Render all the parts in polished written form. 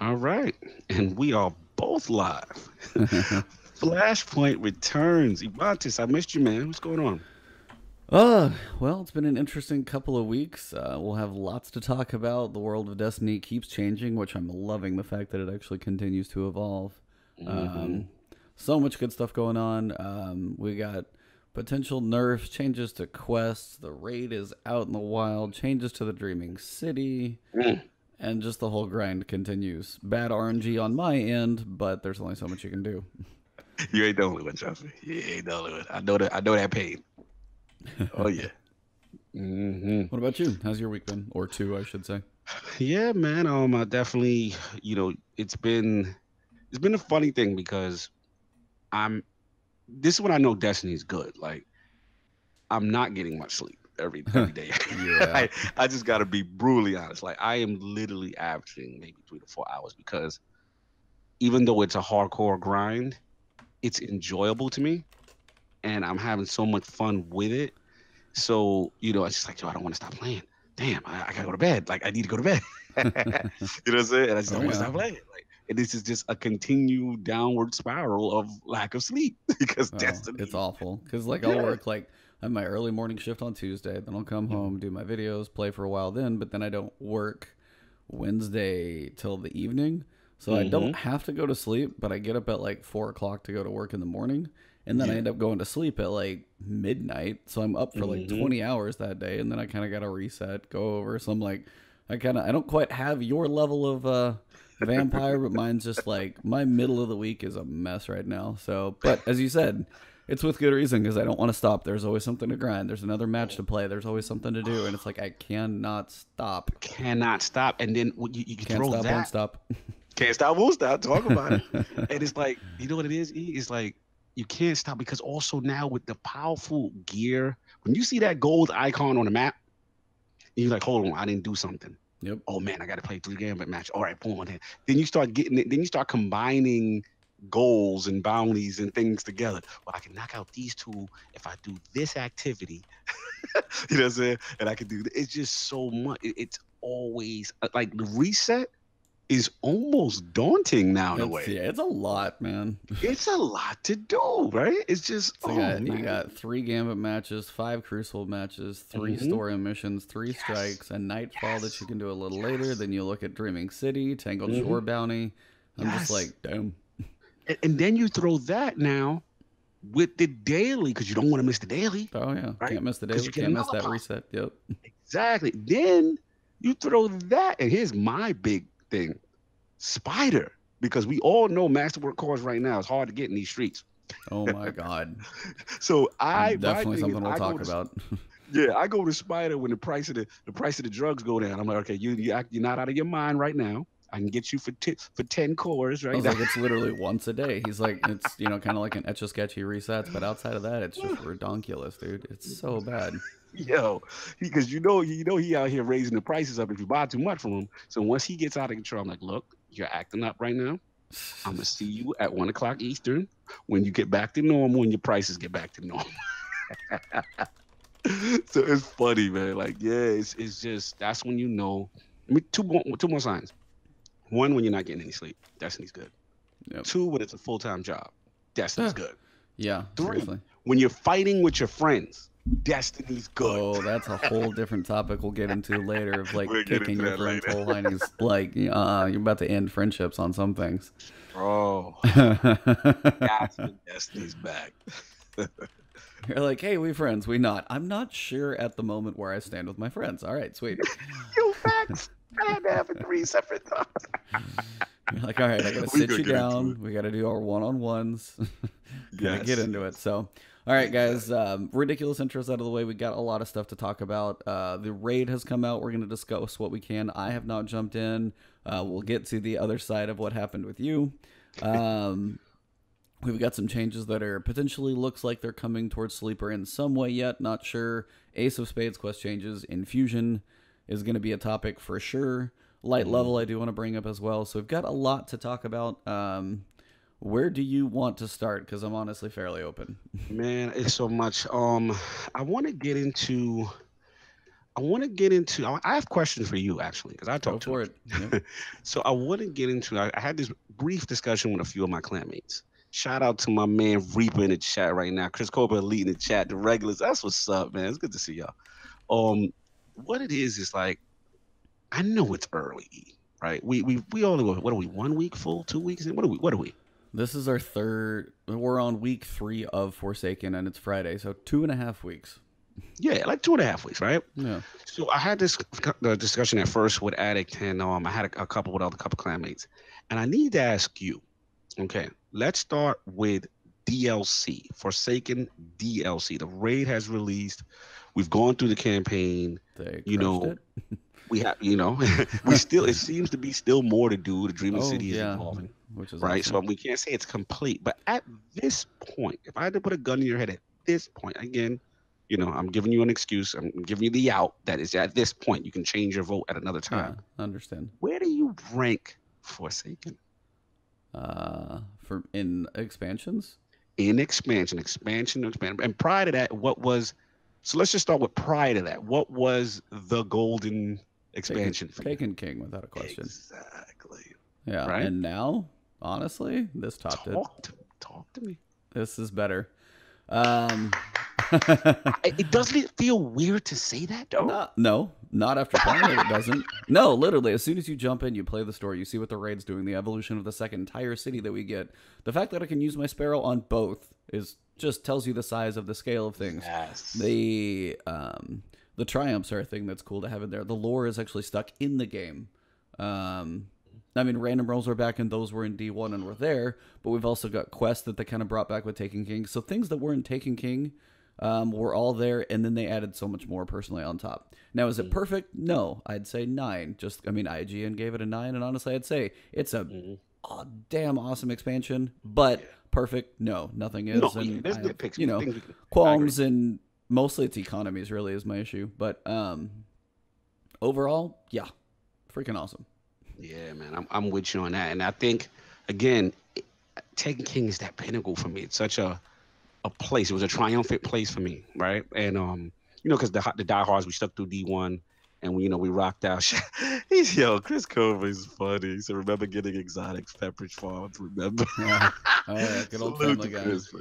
All right, and we are both live. Flashpoint returns. Ebontis, I missed you, man. What's going on? Well, it's been an interesting couple of weeks. We'll have lots to talk about. The world of Destiny keeps changing, which I'm loving the fact that it actually continues to evolve. So much good stuff going on. We got potential nerfs, changes to quests. The raid is out in the wild. Changes to the Dreaming City. And just the whole grind continues. Bad RNG on my end, but there's only so much you can do. You ain't the only one, Johnson. You ain't the only one. I know that pain. Oh, yeah. What about you? How's your week been? Or two, I should say. Yeah, man. I definitely, you know, it's been a funny thing because this is when I know Destiny's good. Like, I'm not getting much sleep every day. Yeah. I just gotta be brutally honest. Like, I am literally averaging maybe 3 to 4 hours, because even though it's a hardcore grind, it's enjoyable to me and I'm having so much fun with it. So, you know, it's just like, yo, I don't want to stop playing. Damn, I gotta go to bed. Like, I need to go to bed. You know what I'm saying? And I just don't want to stop playing. Like, and this is just a continued downward spiral of lack of sleep because Destiny. It's awful. Because, like, I'll work like I have my early morning shift on Tuesday, then I'll come home, do my videos, play for a while then, but then I don't work Wednesday till the evening. So I don't have to go to sleep, but I get up at like 4 o'clock to go to work in the morning. And then I end up going to sleep at like midnight. So I'm up for like 20 hours that day. And then I kind of got to reset, go over. So I'm like, I don't quite have your level of vampire, but mine's just like my middle of the week is a mess right now. So, but as you said, it's with good reason, because I don't want to stop. There's always something to grind. There's another match to play. There's always something to do. And it's like, I cannot stop. Cannot stop. And then you can throw that. Can't stop, won't stop. Can't stop, won't stop. Talk about it. And it's like, you know what it is? It's like, you can't stop, because also now with the powerful gear, when you see that gold icon on the map, you're like, hold on, I didn't do something. Yep. Oh, man, I got to play 3 Gambit match. All right, boom. Then you start getting it. Then you start combining goals and bounties and things together. Well, I can knock out these two if I do this activity. You know what I'm saying? And I can do it's just so much. It's always like the reset is almost daunting now in a way. Yeah, it's a lot, man. It's a lot to do, right? It's just you got 3 Gambit matches, 5 Crucible matches, 3 story missions, 3 strikes, a Nightfall that you can do a little later. Then you look at Dreaming City, Tangled Shore Bounty. I'm just like, damn. And then you throw that now with the daily, because you don't want to miss the daily. Oh, yeah. Right? Can't miss the daily. You can't miss that reset. Yep. Exactly. Then you throw that. And here's my big thing. Spider. Because we all know Masterwork cars right now is hard to get in these streets. Oh, my God. So definitely something we'll talk about. Yeah, I go to Spider when the price of the drugs go down. I'm like, okay, you're not out of your mind right now. I can get you for 10 cores, right? Like, it's literally once a day. He's like, it's, you know, kind of like an Etch-a-Sketch resets, but outside of that, it's just redonkulous, dude. It's so bad. Yo, because you know he out here raising the prices up if you buy too much from him. So once he gets out of control, I'm like, look, you're acting up right now. I'm going to see you at 1 o'clock Eastern when you get back to normal, when your prices get back to normal. So it's funny, man. Like, yeah, it's just, that's when you know. I mean, two more signs. 1, when you're not getting any sleep, Destiny's good. Yep. 2, when it's a full-time job, Destiny's good. Yeah. 3, seriously. When you're fighting with your friends, Destiny's good. Oh, that's a whole different topic we'll get into later of like kicking your friend's whole line is like, you're about to end friendships on some things. Bro, that's when Destiny's back. You're like, hey, we friends, we not. I'm not sure at the moment where I stand with my friends. All right, sweet. You facts. I had to have it 3 separate times. You're like, all right, I got to sit you down. We got to do our one-on-ones. Got to get into it. So, all right, guys, ridiculous intros out of the way. We got a lot of stuff to talk about. The raid has come out. We're going to discuss what we can. I have not jumped in. We'll get to the other side of what happened with you. We've got some changes that are potentially looks like they're coming towards Sleeper in some way yet. Not sure. Ace of Spades quest changes. Infusion is going to be a topic for sure. Light level I do want to bring up as well. So we've got a lot to talk about. Where do you want to start? Because I'm honestly fairly open. Man, it's so much. I want to get into I want to get into, I have questions for you actually, because I talked to it. Yep. So I want to get into, I had this brief discussion with a few of my clanmates. Shout out to my man Reaper in the chat right now. Chris Cobra Elite in the chat, the regulars. That's what's up, man. It's good to see y'all. What it is like, I know it's early, right? We only, what are we, 1 week full, 2 weeks? What are we? This is our third, we're on week 3 of Forsaken and it's Friday. So 2.5 weeks. Yeah, like 2.5 weeks, right? Yeah. So I had this discussion at first with Addict, and I had a couple with other couple clanmates, and I need to ask you. Okay, let's start with DLC, Forsaken DLC. The raid has released. We've gone through the campaign. We have, we still. It seems to be still more to do. The Dreaming City is evolving, which is right. Awesome. So we can't say it's complete, but at this point, if I had to put a gun in your head, at this point, again. I'm giving you an excuse. I'm giving you the out that is at this point. You can change your vote at another time. Yeah, I understand. Where do you rank Forsaken? In expansions? In expansion. And prior to that, what was... So let's just start with prior to that. What was the golden expansion for you? Taken King, without a question. Exactly. Yeah, right? And now, honestly, this topped it. Talk to me. This is better. Doesn't it feel weird to say that though? No, not after playing it, it doesn't. No, literally, as soon as you jump in, you play the story, you see what the raid's doing, the evolution of the second entire city that we get. The fact that I can use my sparrow on both is just tells you the size of the scale of things. Yes. The triumphs are a thing that's cool to have in there. The lore is actually stuck in the game. I mean, random rolls are back, and those were in D1 and were there, but we've also got quests that they kind of brought back with Taken King. So things that were in Taken King were all there, and then they added so much more personally on top. Now, is it perfect? No, I'd say 9. Just, I mean, IGN gave it a 9, and honestly, I'd say it's a damn awesome expansion, but perfect? No, nothing is. No, and there's nitpicks, qualms, and mostly it's economies really is my issue. But overall, yeah, freaking awesome. Yeah, man, I'm with you on that, and I think again, Taken King is that pinnacle for me. It's such a place. It was a triumphant place for me, right? And because the diehards, we stuck through D1, and we rocked out. Chris Cobra is funny. So remember getting exotics, Pepperidge Farms. Remember? Yeah. Oh yeah, good old family guys.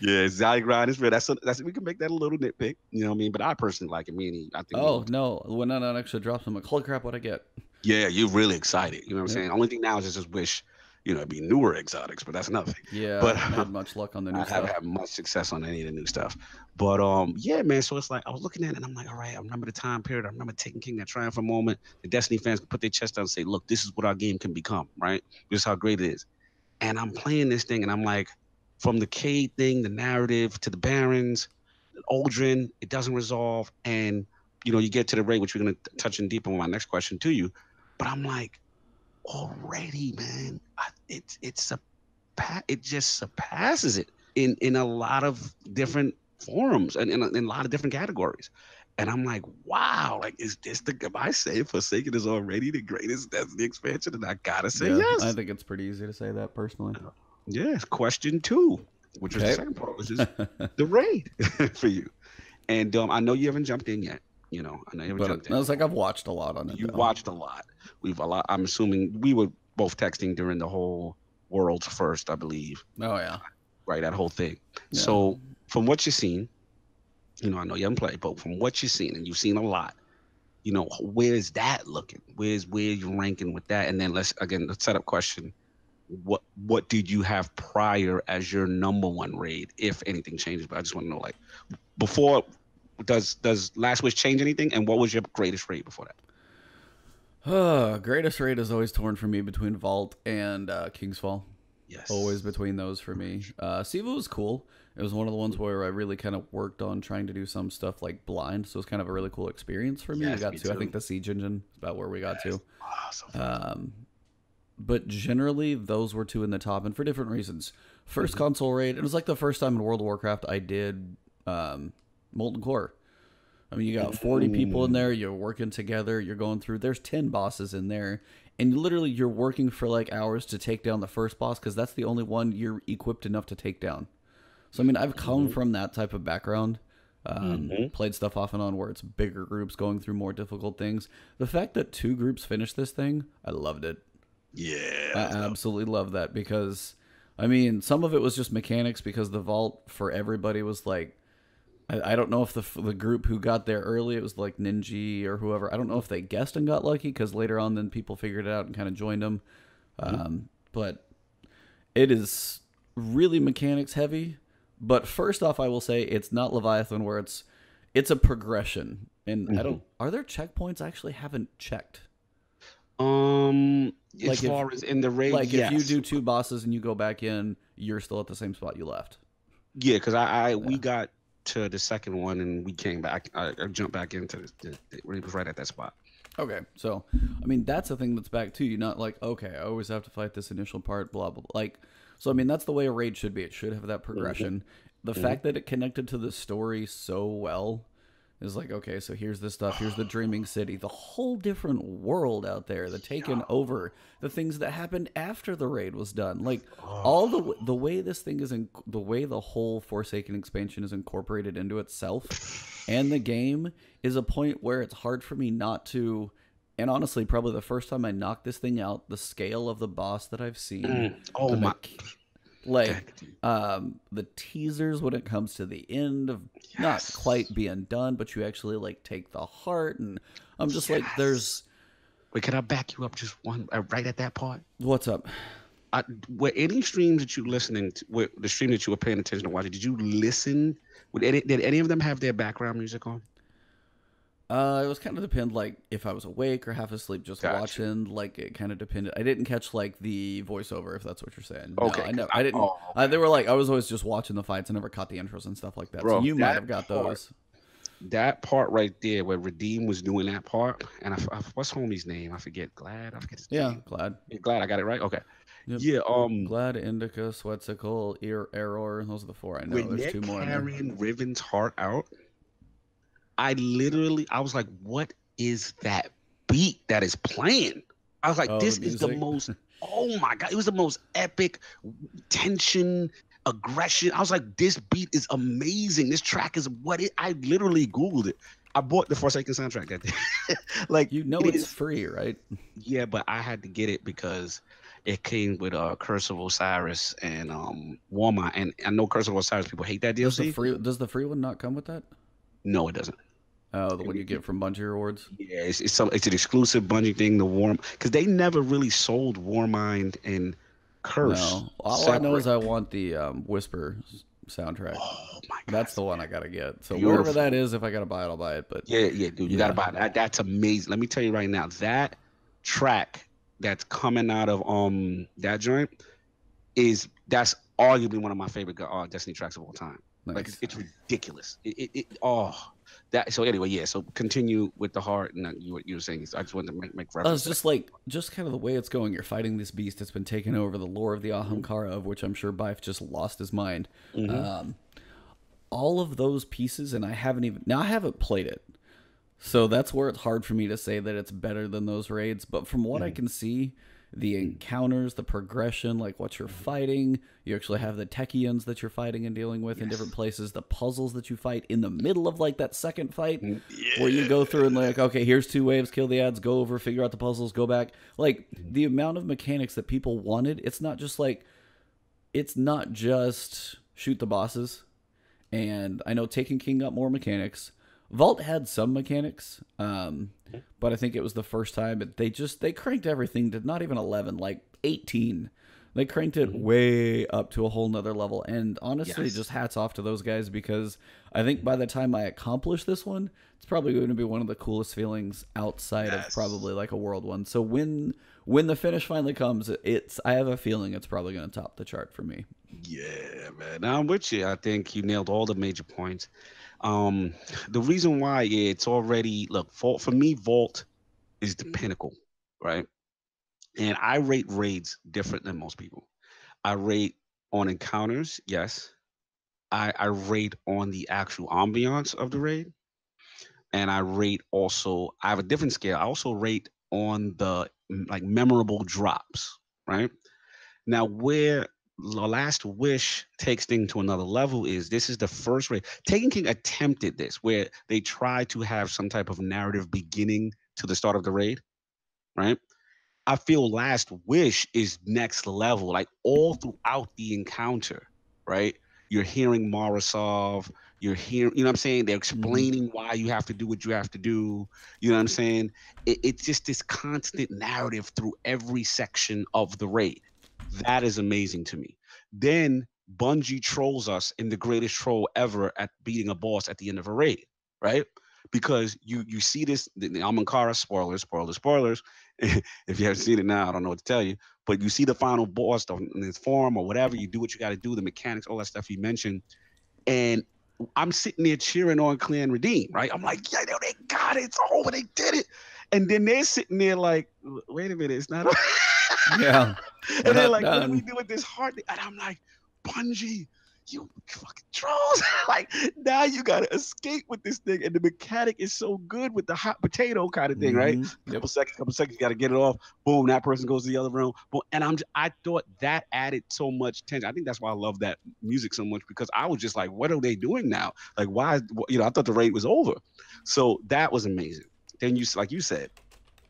Yeah, Zally Grind is real. That's we can make that a little nitpick. You know what I mean? But I personally like it. I think. Oh no, when I actually drops, I'm like, holy crap, what I get. Yeah, you're really excited. You know what I'm saying? Only thing now is I just wish, it'd be newer exotics, but that's another thing. Yeah, but I haven't had much luck on the new stuff. I haven't had much success on any of the new stuff. But yeah, man, so it's like, I was looking at it and I'm like, all right, I remember the time period. I remember Taken King, that triumphant moment. The Destiny fans could put their chest out and say, look, this is what our game can become, right? This is how great it is. And I'm playing this thing and I'm like, from the Cayde thing, the narrative, to the Barons, Aldrin, it doesn't resolve. And you get to the raid, which we're going to touch in deep on my next question to you. But I'm like, already, man, it just surpasses it in a lot of different forums and in a lot of different categories. And I'm like, wow, like, is this am I saying Forsaken is already the greatest Destiny expansion? And I got to say yes. I think it's pretty easy to say that personally. Yes, question 2, which was the second part, which is the raid for you. And I know you haven't jumped in yet. I know you haven't jumped in. I was like, I've watched a lot on it. You watched a lot. I'm assuming we were both texting during the whole world's first, I believe. Oh yeah. Right, that whole thing. Yeah. So from what you've seen, I know you haven't played, but from what you've seen, and you've seen a lot, where's that looking? Where you ranking with that? And then let's set up question. What did you have prior as your #1 raid, if anything changes? But I just want to know, like, before. Does Last Wish change anything? And what was your greatest raid before that? Greatest raid is always torn for me between Vault and King's Fall. Yes. Always between those for me. Siva was cool. It was one of the ones where I really kind of worked on trying to do some stuff like blind. So it was kind of a really cool experience for me. Yes, I think the Siege Engine is about where we got to. Awesome. But generally, those were two in the top and for different reasons. First console raid, it was like the first time in World of Warcraft I did... Molten Core. I mean, you got 40 people in there, you're working together, you're going through, there's 10 bosses in there, and literally you're working for like hours to take down the first boss because that's the only one you're equipped enough to take down. So I mean, I've come from that type of background Played stuff off and on where it's bigger groups going through more difficult things. The fact that two groups finished this thing, I loved it. Yeah. I absolutely love that, because, I mean, some of it was just mechanics, because the vault for everybody was like, I don't know if the group who got there early, it was like Ninji or whoever. I don't know if they guessed and got lucky, because later on then people figured it out and kind of joined them. But it is really mechanics heavy. But first off, I will say it's not Leviathan where it's a progression. And I don't, are there checkpoints? I actually haven't checked. Like as far as in the raid, like yes. If you do two bosses and you go back in, you're still at the same spot you left. Yeah, because we got to the second one and we came back. I jumped back into it was right at that spot. Okay, so I mean that's a thing that's back to you. Not like, okay, I always have to fight this initial part, blah blah. Like, so I mean that's the way a raid should be. It should have that progression. The fact that it connected to the story so well. It's like, okay, so here's this stuff. Here's the Dreaming City, the whole different world out there, the taken over, the things that happened after the raid was done. Like all the way this thing is in the way the whole Forsaken expansion is incorporated into itself, and the game is a point where it's hard for me not to. And honestly, probably the first time I knocked this thing out, the scale of the boss that I've seen. Oh my. Like the teasers when it comes to the end of not quite being done, but you actually like take the heart, and I'm just like, there's. Wait, can I back you up just one right at that part? What's up? Were any streams that you listening to, the stream that you were paying attention to watching? Did you listen? Did any of them have their background music on? It was kind of depend, like if I was awake or half asleep, just watching. Like it kind of depended. I didn't catch like the voiceover, if that's what you're saying. Okay, no, I didn't. Oh, okay. They were like, I was always just watching the fights. I never caught the intros and stuff like that. Bro, so you might have got those. That part right there, where Redeem was doing that part, and what's homie's name? I forget. Glad. I forget his name. Glad. Glad. I got it right. Okay. Yep. Yeah. Glad, Indica, Sweatsicle, Error. Those are the four I know. When there's two more. Carrying Riven's heart out. I was like, what is that beat that is playing? I was like, this is the most, oh my God. It was the most epic tension, aggression. I was like, this beat is amazing. This track is I literally Googled it. I bought the Forsaken soundtrack that day. Like, you know, it's free, right? Yeah, but I had to get it because it came with Curse of Osiris and Warmind. And I know Curse of Osiris, people hate that DLC. Does the free one not come with that? No, it doesn't. Oh, the one you get from Bungie Rewards? Yeah, it's an exclusive Bungie thing, the Warm... Because they never really sold Warmind and Curse. No. All I know is I want the Whisper soundtrack. Oh, my God. That's the one I got to get. So wherever that is, if I got to buy it, I'll buy it. But yeah, dude, you got to buy it. That's amazing. Let me tell you right now, that track that's coming out of that joint that's arguably one of my favorite Destiny tracks of all time. Nice. Like it's ridiculous. So anyway, yeah. So continue with the heart, and you were saying. I just wanted to make reference. It's just like kind of the way it's going. You're fighting this beast that's been taken over, the lore of the Ahamkara, of which I'm sure Bife just lost his mind. All of those pieces, and I haven't played it, so that's where it's hard for me to say that it's better than those raids. But from what I can see. The encounters, the progression, like what you're fighting. You actually have the techians that you're fighting and dealing with in different places. The puzzles that you fight in the middle of like that second fight where you go through and like, okay, here's two waves, kill the ads, go over, figure out the puzzles, go back. Like the amount of mechanics that people wanted, it's not just shoot the bosses. And I know Taken King got more mechanics. Vault had some mechanics, but I think it was the first time. They cranked everything to not even 11, like 18. They cranked it way up to a whole nother level. And honestly, just hats off to those guys, because I think by the time I accomplish this one, it's probably going to be one of the coolest feelings outside of probably like a world one. So when the finish finally comes, I have a feeling it's probably going to top the chart for me. Yeah, man. I'm with you. I think you nailed all the major points. The reason why it's already for me, Vault is the pinnacle, right? And I rate raids different than most people. I rate on encounters, yes. I rate on the actual ambiance of the raid, and I rate also. I have a different scale. I also rate on the memorable drops, right? Now where Last Wish takes things to another level is this is the first raid. Taken King attempted this, where they tried to have some type of narrative beginning to the start of the raid, right? I feel Last Wish is next level. Like, all throughout the encounter, right? You're hearing Morosov. You're hearing, you know what I'm saying? They're explaining why you have to do what you have to do. You know what I'm saying? It's just this constant narrative through every section of the raid. That is amazing to me. Then Bungie trolls us in the greatest troll ever at beating a boss at the end of a raid, right? Because you see this, the Ahamkara, spoilers. If you haven't seen it now, I don't know what to tell you. But you see the final boss in his form or whatever. You do what you got to do, the mechanics, all that stuff you mentioned. And I'm sitting there cheering on Clear and Redeem, right? I'm like, yeah, they got it. It's over. They did it. And then they're sitting there like, wait a minute, it's not over. Yeah. And they're like, what do we do with this heart? And I'm like, Bungie, you fucking trolls. Like, now you got to escape with this thing. And the mechanic is so good with the hot potato kind of thing, right? Couple seconds, you got to get it off. Boom, that person goes to the other room. Boom. And I thought that added so much tension. I think that's why I love that music so much, because I was just like, what are they doing now? Like, why? You know, I thought the raid was over. So that was amazing. Then, you, like you said,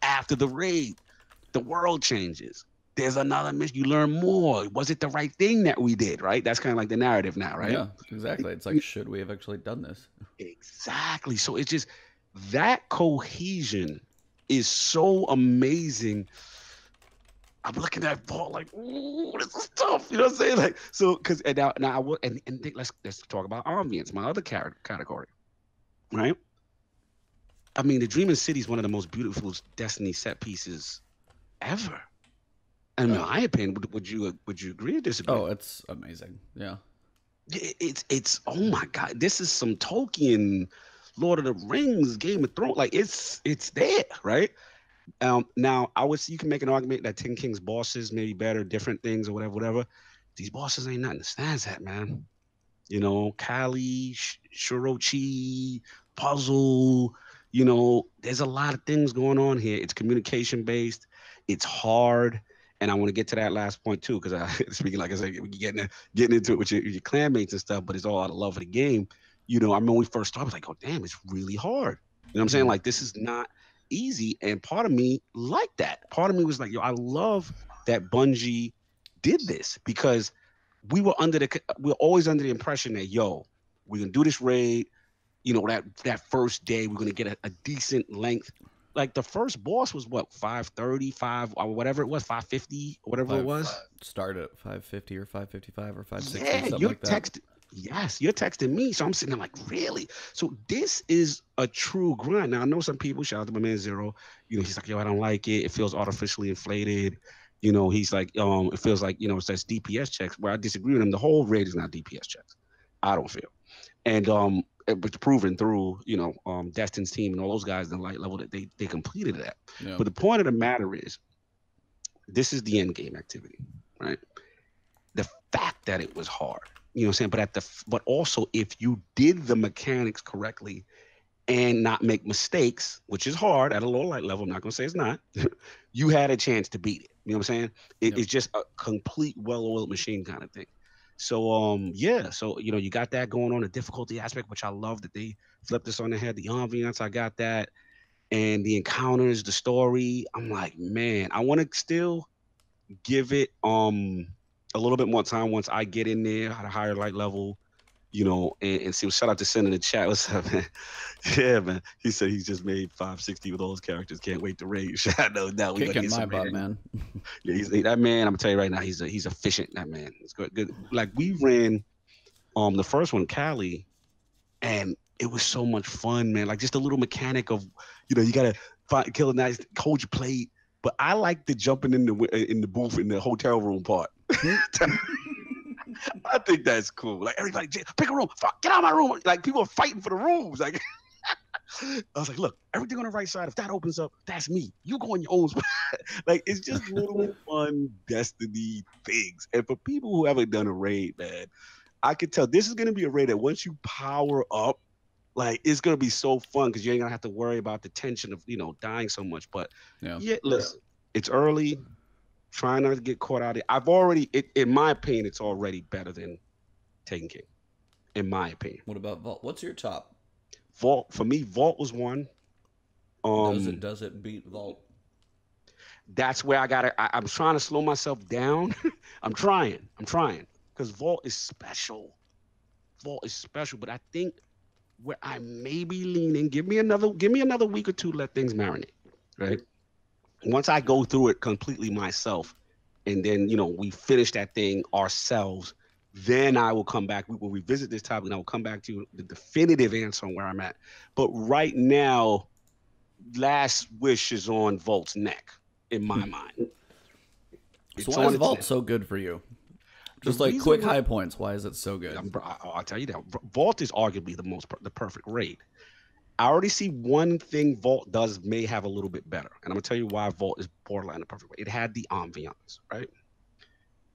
after the raid, the world changes. There's another mission. You learn more. Was it the right thing that we did, right? That's kind of like the narrative now, right? Yeah, exactly. It's like, should we have actually done this? Exactly. So it's just that cohesion is so amazing. I'm looking at Paul like, ooh, this is tough. You know what I'm saying? Like, so, because let's talk about ambience, my other category, right? I mean, the Dreaming City is one of the most beautiful Destiny set pieces ever. And in my opinion, would you agree or disagree? Oh, it's amazing. Yeah. It's oh my God, this is some Tolkien, Lord of the Rings, Game of Thrones. Like, it's there, right? Now I would say you can make an argument that Taken King's bosses may be better, different things or whatever. These bosses ain't nothing to stand at, man. You know, Kali, Shirochi, Puzzle, you know, there's a lot of things going on here. It's communication based, it's hard. And I want to get to that last point too, because getting into it with your clanmates and stuff, but it's all out of love for the game. You know, I remember when we first started, I was like, oh damn, it's really hard. You know what I'm saying? Like, this is not easy. And part of me liked that. Part of me was like, yo, I love that Bungie did this, because we were always under the impression that, yo, we're gonna do this raid. You know, that first day we're gonna get a decent length. Like, the first boss was what, 5:35 or whatever it was, 5:50 or whatever it was. Start at 5:50 or 5:55 or 5:60. Yeah, something like that. Yes, you're texting me, so I'm sitting there like, really? So this is a true grind. Now I know some people, shout out to my man Zero. You know, he's like, yo, I don't like it. It feels artificially inflated. You know, he's like, it feels like, you know, it says DPS checks. Where I disagree with him. The whole raid is not DPS checks. I don't feel, and it's proven through, you know, Destin's team and all those guys in the light level that they completed that. Yeah. But the point of the matter is, this is the end game activity, right? The fact that it was hard, you know what I'm saying? But also if you did the mechanics correctly and not make mistakes, which is hard at a low light level, I'm not gonna say it's not, you had a chance to beat it. You know what I'm saying? It's just a complete well-oiled machine kind of thing. So, yeah, so, you know, you got that going on, the difficulty aspect, which I love that they flipped this on the head, the ambiance, I got that, and the encounters, the story. I'm like, man, I want to still give it a little bit more time once I get in there at a higher light level, you know, and see. Shout out to Sin in the chat. What's up, man? Yeah, man. He said he's just made 560 with all his characters. Can't wait to raid. I know that. Kicking my butt, man. Yeah, that man. I'm gonna tell you right now, he's efficient. That man. It's good. Like, we ran, the first one, Cali, and it was so much fun, man. Like, just a little mechanic of, you know, you gotta kill a nice, hold your plate. But I like the jumping in the booth in the hotel room part. I think that's cool. Like, everybody, pick a room. Fuck, get out of my room. Like, people are fighting for the rooms. Like, I was like, look, everything on the right side. If that opens up, that's me. You go on your own spot. Like, it's just little fun Destiny things. And for people who haven't done a raid, man, I could tell this is gonna be a raid that once you power up, like, it's gonna be so fun because you ain't gonna have to worry about the tension of, you know, dying so much. But yeah, listen, it's early. Try not to get caught out. I've already, in my opinion, it's already better than Taken King, in my opinion. What about Vault? What's your top? Vault, for me, Vault was one. Does it beat Vault? That's where I gotta, I'm trying to slow myself down. I'm trying. Because Vault is special. Vault is special, but I think where I may be leaning, give me another week or two, let things marinate, right? Once I go through it completely myself, and then, you know, we finish that thing ourselves, then I will come back. We will revisit this topic, and I will come back to you the definitive answer on where I'm at. But right now, Last Wish is on Vault's neck, in my mind. So why is Vault so good for you? Just like quick high points, why is it so good? I'll tell you that. Vault is arguably the most perfect raid. I already see one thing Vault does may have a little bit better. And I'm going to tell you why Vault is borderline the perfect way. It had the ambiance, right?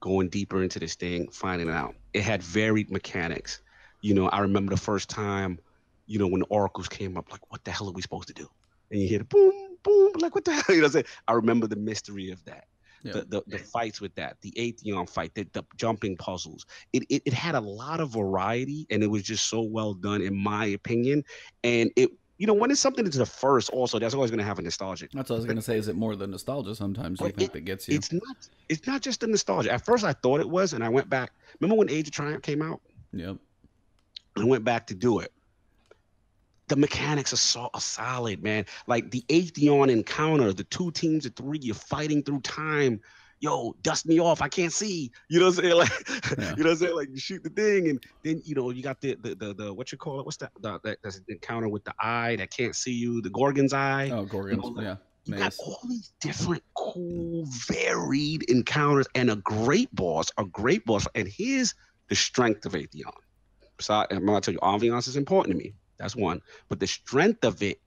Going deeper into this thing, finding it out. It had varied mechanics. You know, I remember the first time, you know, when the oracles came up, like, what the hell are we supposed to do? And you hear the boom, boom, like, what the hell? You know what I'm saying? I remember the mystery of that. Yeah. The fights with that, the Atheon fight, the jumping puzzles. It had a lot of variety, and it was just so well done, in my opinion. And it, you know, when it's something that's the first, also that's always going to have a nostalgia. That's what I was going to say. Is it more the nostalgia? Sometimes you think that gets you. It's not just the nostalgia. At first, I thought it was, and I went back. Remember when Age of Triumph came out? Yep. I went back to do it. The mechanics are solid, man. Like the Atheon encounter, the 2 teams of 3, you're fighting through time. Yo, dust me off, I can't see. You know what I'm saying? Like, yeah. You know what I'm saying? Like, you shoot the thing, and then, you know, you got the what you call it? What's that's the encounter with the eye that can't see you, the Gorgon's eye. Oh, Gorgon's, you know, yeah. You got all these different cool, varied encounters, and a great boss. And here's the strength of Atheon. So I'm going to tell you, ambiance is important to me. That's one. But the strength of it,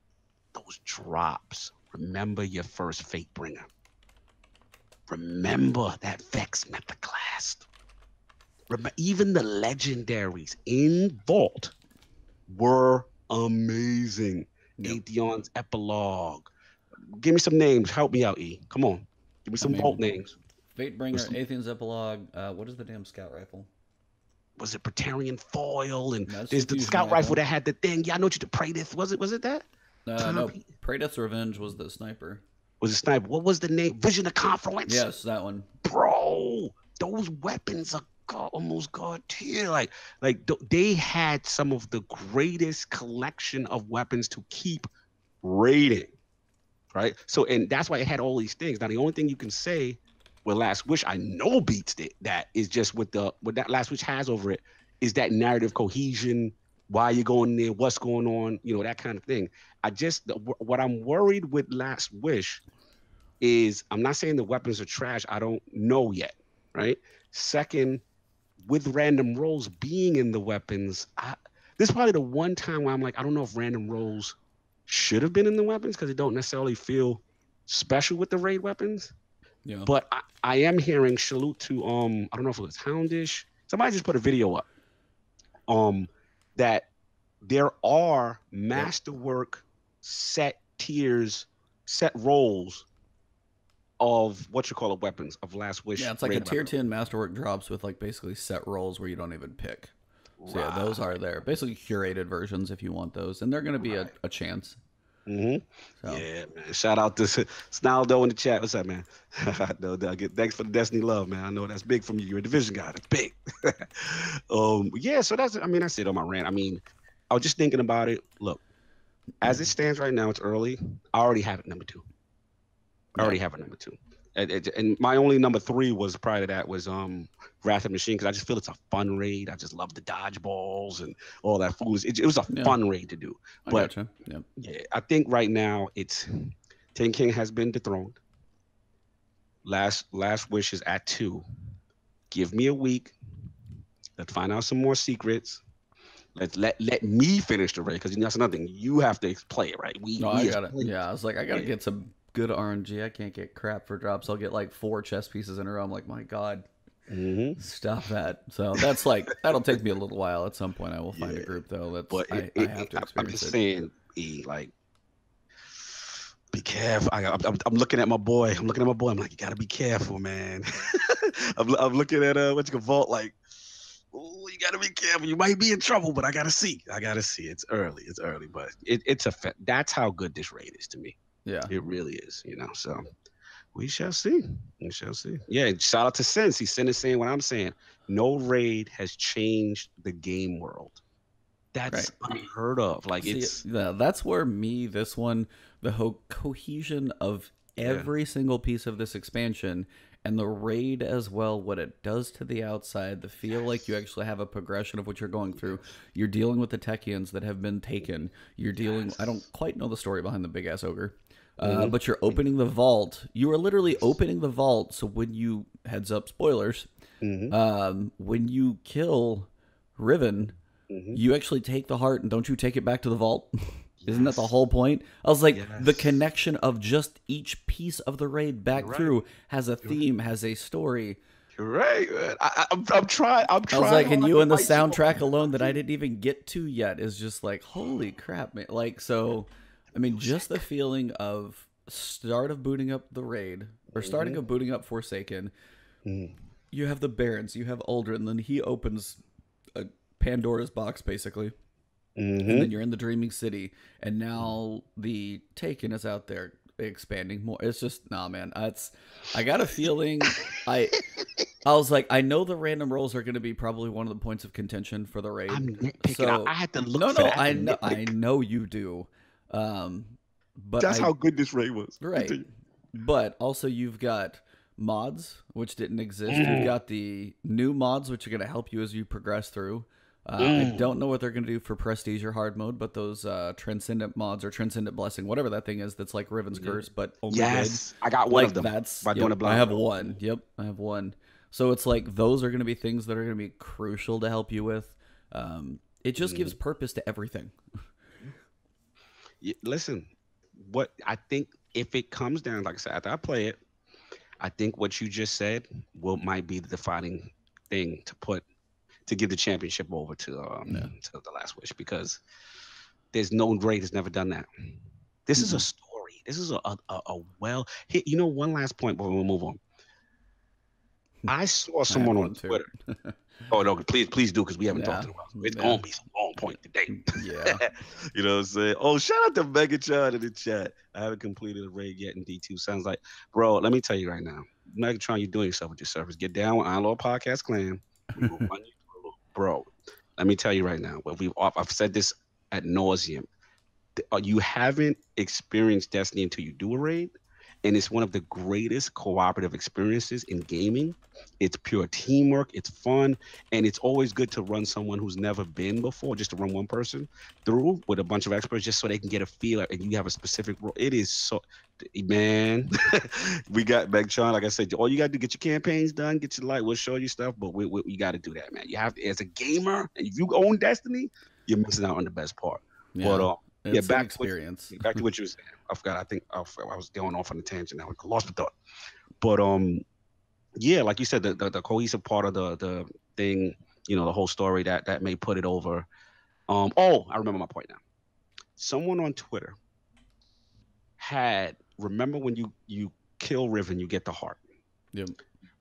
those drops. Remember your first Fatebringer. Remember that Vex Metaclast. Remember, even the legendaries in Vault were amazing. Yep. Atheon's Epilogue. Give me some names. Help me out, E. Come on. Give me some Vault names. Fatebringer, Atheon's Epilogue. What is the damn scout rifle? Was it Praetorian Foil? And no, there's the scout rifle that had the thing. Yeah, I know what you did. Praedith. Was it that? No. Praedith's Revenge was the sniper. Was a sniper. What was the name? Vision of Confluence. Yes, that one. Bro, those weapons are almost god tier. Like they had some of the greatest collection of weapons to keep raiding, right? So, and that's why it had all these things. Now, the only thing you can say, well, Last Wish I know beats it. That is just what that Last Wish has over it is that narrative cohesion. Why you going there? What's going on? You know, that kind of thing. What I'm worried with Last Wish is, I'm not saying the weapons are trash. I don't know yet, right? Second, with random rolls being in the weapons, this is probably the one time where I'm like, I don't know if random rolls should have been in the weapons because they don't necessarily feel special with the raid weapons. Yeah. But I am hearing salute to I don't know if it was Houndish. Somebody just put a video up. That there are masterwork set tiers, set roles of what you call it weapons of Last Wish. Yeah, it's like a tier 10 masterwork drops with like basically set roles where you don't even pick. So right. Yeah, those are there. Basically curated versions if you want those, and they're going to be a chance. Mm-hmm. So. Yeah, man. Shout out to Snaldo in the chat. What's up, man? No, thanks for the Destiny love, man. I know that's big from you. You're a Division guy. That's big. Yeah, so that's it on my rant. I was just thinking about it. Look, as it stands right now, it's early. I already have it number 2. And my only number 3 was prior to that was Wrath of the Machine, because I just feel it's a fun raid. I just love the dodgeballs and all that fools. It was a fun raid to do. But I gotcha. Yeah, I think right now it's Taken King has been dethroned. Last Wish is at 2. Give me a week. Let's find out some more secrets. Let me finish the raid, because that's nothing. You have to play it, right? I got it. Yeah, I was like, I gotta get some good RNG. I can't get crap for drops. I'll get like 4 chess pieces in a row. I'm like, my God, stop that. So that's like, that'll take me a little while. At some point I will find a group though. That's, but I have to experience it. I'm just saying, like, Be careful. I'm looking at my boy. I'm like, you gotta be careful, man. I'm looking at what you can vault like. Ooh, you gotta be careful. You might be in trouble, but I gotta see. It's early. But that's how good this raid is to me. Yeah, it really is. You know, so we shall see. Yeah, shout out to Sins. He's saying what I'm saying. No raid has changed the game world. That's right. Unheard of. Like that's where this one, the whole cohesion of every single piece of this expansion and the raid as well, what it does to the outside, the feel like you actually have a progression of what you're going through. You're dealing with the Techians that have been taken. You're dealing I don't quite know the story behind the big ass ogre. But you're opening the vault. You are literally opening the vault, so when you heads up, spoilers, when you kill Riven, you actually take the heart, and don't you take it back to the vault? Isn't that the whole point? I was like, the connection of just each piece of the raid back through has a theme, has a story. You're right, man. I'm trying. I was like, and you and the soundtrack alone that I didn't even get to yet is just like, holy crap, man. Like, so, I mean, just the feeling of start of booting up the raid, or starting of booting up Forsaken. You have the Barons, you have Aldrin, and then he opens a Pandora's box, basically, and then you're in the Dreaming City, and now the Taken is out there expanding more. It's just, nah, man, I got a feeling, I was like, I know the random rolls are going to be probably one of the points of contention for the raid. I'm nitpicking. So, I had to look for that. I know you do. But that's how good this raid was. Right. But also you've got mods, which didn't exist. You've got the new mods, which are going to help you as you progress through. I don't know what they're going to do for Prestige or Hard Mode, but those Transcendent mods or Transcendent Blessing, whatever that thing is that's like Riven's Curse, but only good. I got one of them. I have one. I have one. So it's like those are going to be things that are going to be crucial to help you with. It just gives purpose to everything. Listen, what I think if it comes down, like I said, after I play it, I think what you just said might be the defining thing to put to give the championship over to the Last Wish, because there's no raid that's never done that. This is a story. This is you know, one last point before we move on. I saw someone on Twitter. Oh no, please do, because we haven't talked in a while. It's gonna be some long point today. You know what I'm saying? Oh, shout out to Megatron in the chat. I haven't completed a raid yet in D2. Sounds like, bro, let me tell you right now, Megatron, you're doing yourself with your service. Get down with Outlaw Podcast Clan. We will run you. Bro, let me tell you right now. I've said this ad nauseum. You haven't experienced Destiny until you do a raid, and it's one of the greatest cooperative experiences in gaming. It's pure teamwork. It's fun, and it's always good to run someone who's never been before, just to run one person through with a bunch of experts, just so they can get a feel. And you have a specific role. It is so, man. We got Megatron. Like I said, all you gotta do, get your campaigns done, get your light. We'll show you stuff, but you gotta do that, man. You have to, as a gamer, and if you own Destiny, you're missing out on the best part. Yeah. But it's back experience. Back to what you were saying. I forgot. I think I was going off on a tangent now. I lost the thought. But yeah, like you said, the cohesive part of the thing, you know, the whole story that may put it over. Oh, I remember my point now. Someone on Twitter had, remember when you kill Riven, you get the heart. Yep.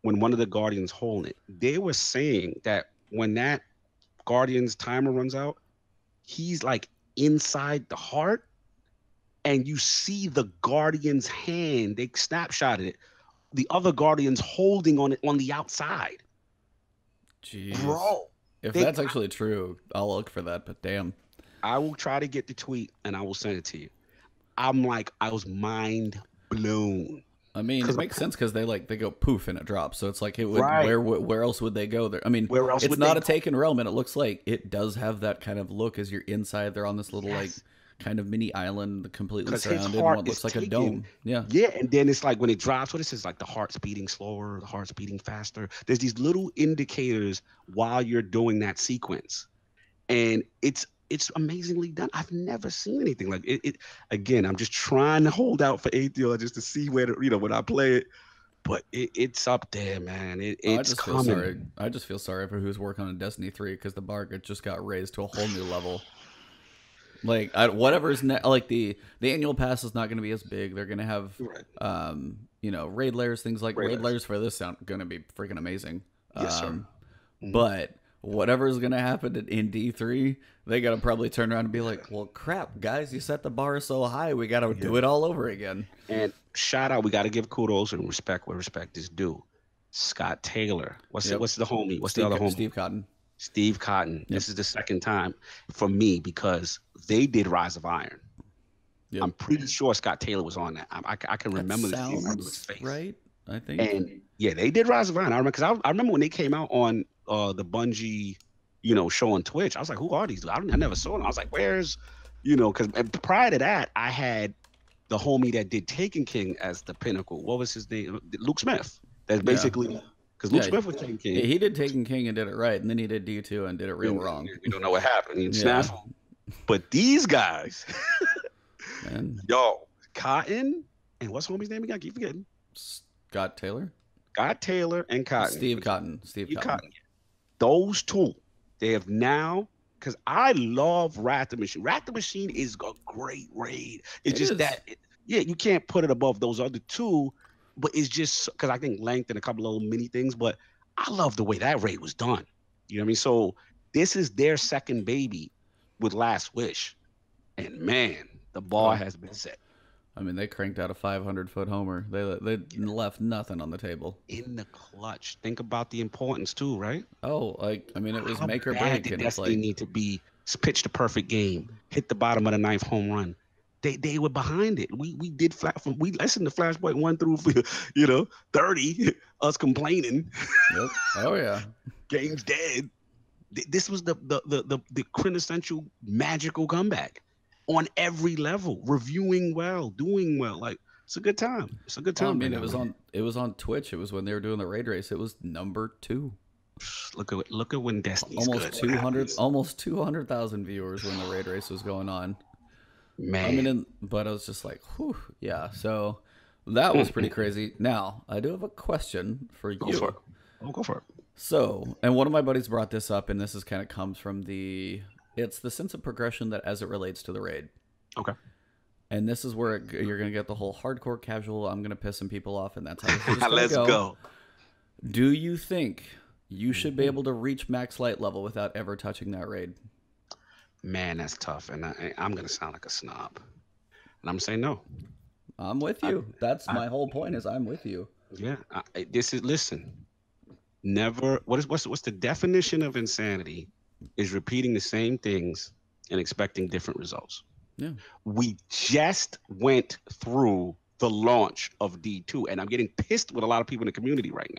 When one of the Guardians hold it, they were saying that when that Guardian's timer runs out, he's like inside the heart, and you see the Guardian's hand. They snapshotted it. The other Guardian's holding on it on the outside. Jeez. Bro. If that's actually true, I'll look for that, but damn. I will try to get the tweet, and I will send it to you. I'm like, I was mind blown. I mean, it makes sense, because they go poof and it drops. So it's like, it would, where else would they go there? I mean, where else it's not a Taken realm, and it looks like it does have that kind of look as you're inside. They're on this little like kind of mini island, completely surrounded. It looks like a dome. Yeah. Yeah, and then it's like when it drops, what it says, like the heart's beating slower, the heart's beating faster. There's these little indicators while you're doing that sequence, and it's amazingly done. I've never seen anything like it. Again, I'm just trying to hold out for Atheon just to see where, you know, when I play it. But it's up there, man. It's coming. I just feel sorry for who's working on Destiny 3, because the bar just got raised to a whole new level. Like whatever's like the annual pass is not going to be as big. They're going to have you know, raid layers, things like raid layers for this sound going to be freaking amazing. Yes, sir. Mm. But whatever's going to happen in D3, they got to probably turn around and be like, well, crap, guys, you set the bar so high, we got to do it all over again. And shout out, we got to give kudos and respect where respect is due. Scott Taylor. What's the homie? What's the other homie? Steve Cotton. Steve Cotton. Yep. This is the second time for me because they did Rise of Iron. Yep. I'm pretty sure Scott Taylor was on that. I can remember this face. Right? I think. And yeah, they did Rise of Iron. I remember because I remember when they came out on the Bungie, you know, show on Twitch. I was like, who are these? I never saw them. I was like, where's, you know, because prior to that, I had the homie that did Taken King as the pinnacle. What was his name? Luke Smith. That's basically because Luke Smith was Taken King. He did Taken King and did it right, and then he did D2 and did it real wrong. We don't know what happened. But these guys. Man. Yo, Cotton and what's homie's name again? I keep forgetting. Scott Taylor. Scott Taylor and Cotton. Steve Cotton. Steve Cotton. Those two, they have now, because I love Wrath of the Machine. Wrath of the Machine is a great raid. It's just that you can't put it above those other two, but it's just because I think length and a couple of little mini things, but I love the way that raid was done. You know what I mean? So this is their second baby with Last Wish. And man, the bar has been set. I mean, they cranked out a 500-foot homer. They left nothing on the table. In the clutch. Think about the importance too, right? Oh, like I mean, it was make or break. Did Destiny need to be pitched the perfect game, hit the bottom of the ninth home run. They were behind it. We did we listened to Flashpoint 1 through 30. Us complaining. Yep. Oh yeah. Game's dead. This was the quintessential magical comeback. On every level, reviewing well, doing well, like it's a good time. It's a good time. I mean, it was on Twitch. It was when they were doing the raid race. It was #2. Look at when Destiny's almost good. 200, almost 200,000 viewers when the raid race was going on. Man, I mean, but I was just like, whew, yeah. So that was pretty crazy. Now I do have a question for you. Go for it. So, and one of my buddies brought this up, and this is kind of comes from the. It's the sense of progression that as it relates to the raid. Okay. And this is where you're going to get the whole hardcore casual, I'm going to piss some people off, and that's how this is Let's go. Do you think you should be able to reach max light level without ever touching that raid? Man, that's tough. And I'm going to sound like a snob. And I'm saying no. I'm with you. That's my whole point is I'm with you. Yeah. Listen, never, what's the definition of insanity? Is repeating the same things and expecting different results. Yeah. We just went through the launch of D2, and I'm getting pissed with a lot of people in the community right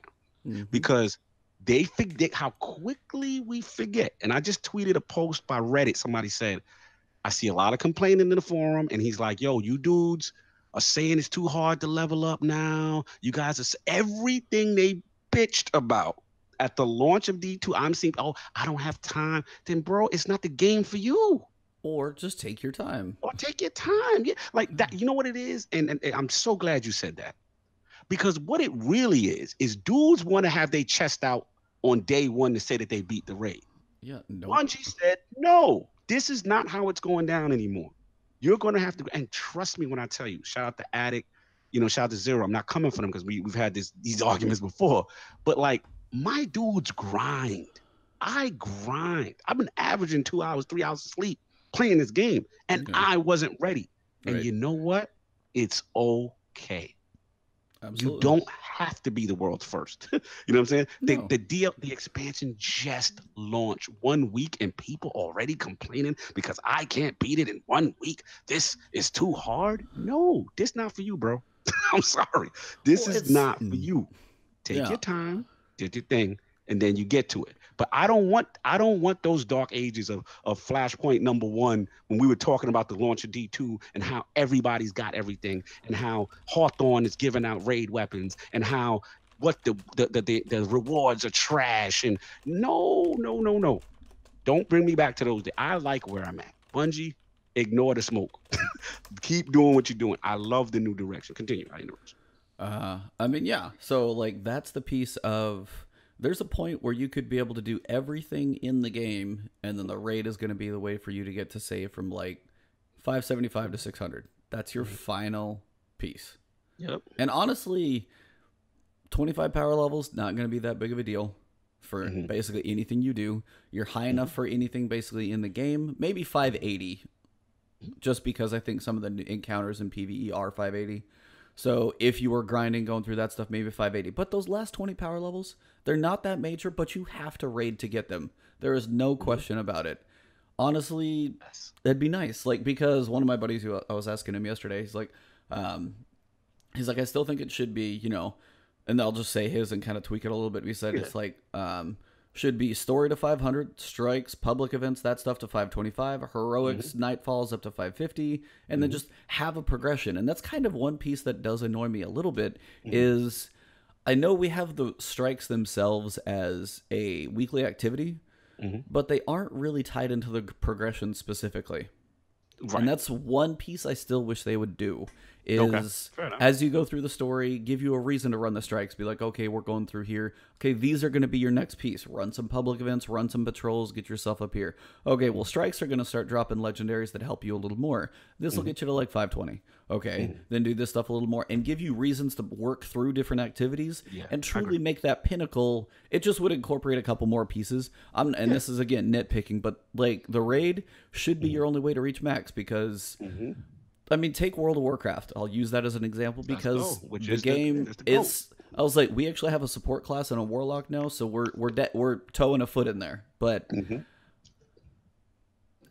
now because they forget how quickly we forget. And I just tweeted a post by Reddit. Somebody said, I see a lot of complaining in the forum, and he's like, yo, you dudes are saying it's too hard to level up now. You guys are everything they bitched about. At the launch of D2, I'm seeing, oh, I don't have time. Then, bro, it's not the game for you. Or just take your time. Or take your time. Yeah, like that. You know what it is? And I'm so glad you said that. Because what it really is dudes want to have their chest out on day one to say that they beat the raid. Yeah, no. Bungie said, no, this is not how it's going down anymore. You're going to have to, and trust me when I tell you, shout out to Attic, you know, shout out to Zero. I'm not coming for them because we've had these arguments before. But like, my dudes grind. I grind. I've been averaging 2 hours, 3 hours of sleep playing this game, and I wasn't ready. And you know what? It's okay. Absolutely. You don't have to be the world's first. You know what I'm saying? No. The expansion just launched 1 week, and people already complaining because I can't beat it in 1 week. This is too hard. No, this not for you, bro. I'm sorry. This is not for you. Take your time. Did your thing, and then you get to it. But I don't want those dark ages of Flashpoint #1 when we were talking about the launch of D2 and how everybody's got everything and how Hawthorne is giving out raid weapons and how what the rewards are trash and no. Don't bring me back to those days. I like where I'm at. Bungie, ignore the smoke. Keep doing what you're doing. I love the new direction. Continue. I interrupt. I mean, yeah. So like, that's the piece of, there's a point where you could be able to do everything in the game. And then the raid is going to be the way for you to get to save from like 575 to 600. That's your final piece. Yep. And honestly, 25 power levels, not going to be that big of a deal for basically anything you do. You're high enough for anything basically in the game. Maybe 580, just because I think some of the encounters in PvE are 580. So if you were grinding, going through that stuff, maybe 580. But those last 20 power levels, they're not that major, but you have to raid to get them. There is no question about it. Honestly, that'd be nice. Like, because one of my buddies who I was asking him yesterday, he's like, I still think it should be, you know, and I'll just say his and kind of tweak it a little bit. We said it's like, should be story to 500, strikes, public events, that stuff to 525, heroics, nightfalls up to 550, and then just have a progression. And that's kind of one piece that does annoy me a little bit is I know we have the strikes themselves as a weekly activity, but they aren't really tied into the progression specifically. Right. And that's one piece I still wish they would do is as you go through the story, give you a reason to run the strikes. Be like, okay, we're going through here. Okay, these are going to be your next piece. Run some public events, run some patrols, get yourself up here. Okay, well, strikes are going to start dropping legendaries that help you a little more. This will get you to like 520. Okay, then do this stuff a little more and give you reasons to work through different activities and truly make that pinnacle. It just would incorporate a couple more pieces. And this is, again, nitpicking, but like the raid should be your only way to reach max because... I mean, take World of Warcraft. I'll use that as an example because the game is. I was like, we actually have a support class and a warlock now, so we're toeing a foot in there. But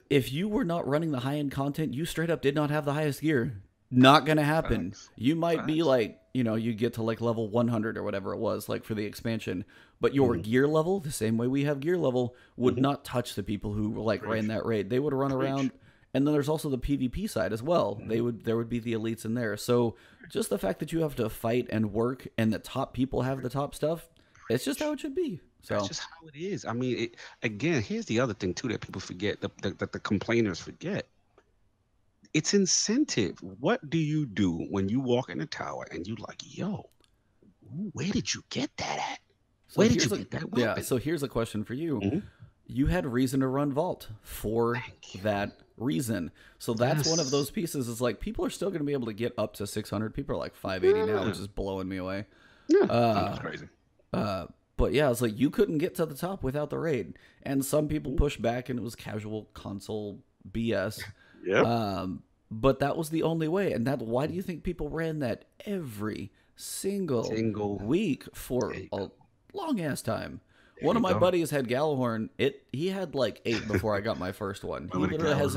if you were not running the high end content, you straight up did not have the highest gear. Not gonna happen. You might be like, you know, you get to like level 100 or whatever it was, like for the expansion, but your gear level, the same way we have gear level, would not touch the people who like ran that raid. They would run around. And then there's also the PvP side as well. There would be the elites in there. So just the fact that you have to fight and work and the top people have the top stuff, it's just how it should be. So that's just how it is. I mean, again, here's the other thing, too, that people forget, that the complainers forget. It's incentive. What do you do when you walk in a tower and you like, yo, where did you get that at? Where did you get that weapon? Yeah, so here's a question for you. You had reason to run Vault for that reason. So that's one of those pieces is like people are still going to be able to get up to 600. People are like 580 now, which is blowing me away. Yeah, that's crazy. But yeah, it's like you couldn't get to the top without the raid. And some people pushed back and it was casual console BS. But that was the only way. And that why do you think people ran that every single week for a long ass time? One of my buddies had Galahorn. He had like 8 before I got my first one. He literally has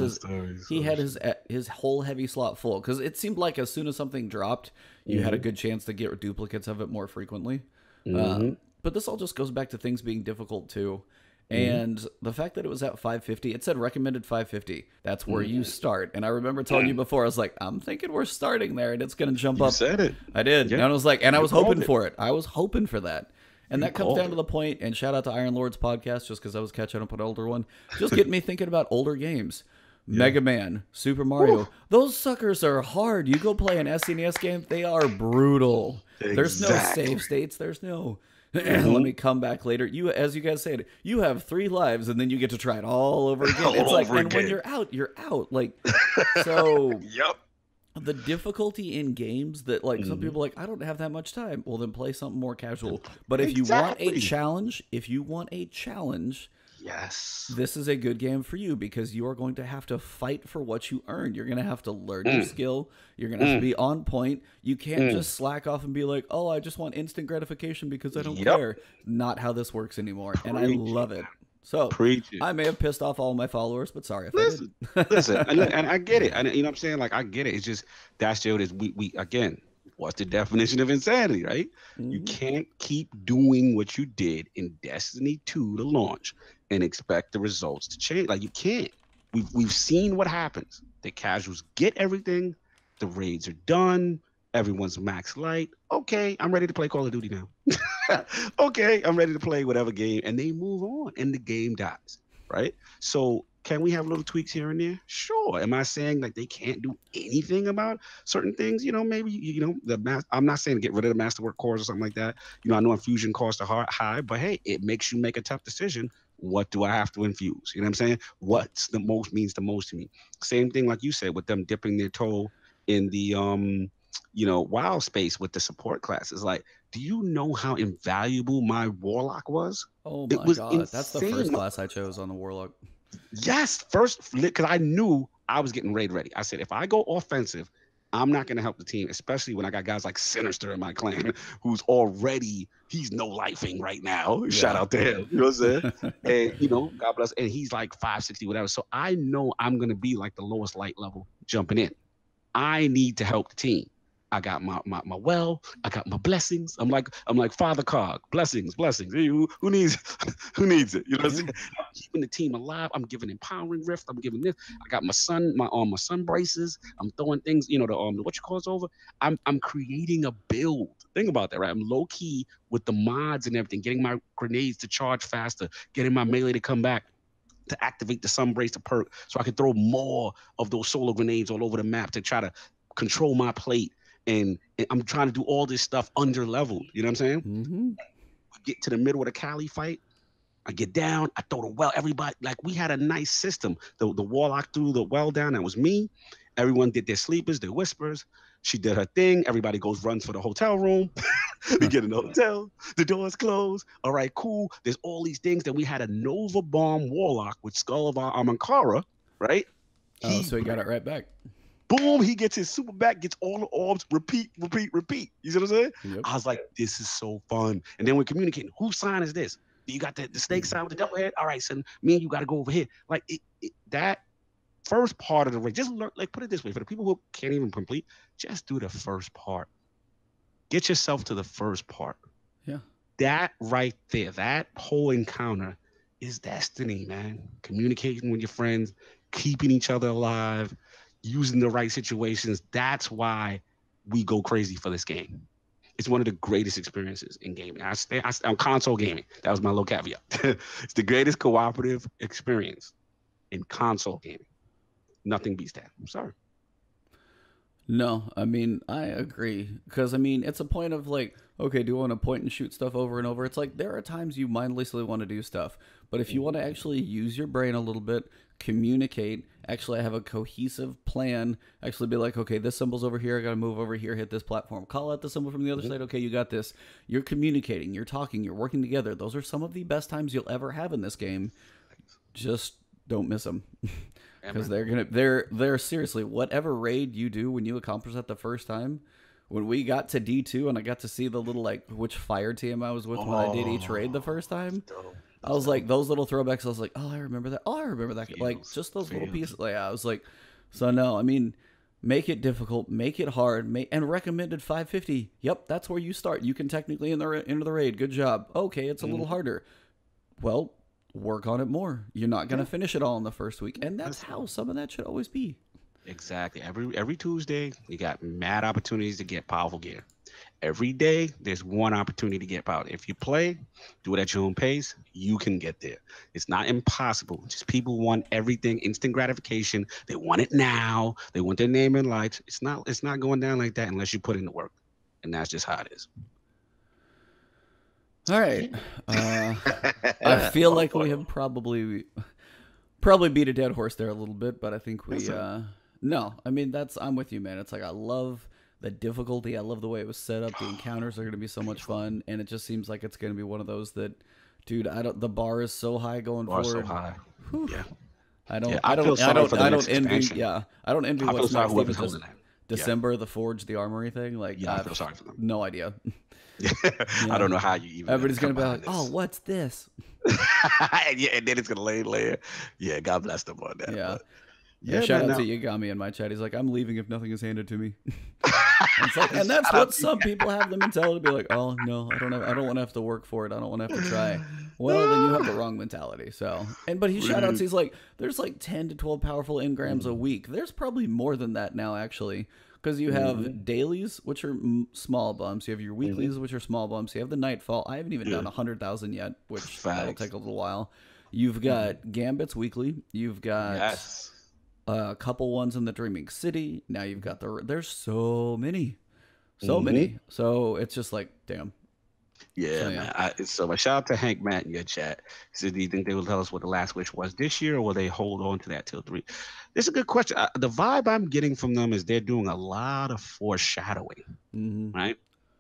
his whole heavy slot full because it seemed like as soon as something dropped, you had a good chance to get duplicates of it more frequently. But this all just goes back to things being difficult too, and the fact that it was at 550. It said recommended 550. That's where you start. And I remember telling you before, I was like, I'm thinking we're starting there, and it's going to jump up. You said it. I did. Yep. And I was like, and I was hoping for it. I was hoping for that. And that comes down to the point, and shout out to Iron Lord's podcast, just because I was catching up on an older one. Just getting me thinking about older games. Mega Man, Super Mario. Ooh. Those suckers are hard. You go play an SNES game, they are brutal. Exactly. There's no save states. There's no, let me come back later. You, as you guys said, you have 3 lives, and then you get to try it all over again. It's like, and when you're out, you're out. Like, so... The difficulty in games that, like, some people are like, I don't have that much time. Well, then play something more casual. But if you want a challenge, this is a good game for you because you are going to have to fight for what you earn. You're going to have to learn your skill. You're going to have to be on point. You can't just slack off and be like, oh, I just want instant gratification because I don't care. Not how this works anymore. Preach. And I love it. So I may have pissed off all my followers, but sorry if I did. And I get it. And you know what I'm saying? Like, I get it. It's just, that's what it is. We again, what's the definition of insanity, right? You can't keep doing what you did in Destiny 2 to launch and expect the results to change. Like, you can't. We've seen what happens. The casuals get everything. The raids are done. Everyone's max light. Okay, I'm ready to play Call of Duty now. Okay, I'm ready to play whatever game. And they move on, and the game dies, right? So can we have little tweaks here and there? Sure. Am I saying like they can't do anything about certain things? You know, maybe, you know, I'm not saying to get rid of the Masterwork cores or something like that. You know, I know infusion costs are high, but hey, it makes you make a tough decision What do I have to infuse? You know what I'm saying? What's the most means the most to me. Same thing like you said with them dipping their toe in the you know, WoW space with the support classes. Like, do you know how invaluable my warlock was? Oh my god, insane. That's the first class I chose on the warlock. Yes, first, because I knew I was getting raid ready. I said, if I go offensive, I'm not going to help the team, especially when I got guys like Sinister in my clan, who's already, he's no lifing right now. Yeah. Shout out to him. You know what I'm saying? And, you know, God bless. And he's like 560, whatever. So I know I'm going to be like the lowest light level jumping in. I need to help the team. I got my well, I got my blessings. I'm like Father Cog, blessings. Who needs it? You know what I'm saying? I'm keeping the team alive. I'm giving empowering rift. I'm giving this. I got my Sunbracers. I'm throwing things, you know, the what you call it's over. I'm creating a build. Think about that, right? I'm low key with the mods and everything, getting my grenades to charge faster, getting my melee to come back, to activate the Sunbracer perk so I can throw more of those solo grenades all over the map to try to control my plate. And I'm trying to do all this stuff under leveled. You know what I'm saying? Mm-hmm. I get to the middle of the Cali fight. I get down. I throw the well. Everybody, like, we had a nice system. The warlock threw the well down. That was me. Everyone did their sleepers, their whispers. She did her thing. Everybody runs for the hotel room. We get in the hotel. The doors close. All right, cool. There's all these things. Then we had a Nova Bomb warlock with Skull of our Ahamkara, right? Oh, so he got it right back. Boom, he gets his super back, gets all the orbs, repeat. You see what I'm saying? Yep. I was like, this is so fun. And then we're communicating. Whose sign is this? You got the snake sign with the double head? All right, so me and you got to go over here. Like, that first part of the raid, just learn, like, put it this way. For the people who can't even complete, just do the first part. Get yourself to the first part. Yeah. That right there, that whole encounter is destiny, man. Communicating with your friends, keeping each other alive, using the right situations. That's why we go crazy for this game. It's one of the greatest experiences in gaming. I'm console gaming. That was my little caveat. It's the greatest cooperative experience in console gaming. Nothing beats that. I'm sorry. No, I mean, I agree. Because, I mean, it's a point of like, okay, do you want to point and shoot stuff over and over? It's like there are times you mindlessly want to do stuff. But if you want to actually use your brain a little bit, communicate, actually have a cohesive plan, actually be like, okay, this symbol's over here, I gotta move over here, hit this platform, call out the symbol from the other side, okay, you got this. You're communicating, you're talking, you're working together. Those are some of the best times you'll ever have in this game. Just don't miss them. Because they're seriously, whatever raid you do, when you accomplish that the first time, when we got to D2 and I got to see the little, like, which fire team I was with when I did each raid the first time, I was like, those little throwbacks, I was like, oh, I remember that. Oh, I remember that. Like, just those little pieces. Like, I was like, so no, I mean, make it difficult, make it hard, and recommended 550. Yep, that's where you start. You can technically enter the raid. Good job. Okay, it's a little harder. Well, work on it more. You're not going to finish it all in the first week. And that's how some of that should always be. Exactly. Every Tuesday, you got mad opportunities to get powerful gear. Every day, there's one opportunity to get power. If you play, do it at your own pace, you can get there. It's not impossible. Just people want everything, instant gratification. They want it now. They want their name and likes. It's not going down like that unless you put in the work. And that's just how it is. All right. I feel like we have probably beat a dead horse there a little bit, but I think we... no, I mean, I'm with you, man. It's like I love... the difficulty, I love the way it was set up. The encounters are going to be so much fun, and it just seems like it's going to be one of those that, dude, the bar is so high going forward. The bar is so high. Whew. Yeah. I don't envy. Yeah. I don't envy what's next. Even just December, the Forge, the Armory thing. Like, yeah, I feel sorry for them. No idea. Yeah. I don't know how you even. Everybody's going to be like, oh, what's this? Yeah, and then it's going to layer. Yeah, God bless them on that. Yeah. But. Yeah, shout out to Yagami in my chat. He's like, I'm leaving if nothing is handed to me. and that's what some people have the mentality to be like, oh, no, I don't want to have to work for it. I don't want to have to try. Well, then you have the wrong mentality. So, but he shout outs. He's like, there's like 10 to 12 powerful engrams a week. There's probably more than that now, actually, because you have dailies, which are small bumps. You have your weeklies, which are small bumps. You have the Nightfall. I haven't even done 100,000 yet, which that'll take a little while. You've got Gambits weekly. You've got... Yes. A couple ones in the Dreaming City. Now you've got there's so many. So many. So it's just like, damn. Yeah, so, yeah. Man, so shout out to Hank Matt in your chat. He says, do you think they will tell us what the Last Wish was this year, or will they hold on to that till 3? This is a good question. The vibe I'm getting from them is they're doing a lot of foreshadowing, right?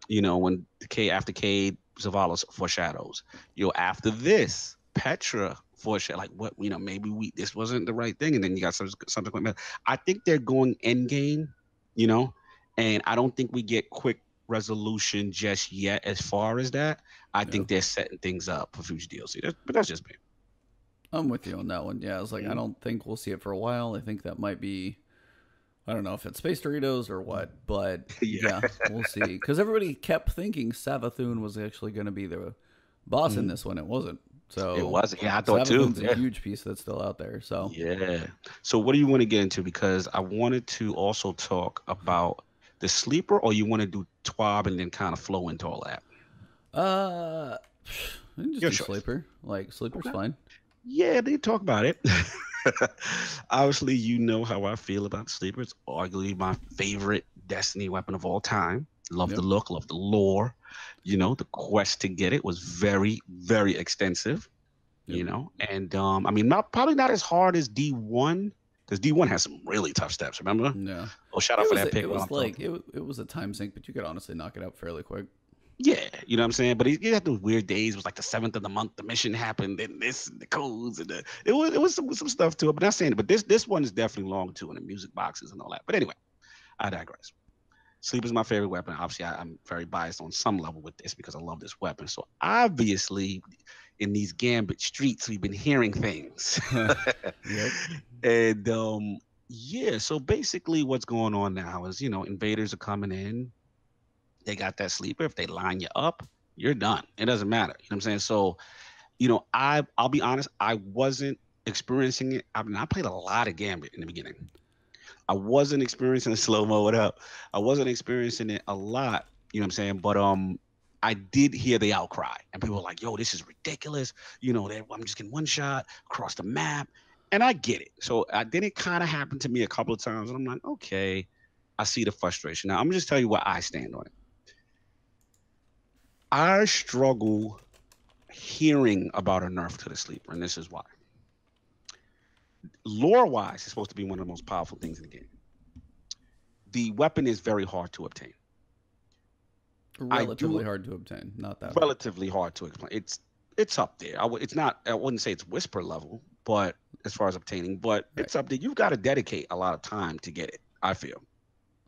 You know, when after Cayde, Zavala foreshadows. You know, after this, Petra foreshadows. Like, what, you know, maybe this wasn't the right thing, and then you got subsequent. I think they're going end game, you know, and I don't think we get quick resolution just yet as far as that. I think they're setting things up for future DLC. But that's just me. I'm with you on that one. Yeah, I was like, I don't think we'll see it for a while. I think that might be, I don't know if it's Space Doritos or what, but yeah, we'll see. Because everybody kept thinking Savathun was actually going to be the boss in this one. It wasn't. So it wasn't. Yeah, I thought Savathun's too. A huge piece that's still out there. So yeah. So what do you want to get into? Because I wanted to also talk about the sleeper, or you want to do TWAB and then kind of flow into all that? Just do sleeper. Like, sleeper's fine. Yeah, they talk about it. Obviously, you know how I feel about sleeper. It's arguably my favorite Destiny weapon of all time. Love the look, love the lore. You know, the quest to get it was very, very extensive. You know, and I mean, probably not as hard as D1. Because D1 has some really tough steps, remember? No. Oh, shout out for that pick. It was like, it was a time sink, but you could honestly knock it out fairly quick. Yeah, you know what I'm saying? But you had those weird days. It was like the 7th of the month, the mission happened, then this, and the codes, and it was some stuff to it. But not saying it. But this one is definitely long, too, and the music boxes and all that. But anyway, I digress. Sleep is my favorite weapon. Obviously, I'm very biased on some level with this because I love this weapon. So obviously, in these Gambit streets, we've been hearing things. And yeah, so basically what's going on now is, you know, invaders are coming in. They got that sleeper. If they line you up, you're done. It doesn't matter. You know what I'm saying? So, you know, I'll be honest. I wasn't experiencing it. I mean, I played a lot of Gambit in the beginning. I wasn't experiencing the slow-mo. What up? I wasn't experiencing it a lot. You know what I'm saying? But I did hear the outcry, and people were like, yo, this is ridiculous. You know, I'm just getting one shot across the map, and I get it. So then it kind of happened to me a couple of times, and I'm like, okay, I see the frustration. Now, I'm going to just tell you where I stand on it. I struggle hearing about a nerf to the sleeper, and this is why. Lore-wise, it's supposed to be one of the most powerful things in the game. The weapon is very hard to obtain. Relatively hard to obtain, not that relatively hard to explain. It's up there. It's not. I wouldn't say it's whisper level, but as far as obtaining, but it's up there. You've got to dedicate a lot of time to get it. I feel,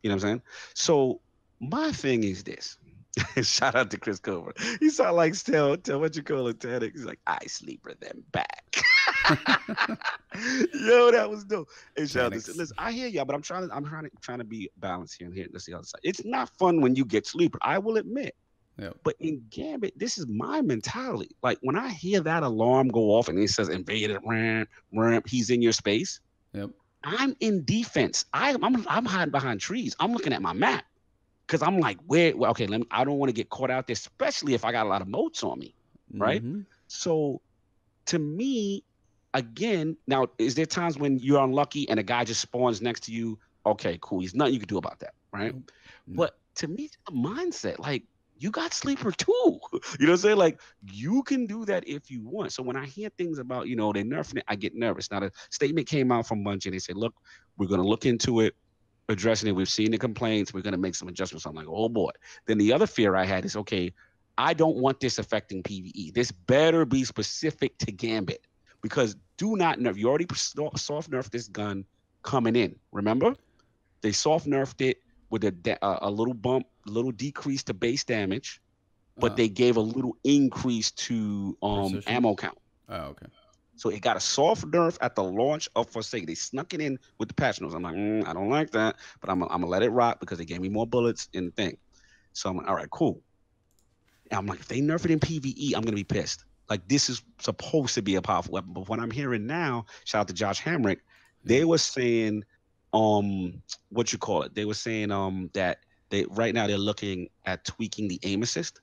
you know what I'm saying. So my thing is this. Shout out to Chris Cover. He saw like tell what you call it. He's like, I sleeper them back. Yo, that was dope. And shout out to, listen, I hear y'all, but I'm trying to be balanced here and here. That's the other side. It's not fun when you get sleeper, I will admit. Yeah. But in Gambit, this is my mentality. Like when I hear that alarm go off and it says invader, ramp, he's in your space. Yep. I'm in defense. I'm hiding behind trees. I'm looking at my map because I'm like, where okay, I don't want to get caught out there, especially if I got a lot of motes on me, right? So to me, again, now, is there times when you're unlucky and a guy just spawns next to you? Okay, cool. There's nothing you can do about that, right? But to me, the mindset, like, you got sleeper too. You know what I'm saying? Like, you can do that if you want. So when I hear things about, you know, they're nerfing it, I get nervous. Now, the statement came out from Bungie, and they said, look, we're going to look into it, addressing it. We've seen the complaints. We're going to make some adjustments. I'm like, oh, boy. Then the other fear I had is, okay, I don't want this affecting PvE. This better be specific to Gambit. Because do not nerf. You already soft nerfed this gun coming in. Remember, they soft nerfed it with a little bump, little decrease to base damage, but they gave a little increase to ammo count. Oh, okay. So it got a soft nerf at the launch of Forsaken. They snuck it in with the patch notes. I'm like, I don't like that, but I'm gonna let it rock because they gave me more bullets in the thing. So I'm like, all right, cool. And I'm like, if they nerf it in PvE, I'm gonna be pissed. Like, this is supposed to be a powerful weapon. But what I'm hearing now, shout out to Josh Hamrick, they were saying, They were saying that right now they're looking at tweaking the aim assist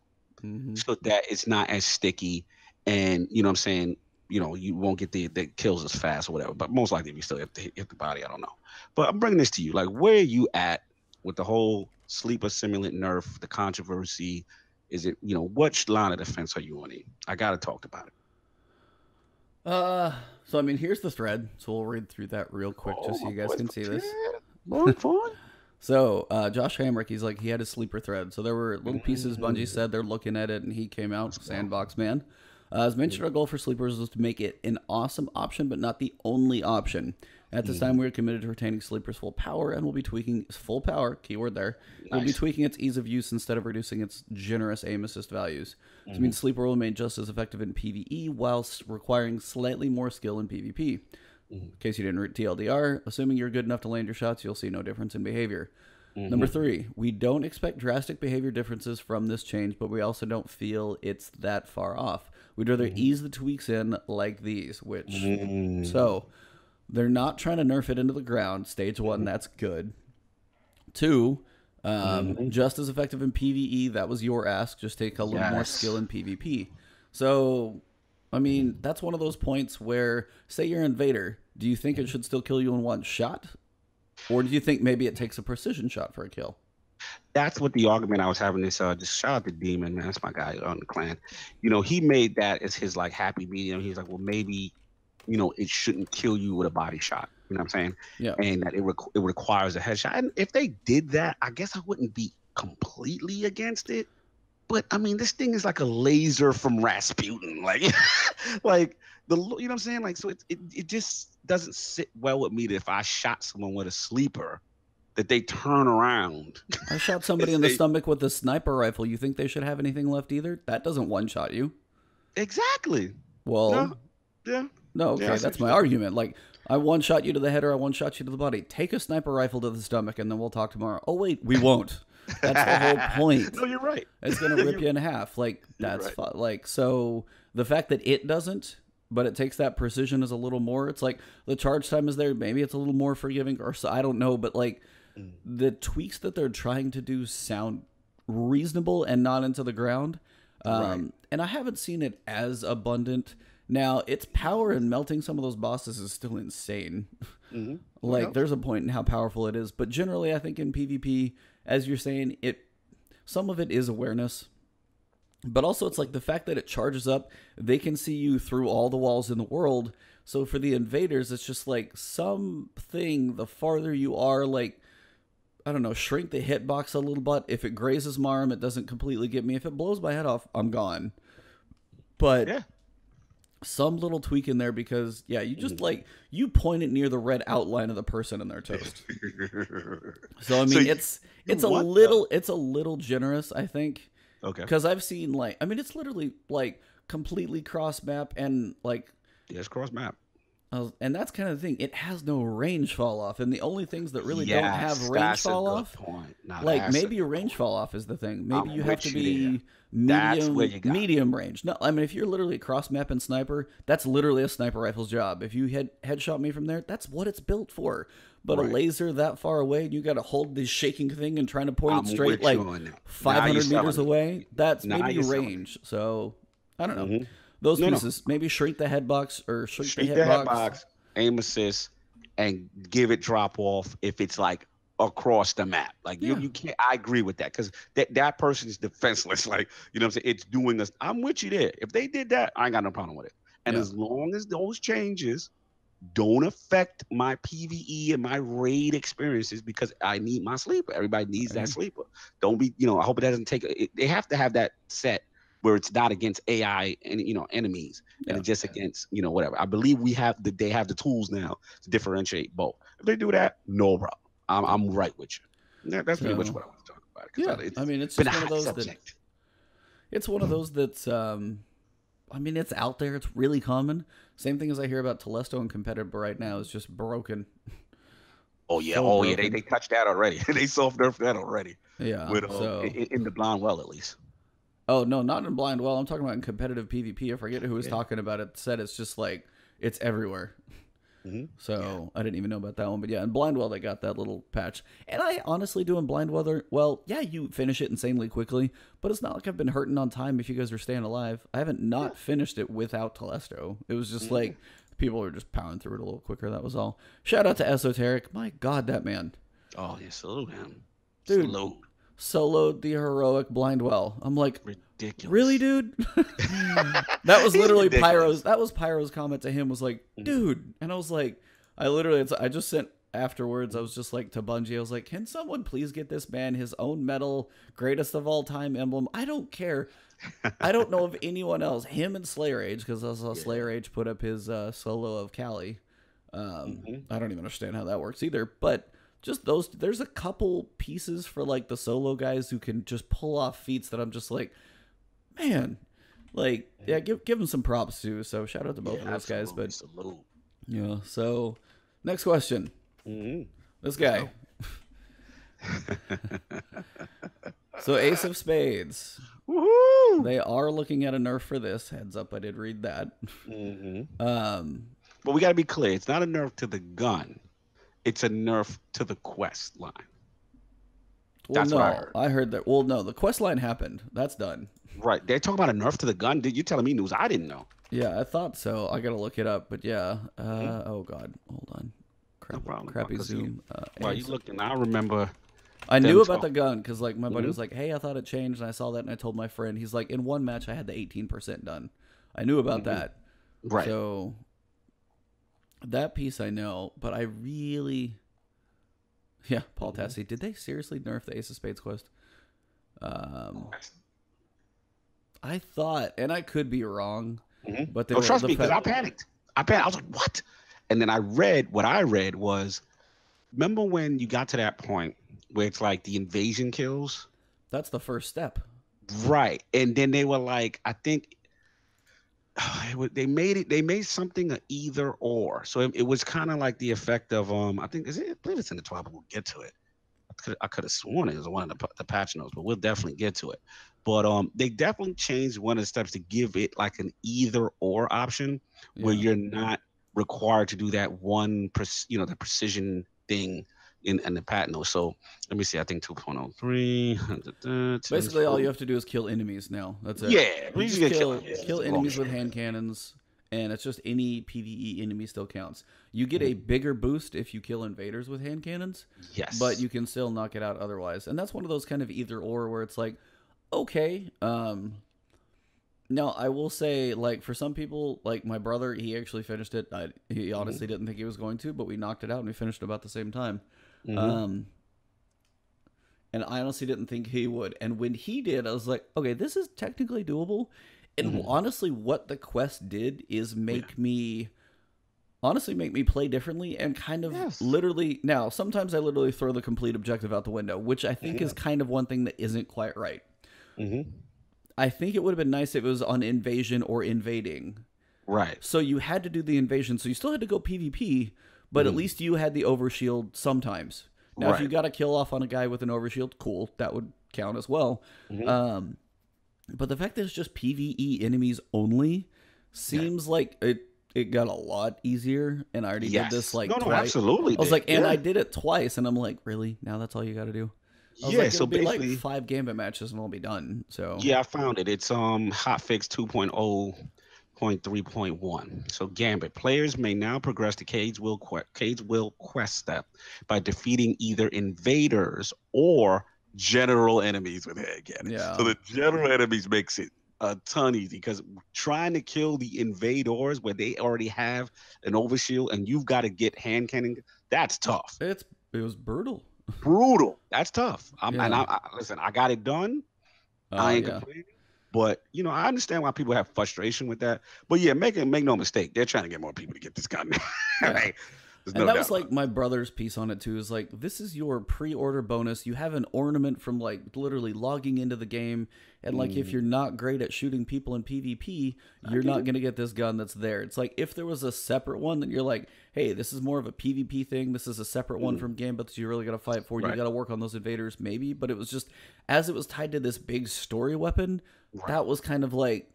so that it's not as sticky and, you know what I'm saying, you know, you won't get the kills as fast or whatever. But most likely, if you still hit the body, I don't know. But I'm bringing this to you. Like, where are you at with the whole sleeper simulant nerf, the controversy? Is it, you know, which line of defense are you on it? I got to talk about it. So, I mean, here's the thread. So we'll read through that real quick just so you guys can see this. More fun. So Josh Hamrick, he's like, he had a sleeper thread. So there were little pieces. Bungie said they're looking at it, and he came out, Sandbox Man. As mentioned, our goal for sleepers was to make it an awesome option, but not the only option. At this time, we are committed to retaining sleepers' full power, and we'll be tweaking full power, keyword there. Nice. We'll be tweaking its ease of use instead of reducing its generous aim assist values. So it means sleeper will remain just as effective in PvE whilst requiring slightly more skill in PvP. In case you didn't read TLDR, assuming you're good enough to land your shots, you'll see no difference in behavior. Number three, we don't expect drastic behavior differences from this change, but we also don't feel it's that far off. We'd rather ease the tweaks in like these, which... So... they're not trying to nerf it into the ground. Stage one, that's good. Two, just as effective in PvE. That was your ask. Just take a little more skill in PvP. So, I mean, that's one of those points where, say you're an invader. Do you think it should still kill you in one shot? Or do you think maybe it takes a precision shot for a kill? That's what the argument I was having this shout out to Demon, man. That's my guy on the clan. You know, he made that as his, like, happy medium. He's like, well, maybe... you know, it shouldn't kill you with a body shot. You know what I'm saying? Yeah. And that it requires a headshot. And if they did that, I guess I wouldn't be completely against it. But I mean, this thing is like a laser from Rasputin. Like, like the, you know what I'm saying? Like, so it just doesn't sit well with me that if I shot someone with a sleeper, that they turn around. I shot somebody in the stomach with a sniper rifle. You think they should have anything left either? That doesn't one shot you. Exactly. Well, no. Yeah. No, okay, yeah, that's my argument. Like, I one-shot you to the head or I one-shot you to the body. Take a sniper rifle to the stomach, and then we'll talk tomorrow. Oh, wait, we won't. That's the whole point. No, you're right. It's going to rip you in half. Like, that's right. Like, so the fact that it doesn't, but it takes that precision as a little more. It's like the charge time is there. Maybe it's a little more forgiving, or so, I don't know. But, like, the tweaks that they're trying to do sound reasonable and not into the ground. Right. And I haven't seen it as abundant. Now, its power in melting some of those bosses is still insane. Like, there's a point in how powerful it is. But generally, I think in PvP, as you're saying, some of it is awareness. But also, it's like the fact that it charges up, they can see you through all the walls in the world. So for the invaders, it's just like something, the farther you are, like, I don't know, shrink the hitbox a little bit. If it grazes my arm, it doesn't completely get me. If it blows my head off, I'm gone. But... yeah. Some little tweak in there because, yeah, you just, like, you point it near the red outline of the person in their toast. So, I mean, so it's a little generous, I think. Okay. Because I've seen, like, I mean, it's literally, like, completely cross-map and, like... yeah, it's cross-map. And that's kind of the thing. It has no range fall-off. And the only things that really don't have range fall-off... like, maybe your range fall-off is the thing. Maybe you have to be... medium range. No, I mean, if you're literally cross-mapping sniper, that's literally a sniper rifle's job. If you headshot me from there, that's what it's built for. But a laser that far away, and you got to hold this shaking thing and trying to point it straight like 500 meters away, that's maybe range. So, I don't know. Those pieces, maybe shrink the headbox or shrink the headbox, aim assist, and give it drop off if it's like across the map. Like you can't, I agree with that because that person is defenseless. Like, you know what I'm saying? It's doing this. I'm with you there. If they did that, I ain't got no problem with it. And as long as those changes don't affect my PvE and my raid experiences, because I need my sleeper. Everybody needs that sleeper. Don't be, you know, I hope it doesn't take, they have to have that set where it's not against AI and, you know, enemies and it's just against, you know, whatever. I believe they have the tools now to differentiate both. If they do that, no problem. I'm right with you. Yeah, that's pretty much what I want to talk about. Yeah, I mean, it's just one of those that it's one of those that's, I mean, it's out there. It's really common. Same thing as I hear about Telesto and competitive right now is just broken. Oh yeah, so broken. They touched that already. They soft nerfed that already. Yeah, with, in the Blind Well at least. Oh no, not in Blind Well. I'm talking about in competitive PvP. I forget who was talking about it. Said it's just like it's everywhere. So I didn't even know about that one, but yeah, in Blind Well they got that little patch, and I honestly do in Blind Well. Well, yeah, you finish it insanely quickly, but it's not like I've been hurting on time. If you guys are staying alive, I haven't not finished it without Telesto. It was just like people were just powering through it a little quicker. That was all. Shout out to Esoteric. My God, that man. Oh, yeah, salute him. Dude, salute. soloed the heroic Blind Well. I'm like, ridiculous. Really, dude? That was literally Pyro's. That was Pyro's comment to him, was like, dude. And I was like, I literally, I just sent afterwards. I was just like to Bungie. I was like, can someone please get this man his own medal, greatest of all time emblem? I don't care. I don't know of anyone else. Him and Slayer Age, because I saw Slayer Age put up his solo of Cali. I don't even understand how that works either. But just those, there's a couple pieces for like the solo guys who can just pull off feats that I'm just like, man, like, yeah, give them some props too. So shout out to both of those guys. But yeah, so next question. This guy. So Ace of Spades. Woohoo! They are looking at a nerf for this. Heads up, I did read that. But we got to be clear. It's not a nerf to the gun. It's a nerf to the quest line. Well, that's what I heard. I heard that. Well, no, the quest line happened. That's done. Right. They're talking about a nerf to the gun. Dude, you're telling me news I didn't know. Yeah, I thought so. I got to look it up. But yeah. Oh, God. Hold on. Crap, no problem. Crappy Zoom. Well, you looked, and I remember... I knew about the gun because like my buddy was like, hey, I thought it changed, and I saw that, and I told my friend. He's like, in one match I had the 18% done. I knew about that. Right. So that piece I know, but I really... Yeah, Paul Tassi. Did they seriously nerf the Ace of Spades quest? I thought, and I could be wrong, but they trust me, because I panicked. I was like, what? And then I read, what I read was, remember when you got to that point where it's like the invasion kills? That's the first step. Right. And then they were like, I think they made it, they made something an either or. So it was kind of like the effect of, I think, I believe it's in the 12, but we'll get to it. I could have sworn it was one of the patch notes, but we'll definitely get to it. But they definitely changed one of the steps to give it like an either or option where you're not required to do that one, you know, the precision thing in the patno. So let me see, I think 2.03. Basically all you have to do is kill enemies now. That's it. Yeah, you just kill enemies with hand cannons, and it's just any PvE enemy still counts. You get a bigger boost if you kill invaders with hand cannons. Yes. But you can still knock it out otherwise. And that's one of those kind of either or where it's like, okay, now, I will say, like, for some people, like, my brother, he actually finished it. He honestly didn't think he was going to, but we knocked it out, and we finished about the same time. And I honestly didn't think he would. And when he did, I was like, okay, this is technically doable. And honestly, what the quest did is make me, honestly, make me play differently and kind of literally, now, sometimes I literally throw the complete objective out the window, which I think is kind of one thing that isn't quite right. I think it would have been nice if it was on invasion or invading. Right. So you had to do the invasion. So you still had to go PvP, but at least you had the overshield sometimes. Now, if you got a kill off on a guy with an overshield, cool. That would count as well. But the fact that it's just PvE enemies only seems like it got a lot easier. And I already did this like twice. Absolutely. I was like, and I did it twice. And I'm like, really? Now that's all you got to do? Yeah, like, so basically like 5 Gambit matches and we'll be done. So yeah, I found it. It's hotfix 2.0.3.1. So Gambit players may now progress to Cayde's Will quest step by defeating either invaders or general enemies with hand cannons. Yeah. So the general enemies makes it a ton easy, because trying to kill the invaders where they already have an overshield and you've got to get hand cannon, that's tough. It was brutal. Brutal. That's tough. Listen, I got it done. I ain't complaining. But, you know, I understand why people have frustration with that. But, yeah, make no mistake. They're trying to get more people to get this gun. Right? And that was, like, my brother's piece on it, too. Is like, this is your pre-order bonus. You have an ornament from, like, literally logging into the game. And, like, if you're not great at shooting people in PvP, you're not going to get this gun that's there. It's like, if there was a separate one that you're like, hey, this is more of a PvP thing. This is a separate one from Gambit that you really got to fight for. You got to work on those invaders, maybe. But it was just, as it was tied to this big story weapon, that was kind of like,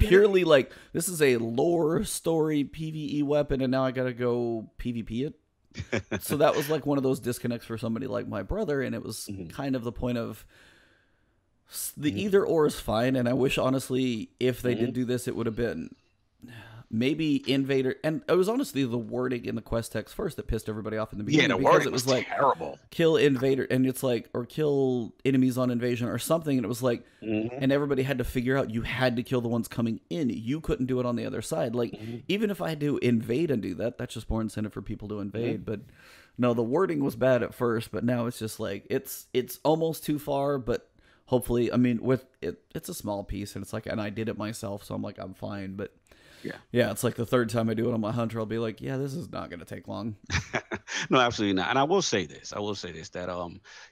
purely like, this is a lore story PvE weapon, and now I gotta go PvP it. So that was like one of those disconnects for somebody like my brother, and it was kind of the point of the either or is fine. And I wish honestly, if they did do this, it would have been Maybe Invader, and it was honestly the wording in the quest text first that pissed everybody off in the beginning. Yeah, the wording was like terrible. Kill Invader, and it's like, or kill enemies on invasion or something, and it was like, and everybody had to figure out you had to kill the ones coming in. You couldn't do it on the other side. Like, even if I had to invade and do that, that's just more incentive for people to invade. But no, the wording was bad at first, but now it's just like, it's almost too far, but hopefully, I mean, with it, it's a small piece, and it's like, and I did it myself, so I'm like, I'm fine, but yeah, it's like the third time I do it on my hunter, I'll be like, yeah, this is not going to take long. No, absolutely not. And I will say this, that,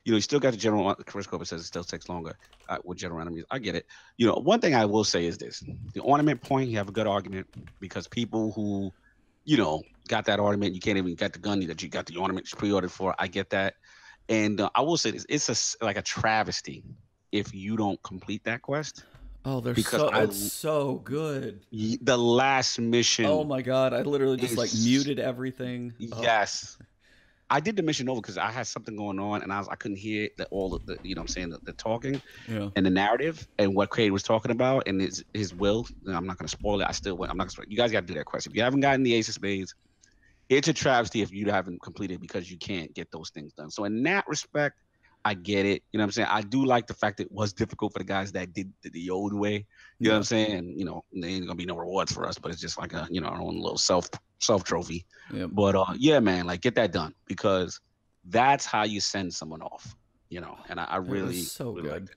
you know, you still got the general, Chris Cooper says it still takes longer with general enemies. I get it. You know, one thing I will say is this, the ornament point, you have a good argument, because people who, you know, got that ornament, you can't even get the gun that you got the ornament pre-ordered for. I get that. And I will say this, it's a, like a travesty if you don't complete that quest. Oh, they're it's so good. The last mission. Oh my God. I literally just like muted everything. Yes. Oh. I did the mission over because I had something going on, and I couldn't hear all of the, you know what I'm saying, the talking and the narrative and what Cayde was talking about and his will. I'm not going to spoil it. I still went. I'm not going to spoil it. You guys got to do that quest. If you haven't gotten the Ace of Spades, it's a travesty if you haven't completed, because you can't get those things done. So in that respect, I get it. You know what I'm saying? I do like the fact that it was difficult for the guys that did the old way. You know what I'm saying? And, you know, there ain't gonna be no rewards for us, but it's just like a, you know, our own little self trophy. Yep. But yeah, man, like get that done, because that's how you send someone off, you know? And I really, really good.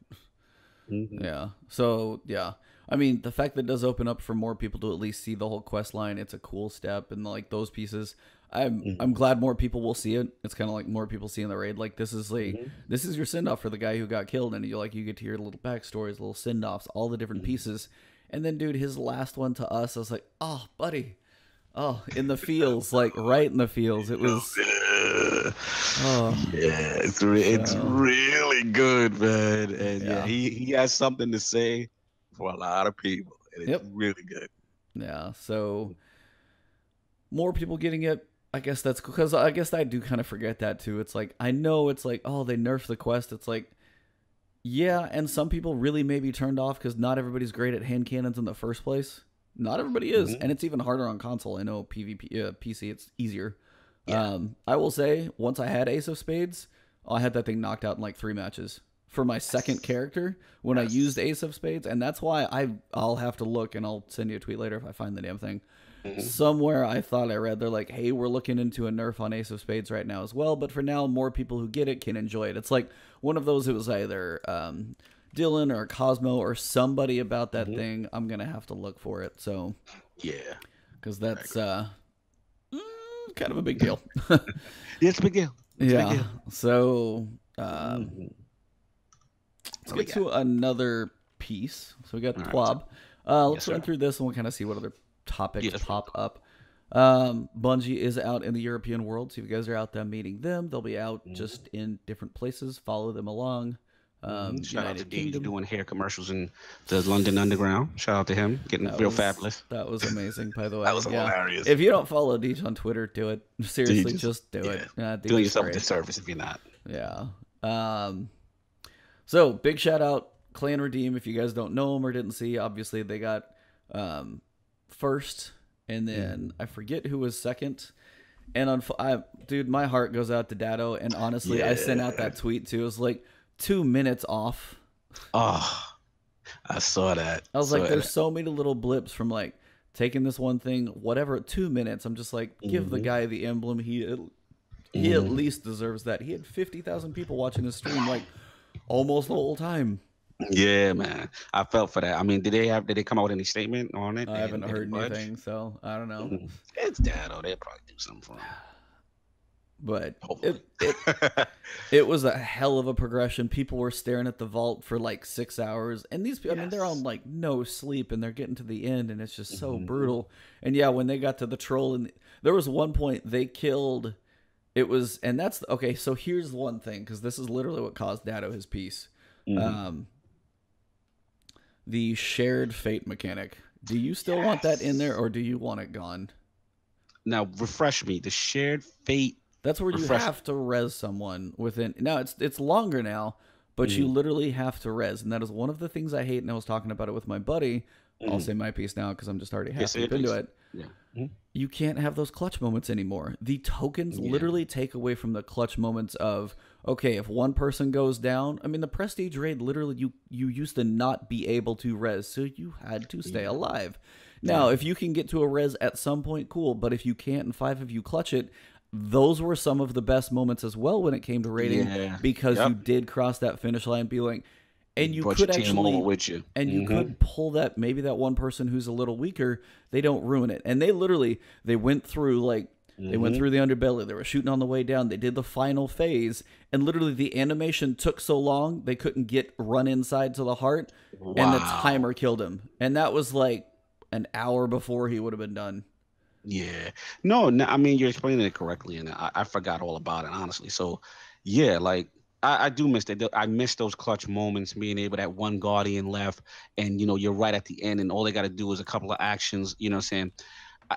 Yeah. So yeah, I mean, the fact that it does open up for more people to at least see the whole quest line, it's a cool step. And like those pieces, I'm glad more people will see it. It's kind of like more people seeing the raid. Like this is like this is your send off for the guy who got killed, and you like you get to hear little backstories, little send offs, all the different pieces. And then, dude, his last one to us, I was like, oh, buddy, oh, in the feels, like right in the feels. It was, yeah, it's really good, man. And yeah, he has something to say for a lot of people, and it's really good. Yeah, so more people getting it. I guess that's cool, because I guess I do kind of forget that too. It's like, I know it's like, oh, they nerfed the quest. It's like, yeah, and some people really may be turned off because not everybody's great at hand cannons in the first place. Not everybody is, and it's even harder on console. I know PvP, PC, it's easier. Yeah. I will say, once I had Ace of Spades, I had that thing knocked out in like 3 matches for my second character when I used Ace of Spades, and that's why I'll have to look, and I'll send you a tweet later if I find the damn thing. Somewhere I thought I read, they're like, hey, we're looking into a nerf on Ace of Spades right now as well, but for now, more people who get it can enjoy it. It's like one of those, it was either Dylan or Cosmo or somebody about that thing. I'm going to have to look for it. So, yeah, because that's kind of a big deal. It's a big deal. It's a big deal. So let's get to another piece. So we got Twab. Let's run through this and we'll kind of see what other topics pop up. Bungie is out in the European world, so if you guys are out there meeting them, they'll be out just in different places. Follow them along. Shout out to Deej doing hair commercials in the London Underground. Shout out to him, getting real fabulous. That was amazing, by the way. That was hilarious. If you don't follow Deej on Twitter, do it. Seriously, just do it. Doing yourself a disservice if you're not. Yeah. So big shout out Clan Redeem. If you guys don't know them or didn't see, obviously they got first, and then I forget who was second. And dude, my heart goes out to Dado. And honestly, I sent out that tweet too. It was like 2 minutes off. Oh, I saw that. I was like, there's so many little blips from like taking this one thing, whatever, 2 minutes. I'm just like, give the guy the emblem. He at least deserves that. He had 50,000 people watching his stream, like almost the whole time. Yeah, man, I felt for that. I mean, did they come out with any statement on it? I haven't heard anything, so I don't know. It's Dado. They'll probably do something for him. But it was a hell of a progression. People were staring at the vault for like 6 hours, and these people, I mean, they're on like no sleep, and they're getting to the end, and it's just so brutal. And yeah, when they got to the troll, and there was one point they killed. It was, and that's okay. So here's one thing, because this is literally what caused Dado his piece. The shared fate mechanic. Do you still want that in there, or do you want it gone? Now refresh me. The shared fate. That's where you have to res someone within. Now it's longer now, but you literally have to res. And that is one of the things I hate. And I was talking about it with my buddy. I'll say my piece now because I'm just already half deep into it. Yeah. You can't have those clutch moments anymore. The tokens literally take away from the clutch moments of, okay, if one person goes down, I mean, the Prestige Raid, literally, you used to not be able to res, so you had to stay alive. Now, if you can get to a res at some point, cool, but if you can't and five of you clutch it, those were some of the best moments as well when it came to raiding because you did cross that finish line and be like, and you could actually, and you could pull that, maybe that one person who's a little weaker, they don't ruin it. And they literally, they went through like, they went through the underbelly, they were shooting on the way down, they did the final phase, and literally the animation took so long, they couldn't get run inside to the heart, and the timer killed him. And that was like an hour before he would have been done. Yeah. No, I mean, you're explaining it correctly, and I forgot all about it, honestly. So, yeah, like, I do miss that. I miss those clutch moments, being able to have one Guardian left and, you know, you're right at the end and all they got to do is a couple of actions, you know what I'm saying?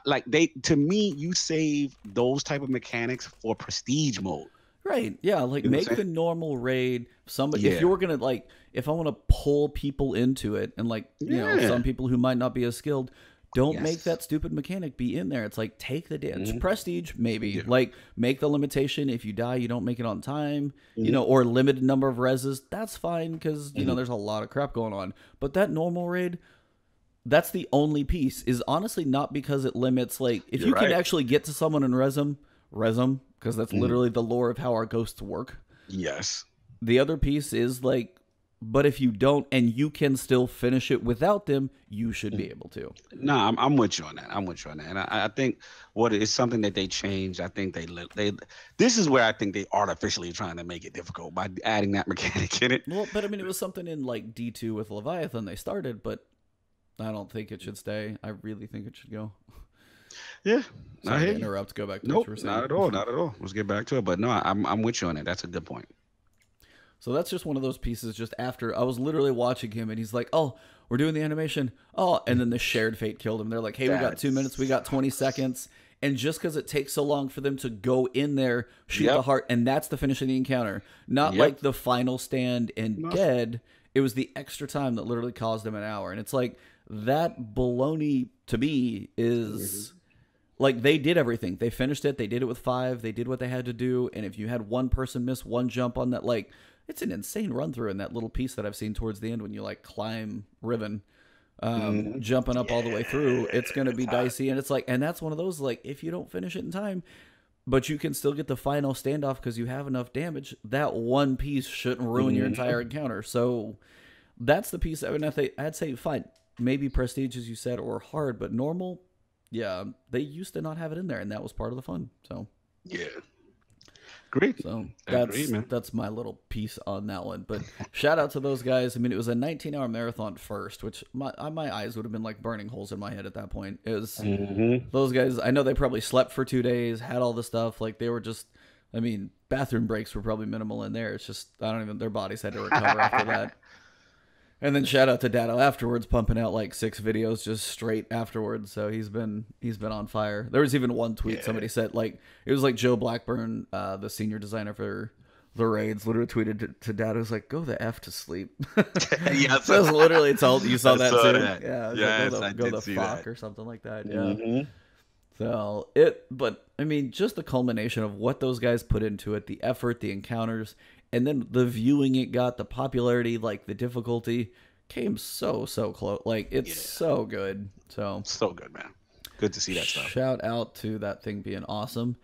Like, they, to me, you save those type of mechanics for prestige mode. Right, yeah, like, you know, make the normal raid, somebody, if you were going to, like, if I want to pull people into it and, like, you know, some people who might not be as skilled, don't make that stupid mechanic be in there. It's like, take the damage. Prestige, maybe. Like, make the limitation. If you die, you don't make it on time, you know, or limited number of reses. That's fine because, you know, there's a lot of crap going on. But that normal raid, that's the only piece, is honestly not because it limits, like, if you can actually get to someone and res them, because that's literally the lore of how our ghosts work. Yes. The other piece is, like, but if you don't and you can still finish it without them, you should be able to. No, I'm with you on that. I'm with you on that. And I think what is something that they changed, I think they this is where I think they artificially trying to make it difficult by adding that mechanic in it. Well, but I mean, it was something in like D2 with Leviathan they started, but I don't think it should stay. I really think it should go. Yeah. Sorry to interrupt. Go back to what you were saying. Not at all. Not at all. Let's get back to it. But no, I'm with you on it. That's a good point. So that's just one of those pieces just after I was literally watching him and he's like, oh, we're doing the animation. Oh, and then the shared fate killed him. They're like, hey, we got 2 minutes. We got 20 seconds. And just because it takes so long for them to go in there, shoot the heart. And that's the finish of the encounter. Not like the final stand and dead. It was the extra time that literally caused him an hour. And it's like that baloney to me is like they did everything. They finished it. They did it with five. They did what they had to do. And if you had one person miss one jump on that, like, it's an insane run through in that little piece that I've seen towards the end when you like climb Riven, jumping up all the way through. It's going to be dicey. And it's like, and that's one of those, like, if you don't finish it in time, but you can still get the final standoff because you have enough damage, that one piece shouldn't ruin your entire encounter. So that's the piece. I mean, I'd say, fine, maybe prestige, as you said, or hard, but normal. Yeah. They used to not have it in there and that was part of the fun. So yeah. Great. So that's my little piece on that one. But shout out to those guys. I mean, it was a 19-hour marathon first, which my eyes would have been like burning holes in my head at that point. It was those guys. I know they probably slept for 2 days, had all the stuff. Like they were just, I mean, bathroom breaks were probably minimal in there. It's just, I don't even, their bodies had to recover after that. And then shout out to Dado afterwards, pumping out like 6 videos just straight afterwards. So he's been on fire. There was even one tweet somebody said, like, it was like Joe Blackburn, the senior designer for the raids, literally tweeted to Dado's like, "Go the f to sleep." Yeah, so that's literally it's all you saw that too. That. Yeah, yes, like, go the fuck or something like that. Yeah. So but I mean, just the culmination of what those guys put into it, the effort, the encounters. And then the viewing it got, the popularity, like the difficulty came so close. Like it's so good. So good, man. Good to see that stuff. Shout out to that thing being awesome.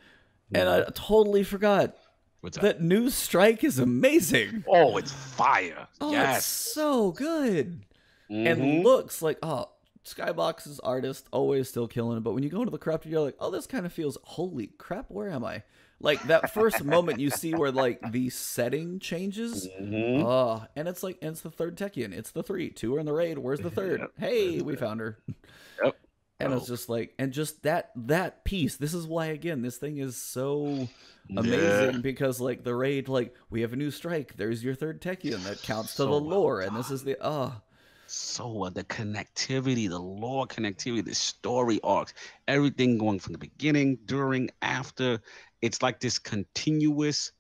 Yeah. And I totally forgot. What's that? News Strike is amazing. Oh, it's fire. Oh, it's so good. And looks like, oh, Skybox's artist always still killing it. But when you go into the corrupted, you're like, oh, this kind of feels, holy crap, where am I? Like that first moment you see where like the setting changes, and it's like, and it's the third Tekken, it's the 3, 2 are in the raid. Where's the third? Hey, we found her. And it's just like, and just that piece. This is why again, this thing is so amazing because like the raid, like we have a new strike. There's your third Tekken that counts to the lore, and this is the the connectivity, the lore connectivity, the story arcs, everything going from the beginning, during, after. It's like this continuous,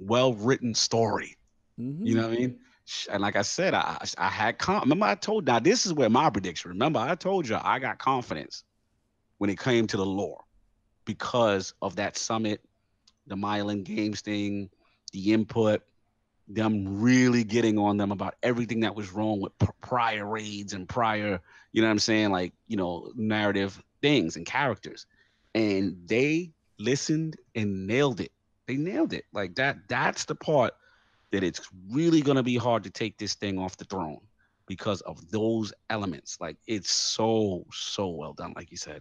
well-written story Mm-hmm. You know what I mean? And like I said, I had remember I told now this is where my prediction. Remember I told you I got confidence when it came to the lore because of that summit, the Mylan Games thing, the input, them really getting on them about everything that was wrong with prior raids and prior, you know what I'm saying, like, you know, narrative things and characters. And they listened and nailed it. They nailed it. Like that's the part that it's really going to be hard to take this thing off the throne because of those elements. Like it's so well done, like you said.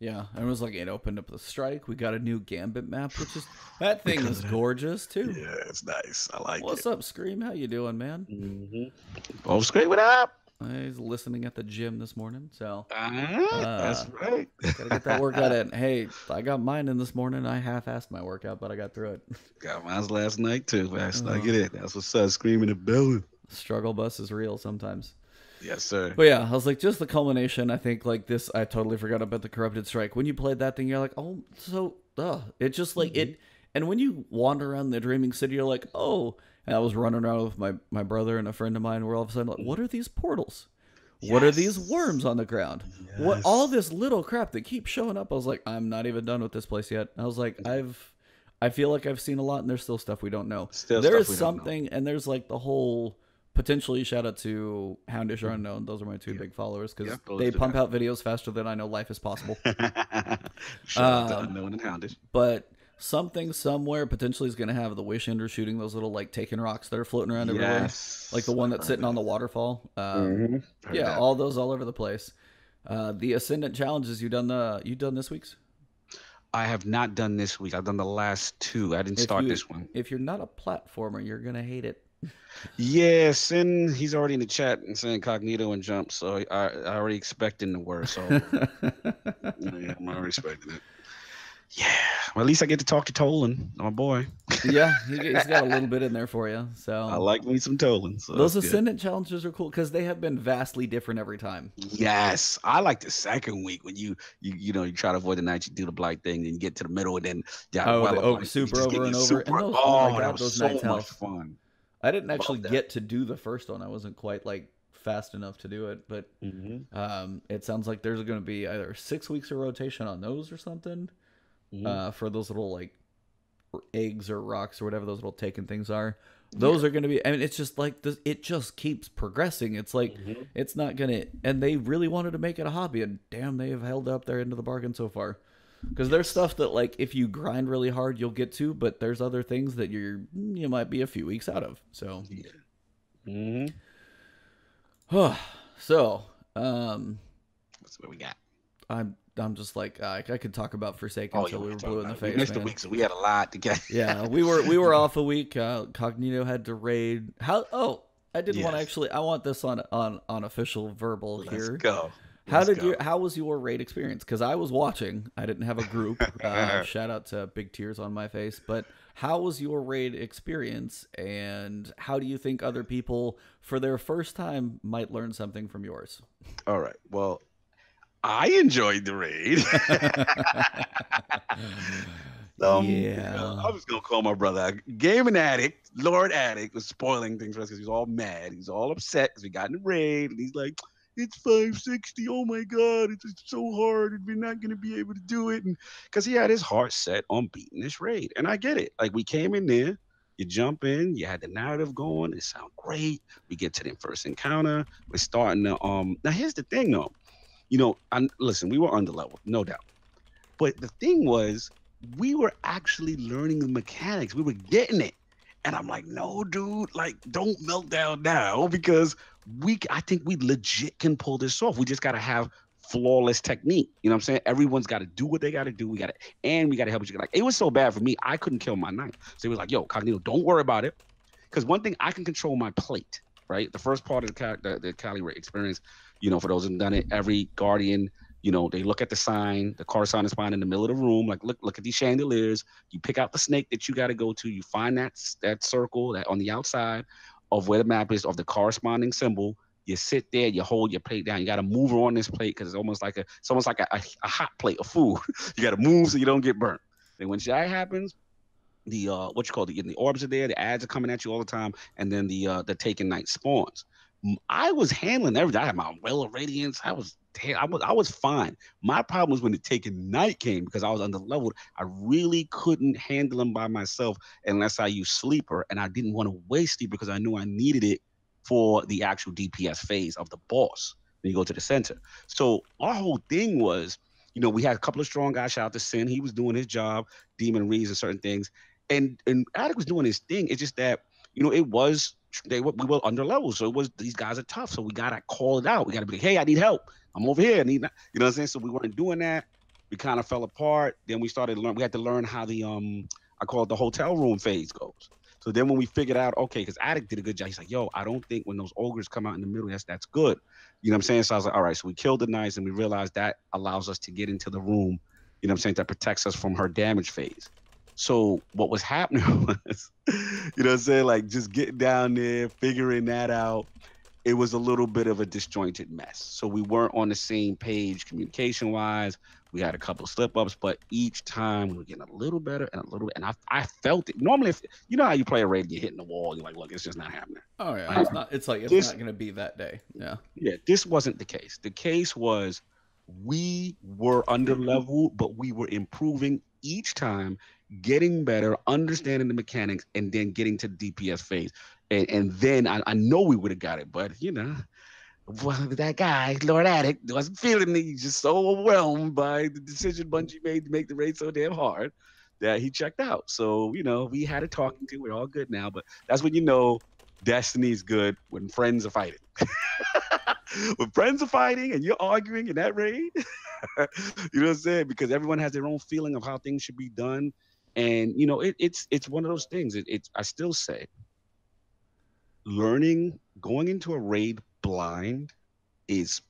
Yeah, I was like, it opened up the strike. We got a new Gambit map, which is that thing is gorgeous too. Yeah, it's nice. I like it. What's up, Scream? How you doing, man? Mm-hmm. Oh, Scream, what up? He's listening at the gym this morning, so that's right. Gotta get that workout in. Hey, I got mine in this morning. I half-assed my workout, but I got through it. Got mine last night too. Last night, get it. That's what's up. Screaming the building. Struggle bus is real sometimes. Yes, sir. But yeah, I was like, just the culmination. I think like this. I totally forgot about the Corrupted Strike. When you played that thing, you're like, oh, so it just like it. And when you wander around the Dreaming City, you're like, oh. And I was running around with my brother and a friend of mine. We're all of a sudden like, what are these portals? Yes. What are these worms on the ground? Yes. What all this little crap that keeps showing up? I was like, I'm not even done with this place yet. I was like, I feel like I've seen a lot, and there's still stuff we don't know. There is something, and there's like the whole. Potentially, shout out to Houndish or Unknown. Those are my two big followers because they pump out videos faster than I know life is possible. Shout out to Unknown and Houndish. But something somewhere potentially is going to have the Wish Ender shooting those little like Taken rocks that are floating around everywhere. Like the one that's sitting on the waterfall. Yeah, all those all over the place. The Ascendant Challenges, you done this week's? I have not done this week. I've done the last two. I didn't start this one. If you're not a platformer, you're going to hate it. Yeah, Sin, he's already in the chat and saying Incognito and Jump, so I already expecting the worst. So yeah, I'm already expecting it. Yeah, well, at least I get to talk to Tolan, my boy. Yeah, he's got a little bit in there for you. So I like me some Tolan. So those Ascendant challenges are cool because they have been vastly different every time. Yes, I like the second week when you know you try to avoid the night, you do the blind thing, then you get to the middle, and then super over and over. Oh my God, that was so much fun. I didn't actually get to do the first one. I wasn't quite like fast enough to do it, but it sounds like there's going to be either 6 weeks of rotation on those or something for those little like eggs or rocks or whatever those little Taken things are. Those are going to be. I mean, it's just like this. It just keeps progressing. It's like it's not going to. And they really wanted to make it a hobby, and damn, they have held up their end of the bargain so far. Because there's stuff that, like, if you grind really hard, you'll get to, but there's other things that you might be a few weeks out of. So, that's what we got. I'm just like I could talk about Forsaken until we were blue in the face. We missed a week, so we had a lot to get. Yeah, we were off a week. Cognito had to raid. I did want to actually. I want this on official verbal here. Let's go. How was your raid experience? Because I was watching. I didn't have a group. Shout out to Big Tears on my face. But how was your raid experience? And how do you think other people, for their first time, might learn something from yours? All right. Well, I enjoyed the raid. I was going to call my brother Gaming Addict. Lord Addict was spoiling things for us because he was all mad. He was all upset because we got in the raid. And he's like... It's 560. Oh my God. It's so hard. And we're not going to be able to do it. And because he had his heart set on beating this raid. And I get it. Like, we came in there, you jump in, you had the narrative going. It sounds great. We get to the first encounter. We're starting to. Now, here's the thing, though. You know, listen, we were underleveled, no doubt. But the thing was, we were actually learning the mechanics, we were getting it. And I'm like, no, dude, like, don't melt down now because I think we legit can pull this off. We just got to have flawless technique. You know what I'm saying? Everyone's got to do what they got to do. We got to help each other. Like, it was so bad for me, I couldn't kill my knight. So he was like, yo, Cognito, don't worry about it. Because one thing, I can control my plate, right? The first part of the Cali Ray experience, you know, for those who've done it, every guardian, you know, they look at the sign, the car sign is fine in the middle of the room. Like, look at these chandeliers. You pick out the snake that you got to go to. You find that circle that on the outside of where the map is of the corresponding symbol. You sit there. You hold your plate down. You got to move her on this plate because it's almost like a hot plate of food. You got to move so you don't get burnt. And when that happens, the what you call it, the orbs are there, the ads are coming at you all the time, and then the Taken Knight spawns. I was handling everything. I had my Well of Radiance. I was fine. My problem was when the Taken Knight came, because I was underleveled. I really couldn't handle him by myself unless I used Sleeper, and I didn't want to waste Sleeper because I knew I needed it for the actual DPS phase of the boss. Then you go to the center. So our whole thing was, you know, we had a couple of strong guys. Shout out to Sin. He was doing his job. Demon Reeds and certain things. And Attic was doing his thing. It's just that, you know, it was, we were under level. So it was, these guys are tough. So we got to call it out. We got to be like, hey, I need help. I'm over here. I need, you know what I'm saying? So we weren't doing that. We kind of fell apart. Then we started to learn. We had to learn how the, I call it the hotel room phase goes. So then when we figured out, okay, because Attic did a good job. He's like, yo, I don't think when those ogres come out in the middle, that's good. You know what I'm saying? So I was like, all right, so we killed the knights, and we realized that allows us to get into the room, you know what I'm saying, that protects us from her damage phase. So what was happening was, you know what I'm saying, like just getting down there, figuring that out, it was a little bit of a disjointed mess. So we weren't on the same page communication-wise. We had a couple slip-ups, but each time we were getting a little better and a little, and I felt it. Normally, if, you know how you play a raid, you're hitting the wall, you're like, look, it's just not happening. Oh, yeah, it's not going to be that day. Yeah. Yeah, this wasn't the case. The case was we were under-leveled, but we were improving each time, getting better, understanding the mechanics, and then getting to the DPS phase. And then I know we would have got it, but, you know, well, that guy, Lord Attic, wasn't feeling it. He's just so overwhelmed by the decision Bungie made to make the raid so damn hard that he checked out. So, you know, we had a talking to. We're all good now. But that's when you know Destiny's good, when friends are fighting. When friends are fighting and you're arguing in that raid, you know what I'm saying? Because everyone has their own feeling of how things should be done. And, you know, it's one of those things. I still say, learning, going into a raid blind is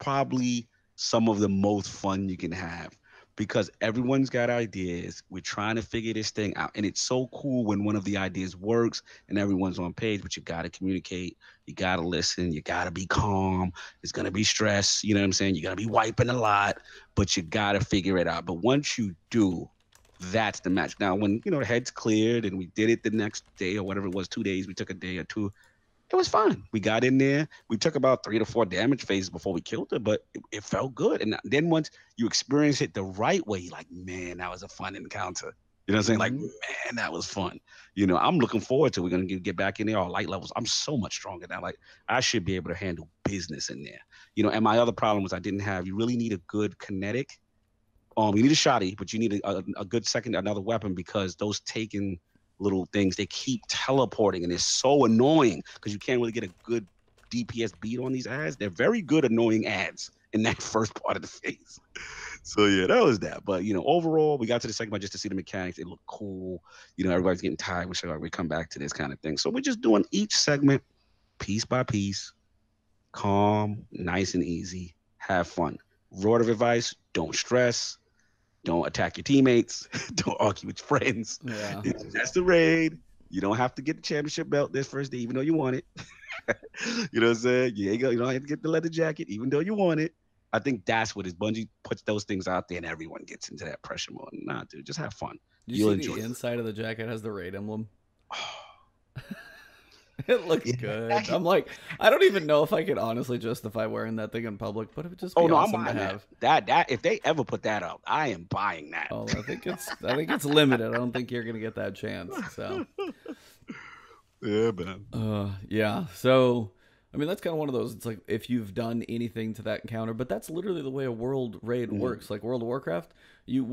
probably some of the most fun you can have, because everyone's got ideas. We're trying to figure this thing out. And it's so cool when one of the ideas works and everyone's on page, but you got to communicate. You got to listen. You got to be calm. It's going to be stress. You know what I'm saying? You're going to be wiping a lot, but you got to figure it out. But once you do, that's the match. Now, when, you know, the heads cleared and we did it the next day or whatever it was, 2 days, we took a day or two, it was fine. We got in there. We took about 3 to 4 damage phases before we killed her, but it felt good. And then once you experience it the right way, you're like, man, that was a fun encounter. You know what I'm saying? Like, man, that was fun. You know, I'm looking forward to it. We're going to get back in there. Our light levels, I'm so much stronger now. Like, I should be able to handle business in there. You know, and my other problem was I didn't have, you really need a good kinetic. You need a shotty, but you need a good second, another weapon, because those Taken little things, they keep teleporting, and it's so annoying because you can't really get a good DPS beat on these ads. They're very good annoying ads in that first part of the phase. So, yeah, that was that. But, you know, overall, we got to the second part just to see the mechanics. It looked cool. You know, everybody's getting tired. We're like, we come back to this kind of thing. So we're just doing each segment piece by piece, calm, nice and easy, have fun. Word of advice, don't stress. Don't attack your teammates. Don't argue with your friends. Yeah. That's the raid. You don't have to get the championship belt this first day, even though you want it. You know what I'm saying? You don't have to get the leather jacket, even though you want it. I think that's what it is. Bungie puts those things out there, and everyone gets into that pressure mode. Nah, dude, just have fun. You'll see enjoy the inside of the jacket has the raid emblem. Oh. It looks good. I'm like, I don't even know if I could honestly justify wearing that thing in public, but it would just be awesome to have. That if they ever put that up, I am buying that. Oh, I think it's limited. I don't think you're gonna get that chance. So yeah, man. Yeah. So I mean, that's kind of one of those. It's like if you've done anything to that encounter, but that's literally the way a world raid works. Like World of Warcraft, you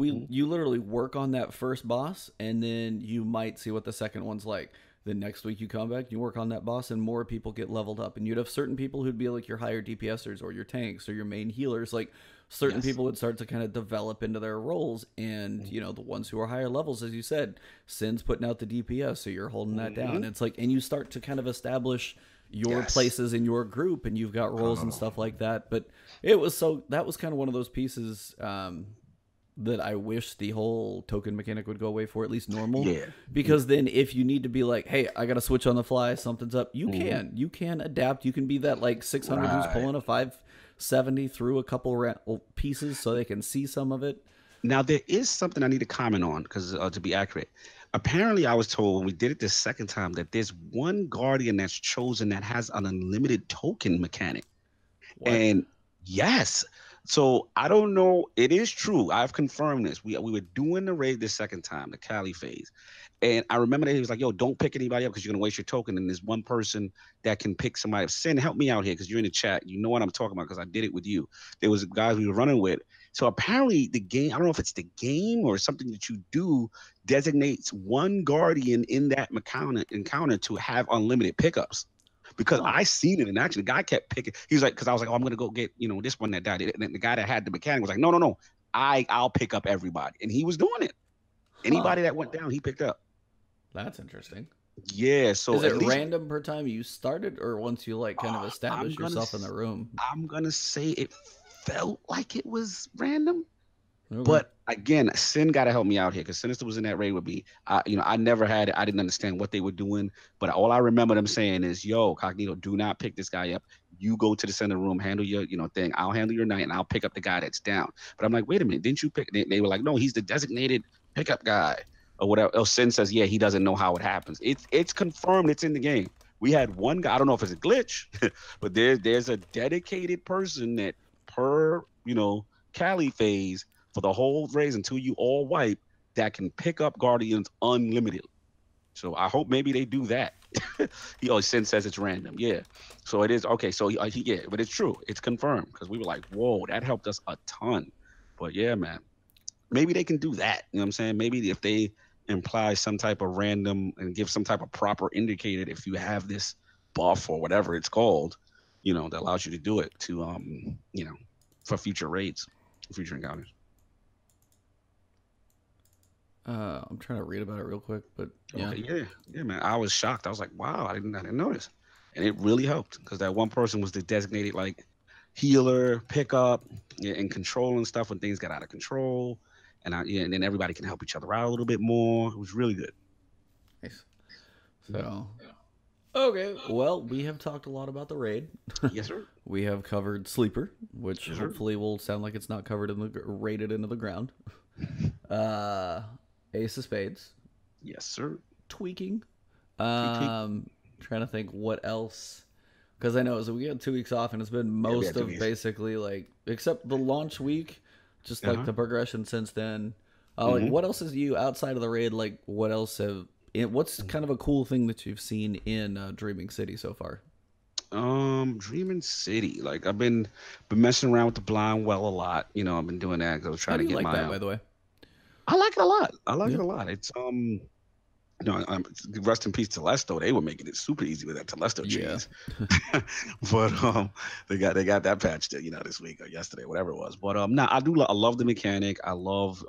literally work on that first boss, and then you might see what the second one's like. Then next week you come back, you work on that boss, and more people get leveled up. And you'd have certain people who'd be like your higher DPSers or your tanks or your main healers. Like certain people would start to kind of develop into their roles. And, you know, the ones who are higher levels, as you said, Sin's putting out the DPS, so you're holding that down. It's like, and you start to kind of establish your places in your group, and you've got roles and stuff like that. But it was that was kind of one of those pieces that I wish the whole token mechanic would go away for, at least normal. Yeah. Because then if you need to be like, hey, I got to switch on the fly, something's up, you can. You can adapt. You can be that like 600 who's pulling a 570 through a couple pieces so they can see some of it. Now, there is something I need to comment on because to be accurate, apparently I was told when we did it the second time that there's one guardian that's chosen that has an unlimited token mechanic. What? And yes. So I don't know. It is true. I've confirmed this. We were doing the raid the second time, the Cali phase. And I remember that he was like, yo, don't pick anybody up because you're going to waste your token. And there's one person that can pick somebody up. Sin, help me out here because you're in the chat. You know what I'm talking about because I did it with you. There was guys we were running with. So apparently the game, I don't know if it's the game or something that you do, designates one guardian in that encounter to have unlimited pickups. Because I seen it in action. The guy kept picking. He was like, because I was like, oh, I'm going to go get, you know, this one that died. And the guy that had the mechanic was like, no, no, no. I'll pick up everybody. And he was doing it. Anybody that went down, he picked up. That's interesting. Yeah. So is it random per time you started or once you like kind of established yourself in the room? I'm going to say it felt like it was random. Okay. But again, Sin got to help me out here because Sinister was in that raid with me. You know, I never had it. I didn't understand what they were doing. But all I remember them saying is, yo, Cognito, do not pick this guy up. You go to the center room, handle your, you know, thing. I'll handle your night and I'll pick up the guy that's down. But I'm like, wait a minute, didn't you pick? They were like, no, he's the designated pickup guy or whatever. Oh, Sin says, yeah, he doesn't know how it happens. It's confirmed. It's in the game. We had one guy. I don't know if it's a glitch, but there's a dedicated person that per, you know, Cali phase, for the whole raise until you all wipe, that can pick up guardians unlimited. So I hope maybe they do that. He always says it's random. Yeah. So it is. Okay. So yeah, but it's true. It's confirmed because we were like, whoa, that helped us a ton. But yeah, man, maybe they can do that. You know what I'm saying? Maybe if they imply some type of random and give some type of proper indicator, if you have this buff or whatever it's called, you know, that allows you to do it to, you know, for future raids, future encounters. I'm trying to read about it real quick, but yeah. Okay, yeah, man. I was shocked. I was like, wow, I didn't notice, and it really helped because that one person was the designated like healer, pickup, and controlling stuff when things got out of control, and then everybody can help each other out a little bit more. It was really good. Nice. So, okay, well, we have talked a lot about the raid. Yes, sir. We have covered Sleeper, which yes, hopefully will sound like it's not covered in the raided into the ground. Ace of Spades. Yes, sir. Tweaking. Trying to think what else. Because I know, so we got 2 weeks off, and it's been most of basically, like, except the launch week, just like the progression since then. Like, what else is you, outside of the raid, like, what else have, what's kind of a cool thing that you've seen in Dreaming City so far? Dreaming City. Like, I've been messing around with the Blind Well a lot. You know, I've been doing that because I was trying to get like my... That, by the way? I like it a lot. I like it a lot. It's no, rest in peace Telesto. They were making it super easy with that Telesto cheese. Yeah. But they got that patch that, you know, this week or yesterday, whatever it was. But I love the mechanic. I love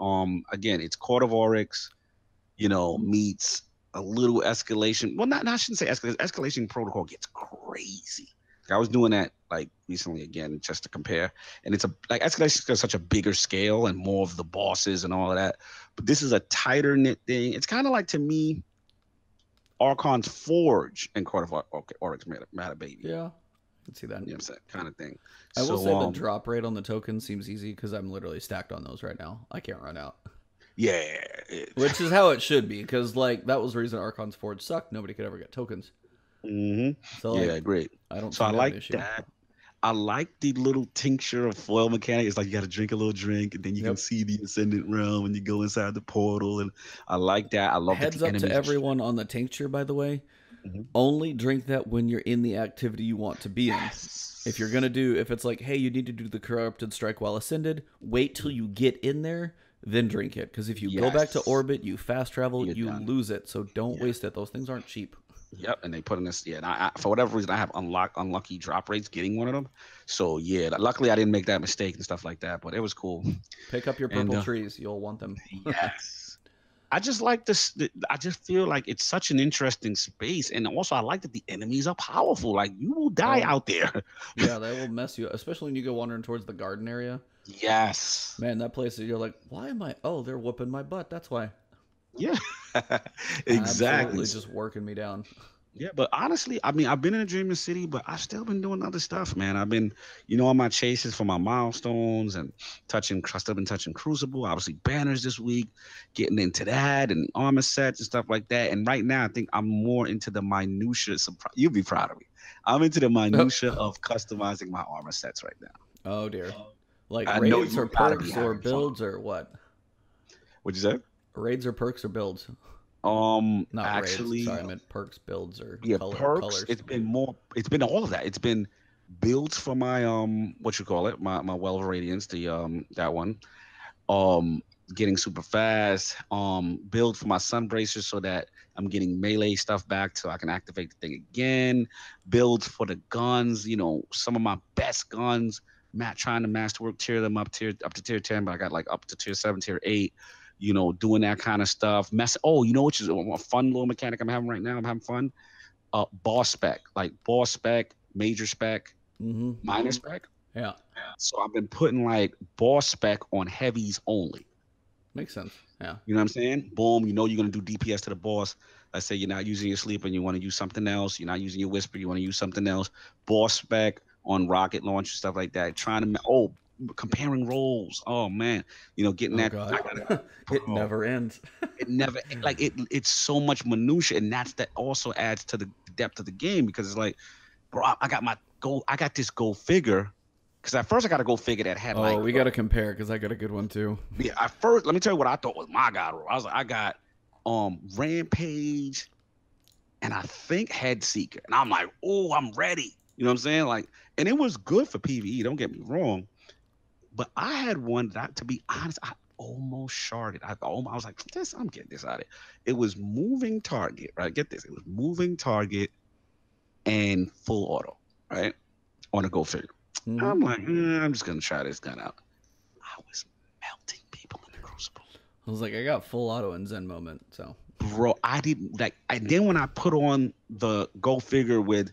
again, it's Court of Oryx, you know, meets a little escalation. Well, not I shouldn't say escalation. Escalation protocol gets crazy. I was doing that like recently again just to compare, and it's a like Escalation is such a bigger scale and more of the bosses and all of that, but this is a tighter knit thing. It's kind of like, to me, Archon's Forge and Court of Oryx matter, baby. Yeah, I can see that. You know what I'm saying? Kind of thing. I will say the drop rate on the token seems easy because I'm literally stacked on those right now. I can't run out. Yeah, which is how it should be, because like that was the reason Archon's Forge sucked. Nobody could ever get tokens. So, like, yeah, great. I like that. I like the little tincture of foil mechanic. It's like you got to drink a little drink, and then you can see the Ascendant Realm, and you go inside the portal. And I like that. I love heads up to everyone on the tincture. By the way, only drink that when you're in the activity you want to be in. If you're gonna do, if it's like, hey, you need to do the Corrupted Strike while Ascended, wait till you get in there, then drink it. Because if you go back to orbit, you fast travel, you lose it. So don't waste it. Those things aren't cheap. Yep, and they put in this. Yeah, and I, for whatever reason, I have unlucky drop rates getting one of them. So yeah, luckily I didn't make that mistake and stuff like that. But it was cool. Pick up your purple trees; you'll want them. Yes, I just like this. I just feel like it's such an interesting space, and also I like that the enemies are powerful. Like, you will die out there. Yeah, they will mess you up, especially when you go wandering towards the garden area. Yes, man, that place. You're like, why am I? Oh, they're whooping my butt. That's why. Yeah, exactly. Absolutely just working me down. Yeah, but honestly, I mean, I've been in a Dreaming City, but I've still been doing other stuff, man. I've been, you know, on my chases for my milestones and touching Crucible, obviously banners this week, getting into that and armor sets and stuff like that. And right now, I think I'm more into the minutia. You'll be proud of me. I'm into the minutia of customizing my armor sets right now. Oh dear, like raids or perks or builds or what? What'd you say? Raids or perks or builds? Not actually raids. Sorry, I meant perks, builds, or colors. It's been all of that. It's been builds for my my Well of Radiance, the that one, getting super fast, build for my Sunbracers so that I'm getting melee stuff back so I can activate the thing again, builds for the guns, you know, some of my best guns, trying to masterwork tier them up to tier 10, but I got like up to tier 7, tier 8. You know, doing that kind of stuff. You know, which is a fun little mechanic I'm having right now. I'm having fun. Boss spec, like boss spec, major spec, minor spec. Yeah. So I've been putting like boss spec on heavies only. Makes sense. Yeah. You know what I'm saying? Boom. You know, you're going to do DPS to the boss. Let's say you're not using your sleep and you want to use something else. You're not using your whisper. You want to use something else. Boss spec on rocket launch and stuff like that. Comparing roles, oh man, you know, getting it never ends. It never, like, it's so much minutia, and that also adds to the depth of the game, because it's like, bro, I got this Go Figure, because at first I got a Go Figure that had we got to compare, because I got a good one too. Yeah, at first, let me tell you what I thought was my god role. I was like, I got Rampage, and I think Head Seeker, and I'm like, oh, I'm ready. You know what I'm saying? Like, and it was good for PvE. Don't get me wrong. But I had one that, to be honest, I almost sharded. I was like, I'm getting this out of it. It was moving target, right? Get this. It was moving target and full auto, right? On a Go Figure. Mm-hmm. I'm like, I'm just going to try this gun out. I was melting people in the Crucible. I was like, I got full auto in Zen Moment, so. Bro, I didn't, like, and then when I put on the Go Figure with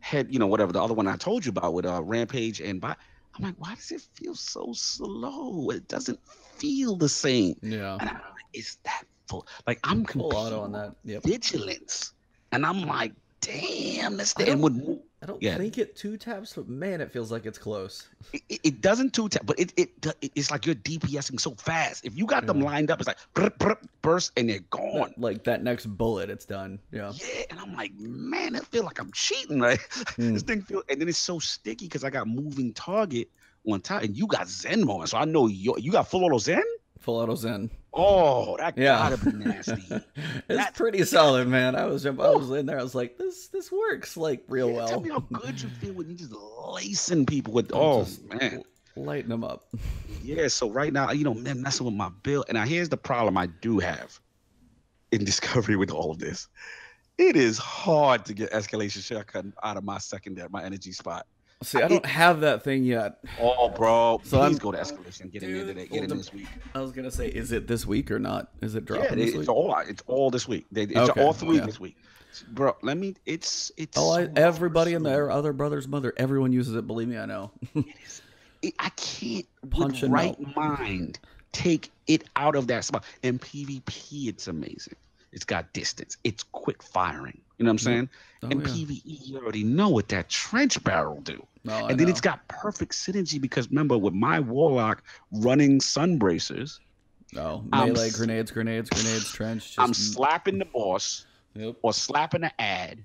Head, you know, whatever, the other one I told you about with Rampage and Bot. I'm like, why does it feel so slow? It doesn't feel the same. Yeah. And I'm like, it's that full. Like, I'm full auto on that. Yep. Vigilance. And I'm like, damn, this thing would move. I don't think it two taps, but man, it feels like it's close. It doesn't two tap, but it's like you're DPSing so fast. If you got them lined up, it's like brruh, brruh, burst, and they're gone. Like that next bullet, it's done. Yeah. Yeah, and I'm like, man, I feel like I'm cheating. Like this thing feels, and then it's so sticky because I got moving target on top, and you got Zen Moment, so I know you got full auto Zen. Full auto Zen. Oh, that gotta be nasty. That's pretty solid, man. I was in there. I was like, this works like real well. Tell me how good you feel when you just lacing people with. Oh man, lighten them up. Yeah. So right now, you know, man, messing with my build. And now here's the problem I do have in Discovery with all of this. It is hard to get Escalation Shotgun out of my energy spot. See, I don't have that thing yet. Oh, bro. So please go to Escalation. Get it in today. Get it this week. I was going to say, is it this week or not? Is it dropping this week? It's all this week. All three this week. Bro, let me, it's. Oh, everybody and their other brother's mother, everyone uses it. Believe me, I know. I can't punch with right mind take it out of that spot. And PvP, it's amazing. It's got distance. It's quick firing. You know what I'm saying? Oh, and PvE, you already know what that trench barrel do. Oh, and then it's got perfect synergy because, remember, with my Warlock running Sunbracers. Oh, melee, grenades, trench. Just... I'm slapping the boss or slapping the ad.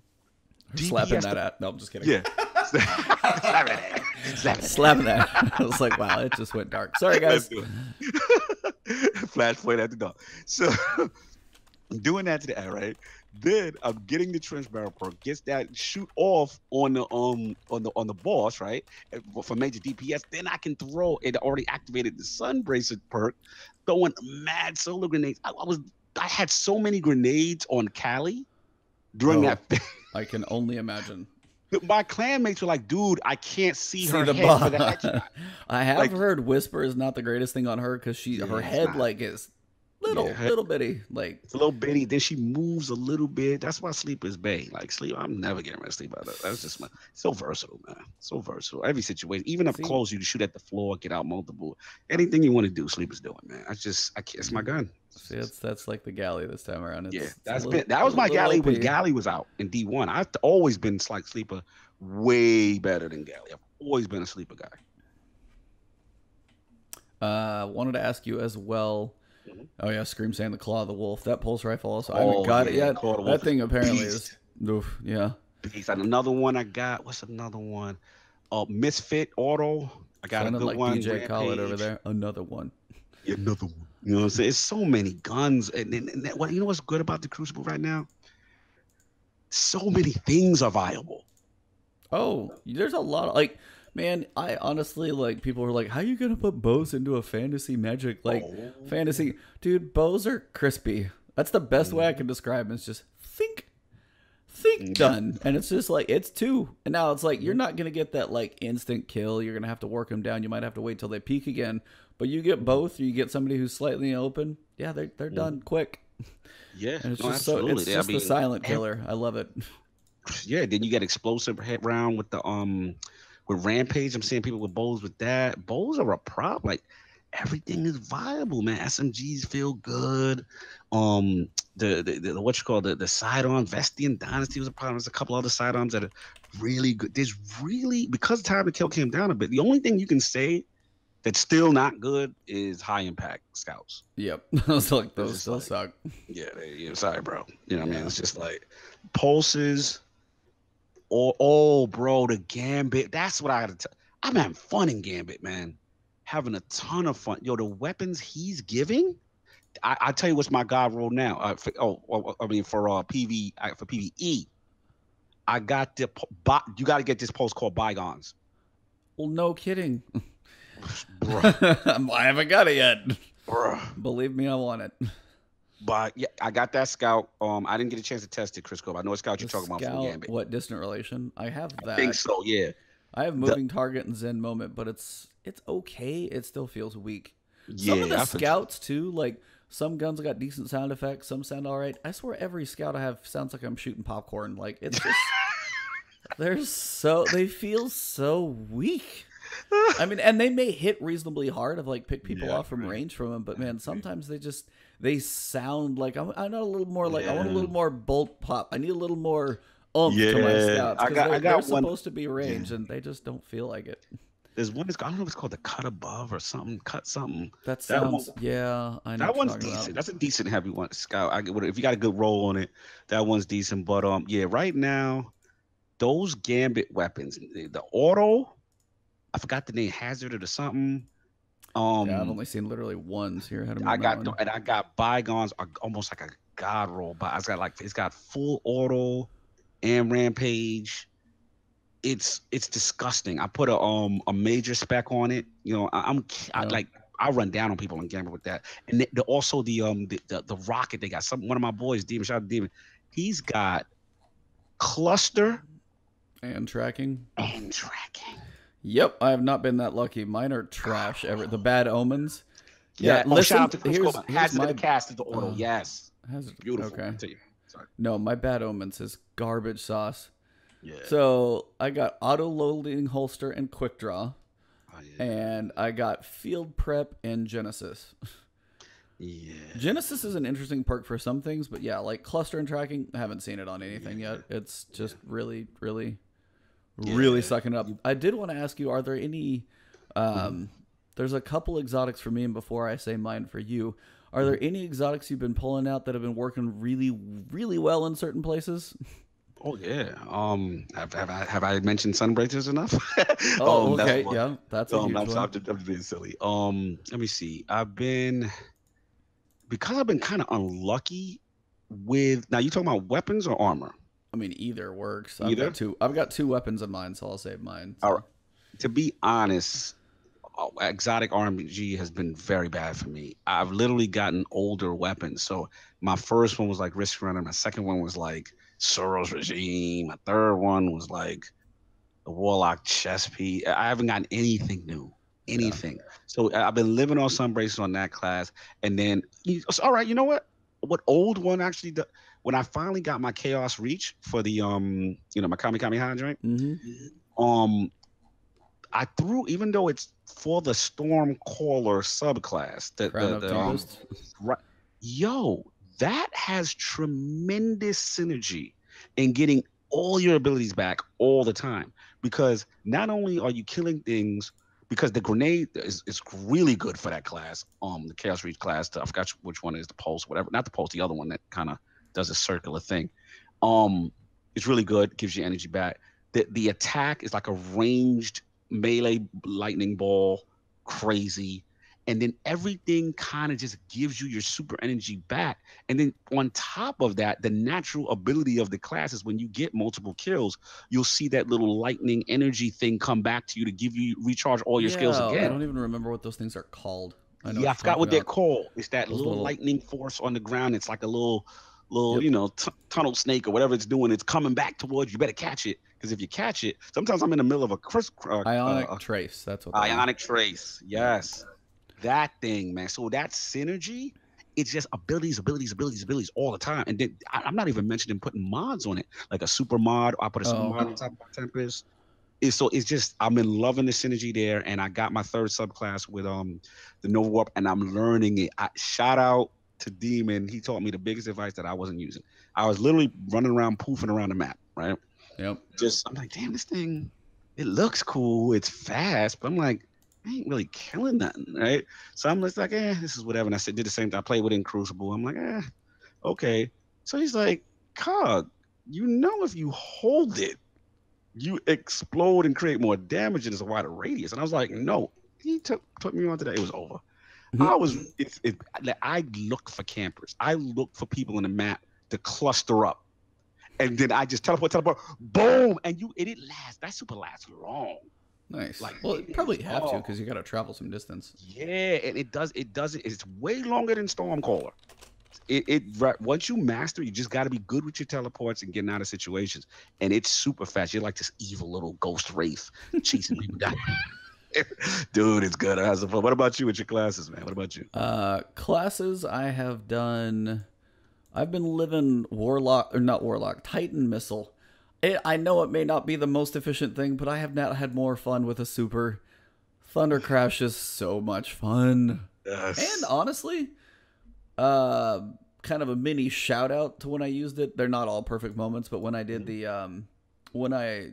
Slapping that ad. No, I'm just kidding. Yeah. Slapping that ad. Slapping that. I was like, wow, it just went dark. Sorry, guys. Flashpoint at the door. So... doing that to the ad, right? Then I'm getting the trench barrel perk, gets that shoot off on the boss, right? For major DPS, then I can throw it. Already activated the Sunbracer perk, throwing mad solo grenades. I had so many grenades on Callie during that. I can only imagine. My clanmates were like, dude, I can't see her head for the headshot. I have heard Whisper is not the greatest thing on her because her head like is. Little bitty, like it's a little bitty. Then she moves a little bit. That's why Sleep is bae. Like Sleep, I'm never getting rid of Sleep. That's just my. So versatile, man. So versatile. Every situation, even up close, you can shoot at the floor, get out multiple. Anything you want to do, Sleep is doing, man. I can't. It's my gun. See, that's like the galley this time around. It's, yeah, that was my galley when galley was out in D1. I've always been like Sleeper, way better than galley. I've always been a Sleeper guy. Wanted to ask you as well. Oh yeah, Scream saying the Claw of the Wolf. That pulse rifle also. I haven't got it yet. That thing apparently is. Oof, yeah. Beast. Another one I got. What's another one? Misfit Auto. I got another like one. DJ Khaled over there. Another one. Yeah, another one. You know what I'm saying? It's so many guns, and that, you know what's good about the Crucible right now? So many things are viable. Oh, there's a lot of like. Man, I honestly, like, people were like, how are you going to put bows into a fantasy magic? Like, fantasy. Dude, bows are crispy. That's the best way I can describe them. It's just think done. And it's just like, it's two. And now it's like, you're not going to get that, like, instant kill. You're going to have to work them down. You might have to wait till they peak again. But you get both. Or you get somebody who's slightly open. Yeah, they're done quick. Yeah, and it's just absolutely. So, it's just the silent killer. I love it. Yeah, then you get explosive hit round with the, with Rampage, I'm seeing people with bows with that. Bows are a prop. Like, everything is viable, man. SMGs feel good. The sidearm, Vestian Dynasty was a problem. There's a couple other sidearms that are really good. There's really, because Time to Kill came down a bit, the only thing you can say that's still not good is high impact scouts. Yep. Those like, those still suck. Yeah, sorry, bro. You know what I mean? It's just like, pulses. Oh, bro, the Gambit. That's what I gotta tell. I'm having fun in Gambit, man. Having a ton of fun. Yo, the weapons he's giving. I tell you what's my god roll now. For PvE, I got the. You got to get this post called Bygones. Well, no kidding. Bro, I haven't got it yet. Bro, believe me, I want it. But yeah, I got that scout. I didn't get a chance to test it, Chris Cove. I know what scout you're talking about from Gambit. What, Distant Relation? I have that. I think so, yeah. I have Moving Target and Zen Moment, but it's okay. It still feels weak. Yeah, some of the scouts too, like some guns got decent sound effects, some sound all right. I swear every scout I have sounds like I'm shooting popcorn. Like it's just they feel so weak. I mean, and they may hit reasonably hard. I've like picked people off from range from them, but man, sometimes they sound like I'm not a little more like I want a little more bolt pop. I need a little more to my scouts. They're supposed to be range, and they just don't feel like it. There's one. I don't know if it's called the Cut Above or something. Cut something. That sounds. That one, I know. That one's decent. About. That's a decent heavy one, scout. If you got a good roll on it, that one's decent. But right now, those Gambit weapons, the auto. I forgot the name, Hazard or something. Yeah, I've only seen literally ones here. I got Bygones, almost like a god roll. But I got like it's got full auto and Rampage. It's disgusting. I put a major spec on it. You know, I run down on people in Gambit with that. And also the rocket they got. One of my boys, Demon, shout out to Demon. He's got cluster and tracking. Yep, I have not been that lucky. Mine are trash. The Bad Omens. Yeah, listen. Shout out to Chris Coleman. Hazard the cast of the auto. Yes, beautiful. Okay. Sorry. No, my Bad Omens is garbage sauce. Yeah. So I got auto loading holster and quick draw, and I got field prep and Genesis. Yeah. Genesis is an interesting perk for some things, but yeah, like cluster and tracking, I haven't seen it on anything yet. It's just really sucking up. I did want to ask you, are there any there's a couple exotics for me, and before I say mine for you, are there any exotics you've been pulling out that have been working really, really well in certain places? Oh yeah. Have I mentioned Sunbracers enough? Oh, okay. Yeah, that's a huge one. I'm just being silly. Let me see. I've been kind of unlucky with, now you talking about weapons or armor? I mean, either works. I've got two weapons of mine, so I'll save mine. So. All right. To be honest, exotic RNG has been very bad for me. I've literally gotten older weapons. So my first one was like Risk Runner. My second one was like Soros Regime. My third one was like the Warlock Chess piece. I haven't gotten anything new. anything. Yeah. So I've been living on Sunbracers on that class, and then all right, you know what? What old one actually does, when I finally got my Chaos Reach for the you know, my Kamikami High drink, I threw, even though it's for the Stormcaller subclass, right, yo, that has tremendous synergy in getting all your abilities back all the time, because not only are you killing things, because the grenade is really good for that class, the Chaos Reach class. I forgot which one it is, the Pulse, whatever. Not the Pulse, the other one that kind of does a circular thing. It's really good, gives you energy back. The attack is like a ranged melee lightning ball, crazy. And then everything kind of just gives you your super energy back. And then on top of that, the natural ability of the class is when you get multiple kills, you'll see that little lightning energy thing come back to you to give you, recharge all your skills again. I don't even remember what those things are called. I know I forgot what they're called. It's that little lightning force on the ground. It's like a little you know, tunnel snake or whatever it's doing. It's coming back towards you. Better catch it. Because if you catch it, sometimes I'm in the middle of a ionic trace. That's what ionic trace. Yes. That thing, man. So that synergy, it's just abilities all the time. And then I'm not even mentioning putting mods on it, like a super mod. I put a super mod on top of Tempest. So it's just, I'm in loving the synergy there. And I got my third subclass with the Nova Warp, and I'm learning it. Shout out to Demon. He taught me the biggest advice that I wasn't using. I was literally running around, poofing around the map, right? Yep. Just, I'm like, damn, this thing, it looks cool. It's fast, but I'm like, I ain't really killing nothing, right? So I'm just like, this is whatever. And I did the same thing. I played with it in Crucible. I'm like, okay. So he's like, Cog, you know, if you hold it, you explode and create more damage, and it's a wider radius. And I was like, no. He took me on to that. It was over. I was, I look for campers. I look for people in the map to cluster up. And then I just teleport, boom. And it lasts. That super lasts long. Nice. Like, well, you probably have to, because you got to travel some distance. Yeah, and it does. It's way longer than Stormcaller. Once you master, you just got to be good with your teleports and getting out of situations. And it's super fast. You're like this evil little ghost wraith chasing people down. Dude, it's good. What about you with your classes, man? What about you? Classes, I've been living Titan Missile. I know it may not be the most efficient thing, but I have not had more fun with a super. Thunder Crash is so much fun. Yes. And honestly, kind of a mini shout out to when I used it. They're not all perfect moments, but when I did the, when I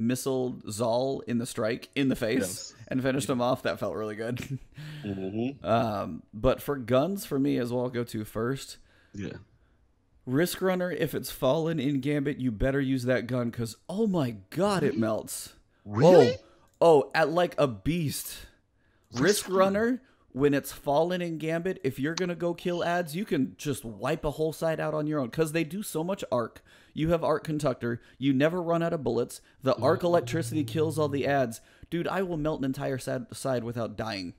missiled Zal in the strike in the face and finished him off, that felt really good. But for guns, for me as well, I'll go to first. Yeah. Risk Runner, if it's fallen in Gambit, you better use that gun, because, oh my god, it melts. Really? Oh, at like a beast. Risk Runner, when it's fallen in Gambit, if you're going to go kill ads, you can just wipe a whole side out on your own, because they do so much arc. You have arc conductor. You never run out of bullets. The arc electricity kills all the ads. Dude, I will melt an entire side without dying.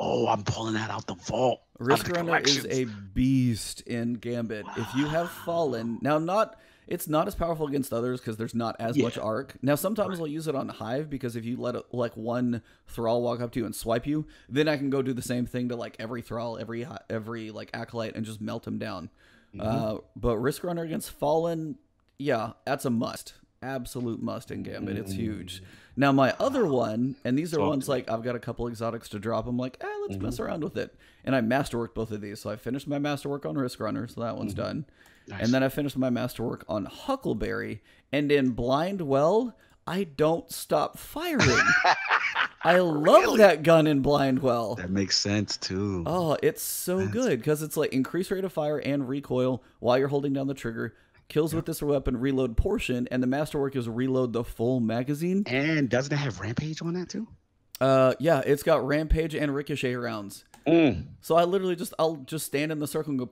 Oh, I'm pulling that out the vault. Risk Runner is a beast in Gambit. Wow. If you have fallen, now it's not as powerful against others because there's not as much arc. Now sometimes I'll use it on Hive, because if you let one Thrall walk up to you and swipe you, then I can go do the same thing to like every Thrall, every like Acolyte, and just melt them down. But Risk Runner against fallen, yeah, that's a must. Absolute must in Gambit. It's huge. Now my other one, and these are ones like I've got a couple exotics to drop. I'm like, let's mess around with it. And I masterworked both of these. So I finished my masterwork on Risk Runner, so that one's done. Nice. And then I finished my masterwork on Huckleberry. And in Blind Well, I don't stop firing. I love that gun in Blind Well. That makes sense too. Oh, it's so good, because it's like increased rate of fire and recoil while you're holding down the trigger. Kills with this weapon, reload portion, and the masterwork is reload the full magazine. And doesn't it have Rampage on that too? Yeah, it's got Rampage and Ricochet rounds. So I'll just stand in the circle and go,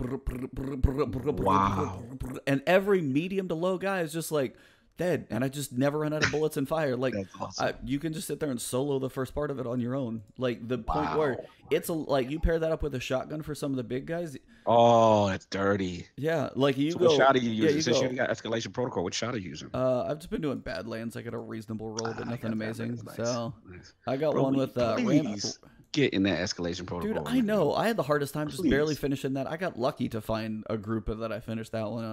and every medium to low guy is just like dead, and I just never run out of bullets and fire. Like, awesome. You can just sit there and solo the first part of it on your own. Like, the point where it's a, like, you pair that up with a shotgun for some of the big guys. Oh, that's dirty. Yeah, like, you so go. What shot are you using? Since you got Escalation Protocol, what shot are you using? I've just been doing Badlands. I got a reasonable roll, but nothing amazing. Nice. So nice. I got one with Ram. Get in that Escalation Protocol. Dude, I know. I had the hardest time just barely finishing that. I got lucky to find a group that I finished that one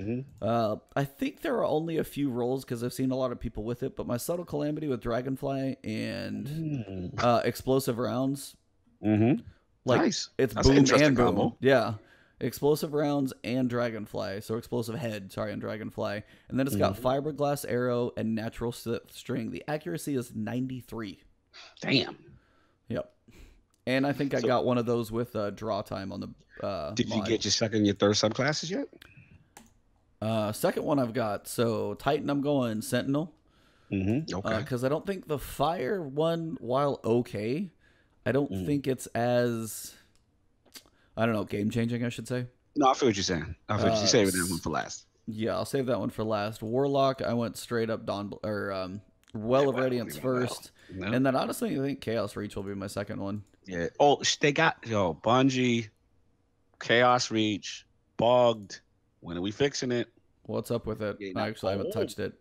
on. I think there are only a few rolls because I've seen a lot of people with it, but my Subtle Calamity with Dragonfly and Explosive Rounds. Like, nice. It's That's boom an and boom. Combo. Yeah. Explosive Rounds and Dragonfly. So Explosive Head, sorry, and Dragonfly. And then it's got Fiberglass Arrow and Natural String. The accuracy is 93. Damn. Yep. And I think I got one of those with draw time on the Did you get your second and your third subclasses yet? Second one I've got. So Titan, I'm going Sentinel. Okay. Because I don't think the fire one, while okay, I don't think it's as, I don't know, game-changing, I should say. No, I feel what you're saying. I feel what you're saving that one for last. Yeah, I'll save that one for last. Warlock, I went straight up Dawn, or Well of Radiance first, and then honestly, I think Chaos Reach will be my second one. Yeah. Oh, they got Bungie, Chaos Reach bugged. When are we fixing it? What's up with it? I actually haven't touched it.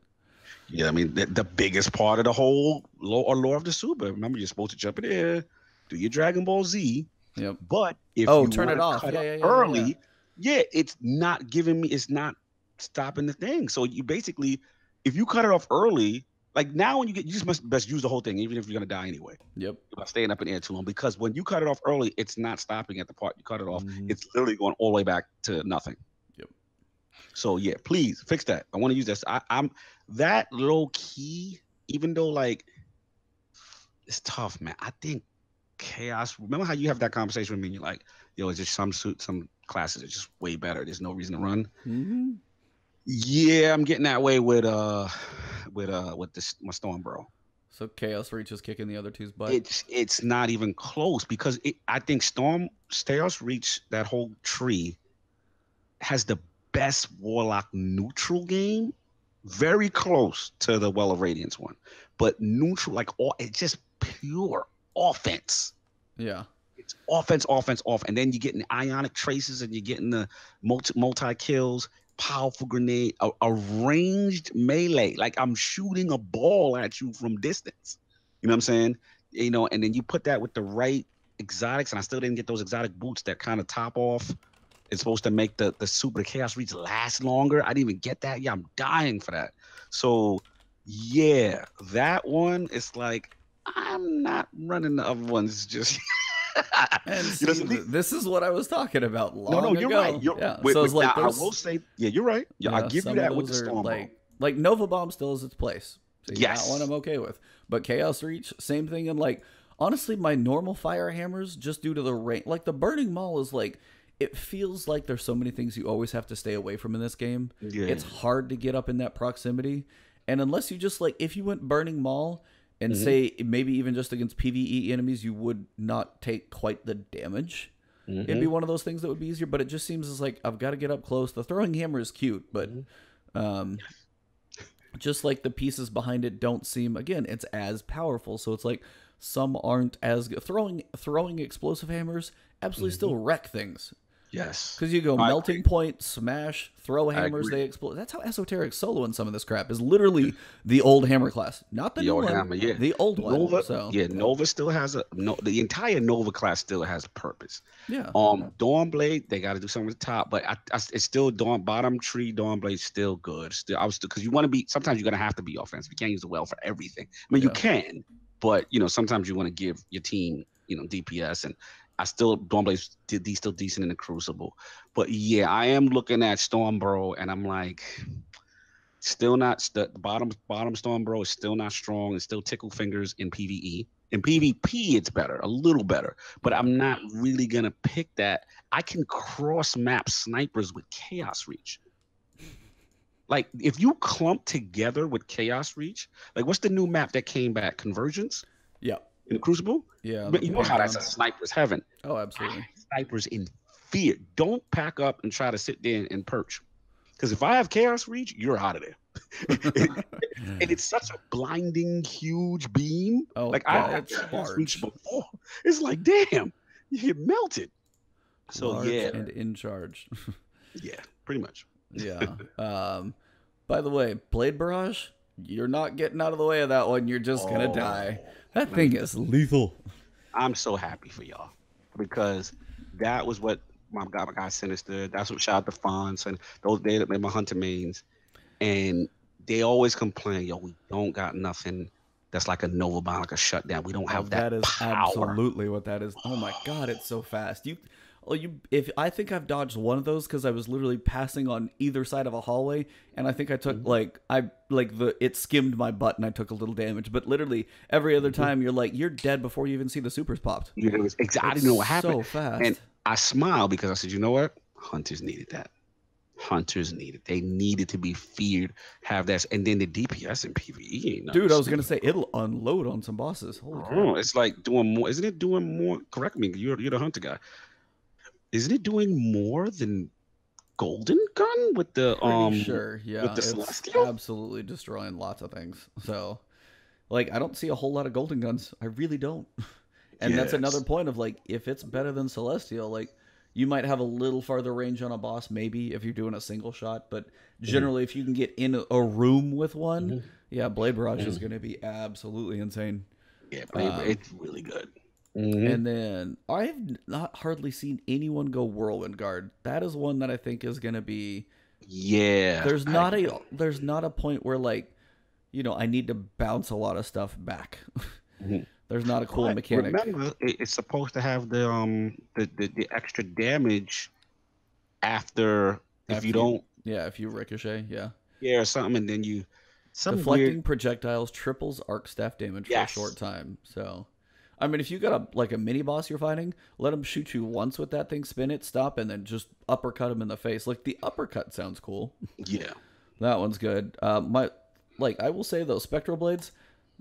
Yeah, I mean the biggest part of the whole lore of the super. Remember, you're supposed to jump in there, do your Dragon Ball Z. Yep. But if you turn it off early, yeah, it's not giving me. It's not stopping the thing. So you basically, if you cut it off early. Like now, when you get, you just must best use the whole thing, even if you're gonna die anyway. Yep. By staying up in air too long, because when you cut it off early, it's not stopping at the part you cut it off. It's literally going all the way back to nothing. Yep. So yeah, please fix that. I want to use this. I'm that low key, even though like it's tough, man. I think Chaos. Remember how you have that conversation with me? And you're like, yo, it's just some classes are just way better. There's no reason to run. Yeah, I'm getting that way with this my Stormbro. So Chaos Reach is kicking the other two's butt. It's not even close because I think Chaos Reach, that whole tree, has the best Warlock neutral game, very close to the Well of Radiance one, but neutral like it's just pure offense. Yeah. It's offense, offense, off, and then you're getting the ionic traces and you're getting the multi kills. Powerful grenade, a ranged melee. Like I'm shooting a ball at you from distance. You know what I'm saying? You know, and then you put that with the right exotics, and I still didn't get those exotic boots that kind of top off. It's supposed to make the super Chaos Reach last longer. I didn't even get that. Yeah, I'm dying for that. So yeah, that one is like I'm not running the other ones just. And see, this is what I was talking about long ago. No, you're right. So I will say, yeah, you're right. Yeah, I'll give you that with the Storm like Nova Bomb still is its place. So that one I'm okay with. But Chaos Reach, same thing. And like, honestly, my normal fire hammers, just due to the rain, like the Burning Maul is like, it feels like there's so many things you always have to stay away from in this game. Yeah. It's hard to get up in that proximity. And unless you just like, if you went Burning Maul, and say maybe even just against PvE enemies, you would not take quite the damage. It'd be one of those things that would be easier, but it just seems as like I've got to get up close. The throwing hammer is cute, but just like the pieces behind it don't seem, again, it's as powerful. So it's like some aren't as good. Throwing explosive hammers absolutely still wreck things. Yes. Because you go melting point, smash, throw hammers, they explode. That's how Esoteric solo in some of this crap is literally the old hammer class. Not the new old one, hammer, the old Nova, one. So. Yeah, Nova still has the entire Nova class still has a purpose. Yeah. Dawnblade, they got to do something at the top, but it's still bottom tree, Dawnblade still good. Because you want to be, sometimes you're going to have to be offensive. You can't use the well for everything. I mean, you can, but, you know, sometimes you want to give your team, you know, DPS and, Dawnblade is still decent in the Crucible. But yeah, I am looking at Stormbro, and I'm like, still not the bottom Stormbro is still not strong. It's still tickle fingers in PvE. In PvP, it's better, a little better. But I'm not really gonna pick that. I can cross map snipers with Chaos Reach. Like if you clump together with Chaos Reach, like what's the new map that came back? Convergence? Yeah. In the Crucible? Yeah. But you know how that's a sniper's heaven. Oh, absolutely. Snipers in fear. Don't pack up and try to sit there and perch. Because if I have Chaos Reach, you're out of there. And it's such a blinding, huge beam. Oh, like yeah, I've reached before. It's like, damn, you get melted. So large and in charge. Yeah, pretty much. Yeah. By the way, Blade Barrage, you're not getting out of the way of that one. You're just gonna die. That thing is lethal. I'm so happy for y'all because that was what my guy Sinister. That's what shot the fonts and those they made my hunter mains. And they always complain, yo, we don't got nothing that's like a Nova Bond, like a shutdown. We don't have that. That is power. Absolutely what that is. Oh my God, it's so fast. If I think I've dodged one of those because I was literally passing on either side of a hallway, and I think I took it skimmed my butt and I took a little damage. But literally every other time you're like you're dead before you even see the supers popped. Yeah, it was exactly. I didn't know what happened. So fast. And I smiled because I said, you know what, hunters needed that. Hunters needed. They needed to be feared, have that, and then the DPS and PvE. Dude, I was gonna say it'll unload on some bosses. Holy crap. It's like doing more. Isn't it doing more? Correct me. You're the hunter guy. Isn't it doing more than Golden Gun with the with the Celestial? Absolutely destroying lots of things. So, like, I don't see a whole lot of Golden Guns. I really don't. And that's another point of like, if it's better than Celestial, like. You might have a little farther range on a boss, maybe, if you're doing a single shot. But generally, if you can get in a room with one, yeah, Blade Barrage is going to be absolutely insane. Yeah, it's really good. And then I've not hardly seen anyone go Whirlwind Guard. That is one that I think is going to be... Yeah. There's not a point where, like, you know, I need to bounce a lot of stuff back. There's not a cool mechanic. Remember, it's supposed to have the extra damage if you don't. Yeah, if you ricochet, yeah, or something, and then you deflecting projectiles triples arc staff damage for a short time. So, I mean, if you got a mini boss you're fighting, let him shoot you once with that thing, spin it, stop, and then just uppercut him in the face. Like the uppercut sounds cool. Yeah, that one's good. I will say though, Spectral Blades.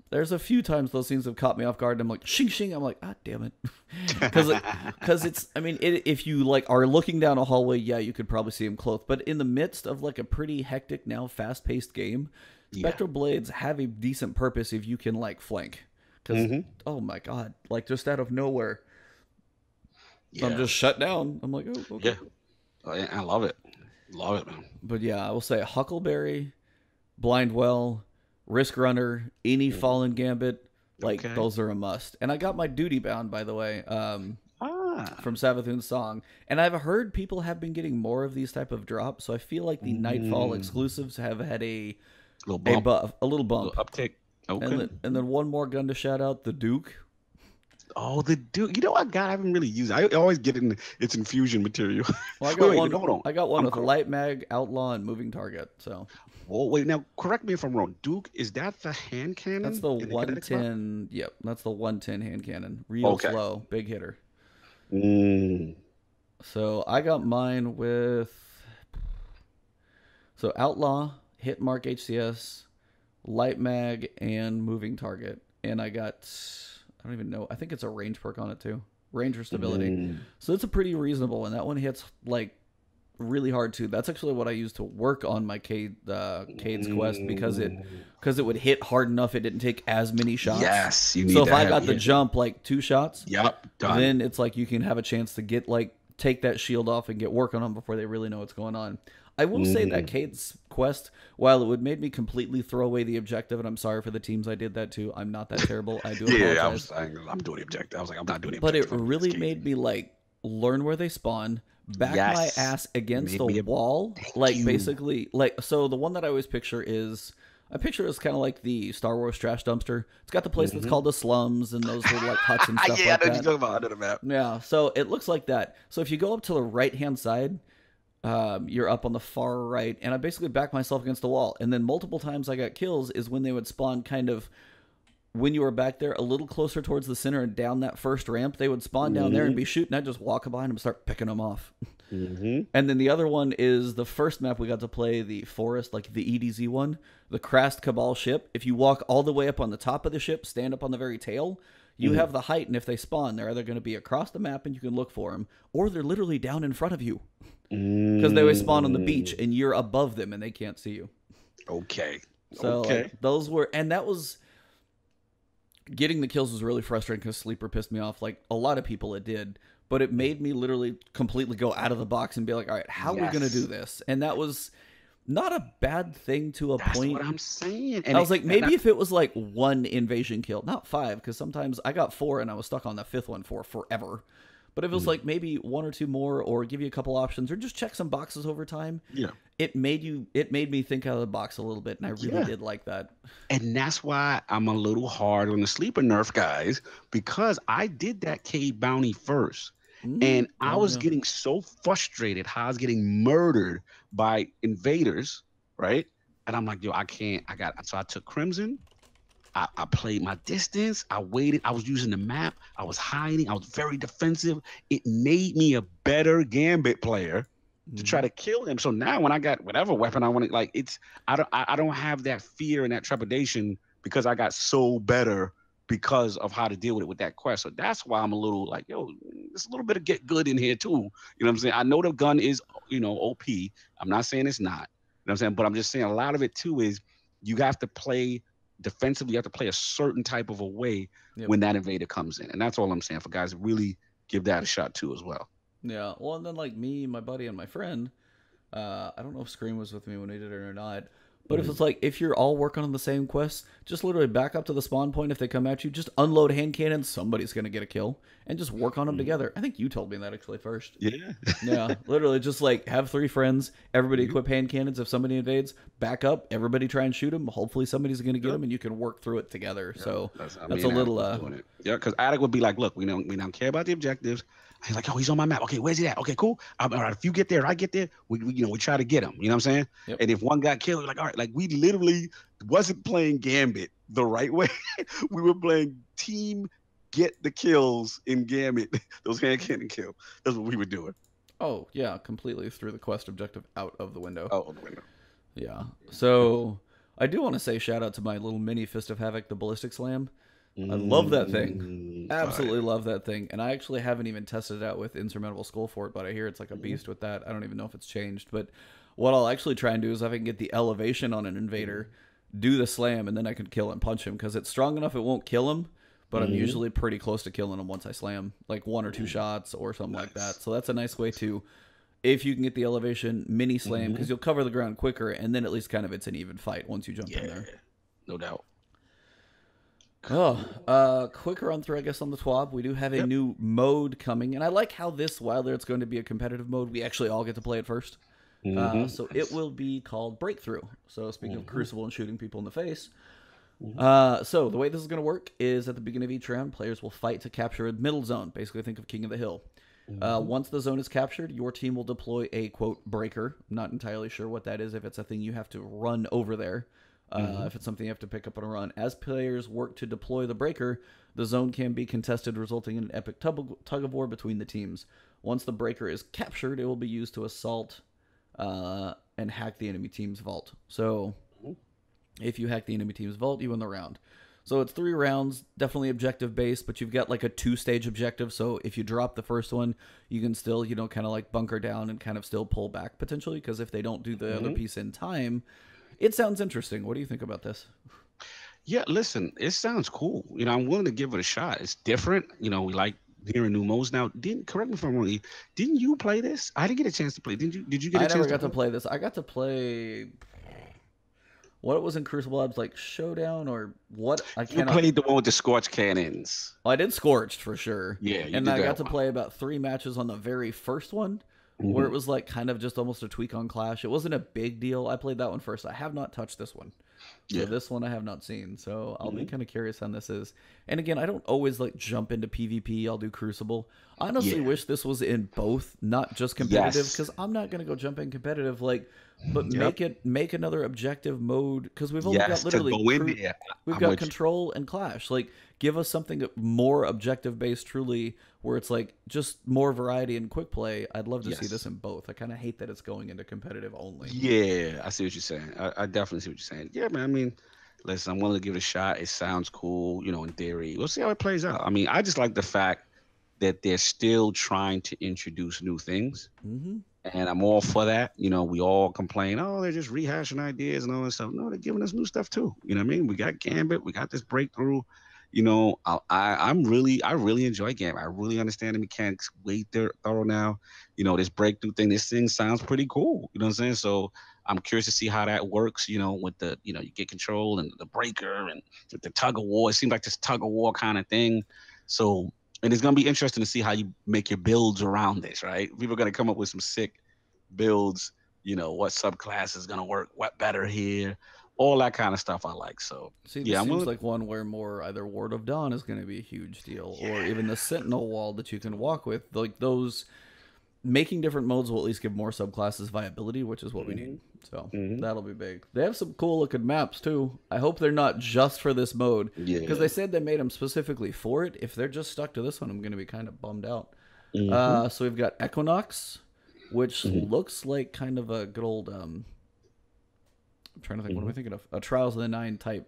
There's a few times those things have caught me off guard. And I'm like, shing, shing. I'm like, ah, damn it. Because it's, I mean, if you like are looking down a hallway, yeah, you could probably see them close. But in the midst of like a pretty hectic, now fast-paced game, Spectral Blades have a decent purpose if you can like flank. Because, oh my God, like just out of nowhere, I'm just shut down. I'm like, oh, okay. Yeah. I love it. Love it, man. But yeah, I will say Huckleberry, Blind Well, Risk Runner, any Fallen Gambit, like those are a must. And I got my Duty Bound, by the way, from Savathun's Song. And I've heard people have been getting more of these type of drops, so I feel like the Nightfall exclusives have had a little bump. A little uptick. Okay. And then one more gun to shout out, the Duke. Oh, the Duke. You know what, God, I haven't really used it. I always get its infusion material. Well, I got one with a Light Mag, Outlaw, and Moving Target, so... Oh, wait, now, correct me if I'm wrong. Duke, is that the hand cannon? That's the 110. Yep, that's the 110 hand cannon. Real slow, big hitter. So I got mine with... So Outlaw, Hit Mark HCS, Light Mag, and Moving Target. And I got... I don't even know. I think it's a range perk on it, too. Range or Stability. So it's a pretty reasonable one. That one hits, like... really hard too. That's actually what I used to work on my Cade's quest because it would hit hard enough. It didn't take as many shots. Yes, you need so if I got the jump like 2 shots, done. Then it's like you can have a chance to get like take that shield off and get work on them before they really know what's going on. I will say that Cade's quest, while it would made me completely throw away the objective, and I'm sorry for the teams I did that to. I'm not that terrible. I do apologize. Yeah, I'm doing the objective. I was like, I'm not doing the objective. But it really made me like learn where they spawn. Back my ass against the wall. Like, basically, like, so the one that I always picture is, kind of like the Star Wars trash dumpster. It's got the place that's called the slums, and those are like huts and stuff. Yeah, like I know what you're talking about. I know the map. Yeah, so it looks like that. So if you go up to the right-hand side, you're up on the far right, and I basically back myself against the wall. And then multiple times I got kills is when they would spawn kind of, when you were back there, a little closer towards the center and down that first ramp, they would spawn down there and be shooting. I'd just walk behind them and start picking them off. And then the other one is the first map we got to play, the forest, like the EDZ one, the Crashed Cabal ship. If you walk all the way up on the top of the ship, stand up on the very tail, you have the height, and if they spawn, they're either going to be across the map and you can look for them, or they're literally down in front of you because they always spawn on the beach and you're above them and they can't see you. Okay. So like, those were, and that was, getting the kills was really frustrating because Sleeper pissed me off. Like a lot of people it did, but it made me literally completely go out of the box and be like, all right, how are we going to do this? And that was not a bad thing to a point. That's what I'm saying. And I was like, maybe if it was like one invasion kill, not five, because sometimes I got four and I was stuck on the fifth one for forever. But if it was like maybe one or two more, or give you a couple options, or just check some boxes over time, it made me think out of the box a little bit, and I really did like that. And that's why I'm a little hard on the Sleeper nerf guys, because I did that Cayde bounty first, and I was getting so frustrated how I was getting murdered by invaders, right? And I'm like, yo, I can't. I got it. So I took Crimson. I played my distance. I waited. I was using the map. I was hiding. I was very defensive. It made me a better Gambit player to try to kill him. So now when I got whatever weapon I wanted, like it's I don't have that fear and that trepidation because I got so better because of how to deal with it with that quest. So that's why I'm a little like, yo, there's a little bit of get good in here too. You know what I'm saying? I know the gun is, you know, OP. I'm not saying it's not. You know what I'm saying? But I'm just saying a lot of it too is you have to play defensively, you have to play a certain type of a way when that invader comes in. And that's all I'm saying for guys. Really give that a shot too as well. Yeah. Well, and then like me, my buddy, and my friend, I don't know if Scream was with me when we did it or not, but if it's like, if you're all working on the same quest, just literally back up to the spawn point. If they come at you, just unload hand cannons. Somebody's going to get a kill and just work on them together. I think you told me that actually first. Yeah. Yeah. Literally just like have three friends, everybody equip hand cannons. If somebody invades, back up, everybody try and shoot them. Hopefully somebody's going to get them and you can work through it together. Yeah, so that's a little, yeah. Cause Attic would be like, look, we don't care about the objectives. He's like, oh, he's on my map. Okay, where's he at? Okay, cool. All right, if you get there, I get there. We you know, we try to get him. You know what I'm saying? Yep. And if one got killed, we're like, all right, like we literally wasn't playing Gambit the right way. We were playing team get the kills in Gambit. Those hand cannon kill. That's what we were doing. Oh yeah, completely threw the quest objective out of the window. Out of the window. Yeah. So I do want to say shout out to my little mini Fist of Havoc, the Ballistic Slam. I love that thing. Absolutely love that thing. And I actually haven't even tested it out with Insurmountable Skull Fort, but I hear it's like a beast with that. I don't even know if it's changed. But what I'll actually try and do is if I can get the elevation on an invader, do the slam, and then I can kill and punch him because it's strong enough it won't kill him, but I'm usually pretty close to killing him once I slam, like one or two shots or something like that. So that's a nice way to, if you can get the elevation, mini slam because you'll cover the ground quicker, and then at least kind of it's an even fight once you jump in there. No doubt. Oh, quick run through, I guess, on the TWAB. We do have a new mode coming, and I like how this, while there's going to be a competitive mode, we actually all get to play it first. So it will be called Breakthrough. So speaking of Crucible and shooting people in the face. So the way this is going to work is at the beginning of each round, players will fight to capture a middle zone. Basically, think of King of the Hill. Once the zone is captured, your team will deploy a, quote, breaker. I'm not entirely sure what that is, if it's a thing you have to run over there. If it's something you have to pick up and run. As players work to deploy the breaker, the zone can be contested, resulting in an epic tug-of-war between the teams. Once the breaker is captured, it will be used to assault and hack the enemy team's vault. So if you hack the enemy team's vault, you win the round. So it's 3 rounds, definitely objective-based, but you've got like a 2-stage objective, so if you drop the first one, you can still, you know, kind of like bunker down and kind of still pull back potentially, because if they don't do the other piece in time... It sounds interesting. What do you think about this? Yeah, listen, it sounds cool. You know, I'm willing to give it a shot. It's different. You know, we like hearing new modes. Now, correct me if I'm wrong. Didn't you play this? I didn't get a chance to play. Did you get a chance to play? I never got to play this. I got to play what it was in Crucible Labs, like Showdown or what? You played the one with the Scorched Cannons. Well, I did Scorched for sure. Yeah, and I got to play about 3 matches on the very first one. Where it was like kind of just almost a tweak on Clash. It wasn't a big deal. I played that one first. I have not touched this one. So this one I have not seen. So I'll be kind of curious on this is. And again, I don't always like jump into PvP. I'll do Crucible. I honestly wish this was in both, not just competitive, because I'm not going to go jump in competitive. Like, but make another objective mode because we've only got literally we've got Control and Clash. Like, give us something more objective based, truly, where it's like just more variety and quick play. I'd love to see this in both. I kind of hate that it's going into competitive only. Yeah, I see what you're saying. I definitely see what you're saying. Yeah, man. I mean, listen, I'm willing to give it a shot. It sounds cool, you know. In theory, we'll see how it plays out. I mean, I just like the fact that they're still trying to introduce new things. And I'm all for that. You know, we all complain, oh, they're just rehashing ideas and all that stuff. No, they're giving us new stuff too. You know what I mean? We got Gambit, we got this Breakthrough. You know, I really enjoy Gambit. I really understand the mechanics way thorough now. You know, this Breakthrough thing, this thing sounds pretty cool. You know what I'm saying? So I'm curious to see how that works, you know, with the, you know, you get control and the breaker and the tug of war. It seems like this tug of war kind of thing. So, and it's going to be interesting to see how you make your builds around this, right? People are going to come up with some sick builds, you know, what subclass is going to work, what better here, all that kind of stuff I like. So, see, yeah, it seems like one where more either Ward of Dawn is going to be a huge deal, yeah, or even the Sentinel Wall that you can walk with. Like those, making different modes will at least give more subclasses viability, which is what we need. So that'll be big. They have some cool looking maps too. I hope they're not just for this mode, because they said they made them specifically for it. If they're just stuck to this one, I'm going to be kind of bummed out. So we've got Equinox, which looks like kind of a good old, I'm trying to think, what am I thinking of? A Trials of the Nine type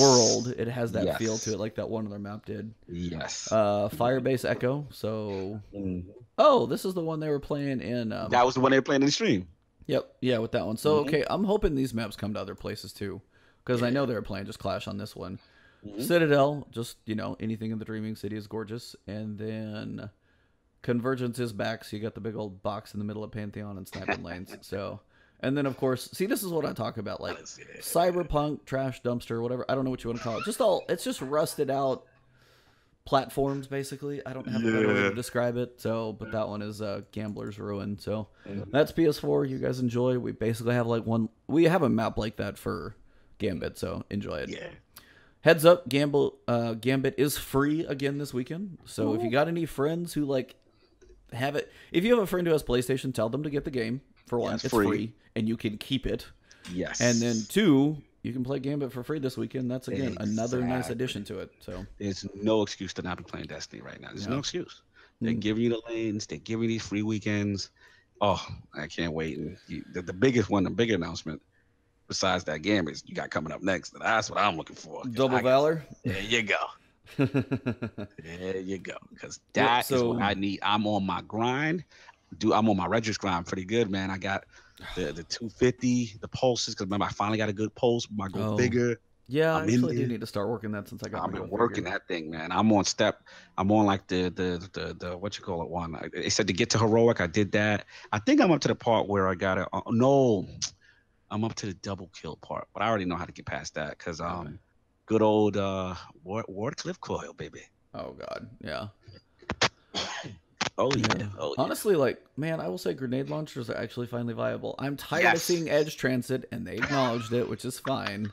world. It has that feel to it, like that one other map did. Firebase Echo. So, oh, this is the one they were playing in. That was the one they were playing in the stream. Yep. Yeah, with that one. So, okay, I'm hoping these maps come to other places too, because I know they were playing just Clash on this one. Citadel, just, you know, anything in the Dreaming City is gorgeous. And then Convergence is back, so you got the big old box in the middle of Pantheon and sniping lanes. So, and then, of course, see, this is what I talk about, like cyberpunk, trash dumpster, whatever. I don't know what you want to call it. Just all, it's just rusted out platforms, basically. I don't have a better way to describe it. So, but that one is Gambler's Ruin. So that's PS4. You guys enjoy. We basically have like one, we have a map like that for Gambit. So enjoy it. Yeah. Heads up, Gambit is free again this weekend. So if you got any friends who like have it, if you have a friend who has PlayStation, tell them to get the game. For one, it's free, and you can keep it. Yes. And then two, you can play Gambit for free this weekend. That's, again, another nice addition to it. So there's no excuse to not be playing Destiny right now. There's no excuse. They're giving you the lanes. They're giving you these free weekends. Oh, I can't wait. And the biggest one, the big announcement, besides that Gambit, you got coming up next. And that's what I'm looking for. Double Valor? There you go. There you go. Because that is what I need. I'm on my grind. Dude, I'm on my Regis grind pretty good, man. I got the 250, the pulses, because remember I finally got a good pulse. My Go Figure. Yeah, I actually do need to start working that since I got. I've been working that thing, man. I'm on step. I'm on like the what you call it one. They said to get to heroic. I did that. I think I'm up to the part where I got it. No, I'm up to the double kill part, but I already know how to get past that because good old Wardcliffe coil, baby. Oh God, yeah. Oh yeah. Honestly, like, man, I will say grenade launchers are actually finally viable. I'm tired of seeing edge transit, and they acknowledged it, which is fine.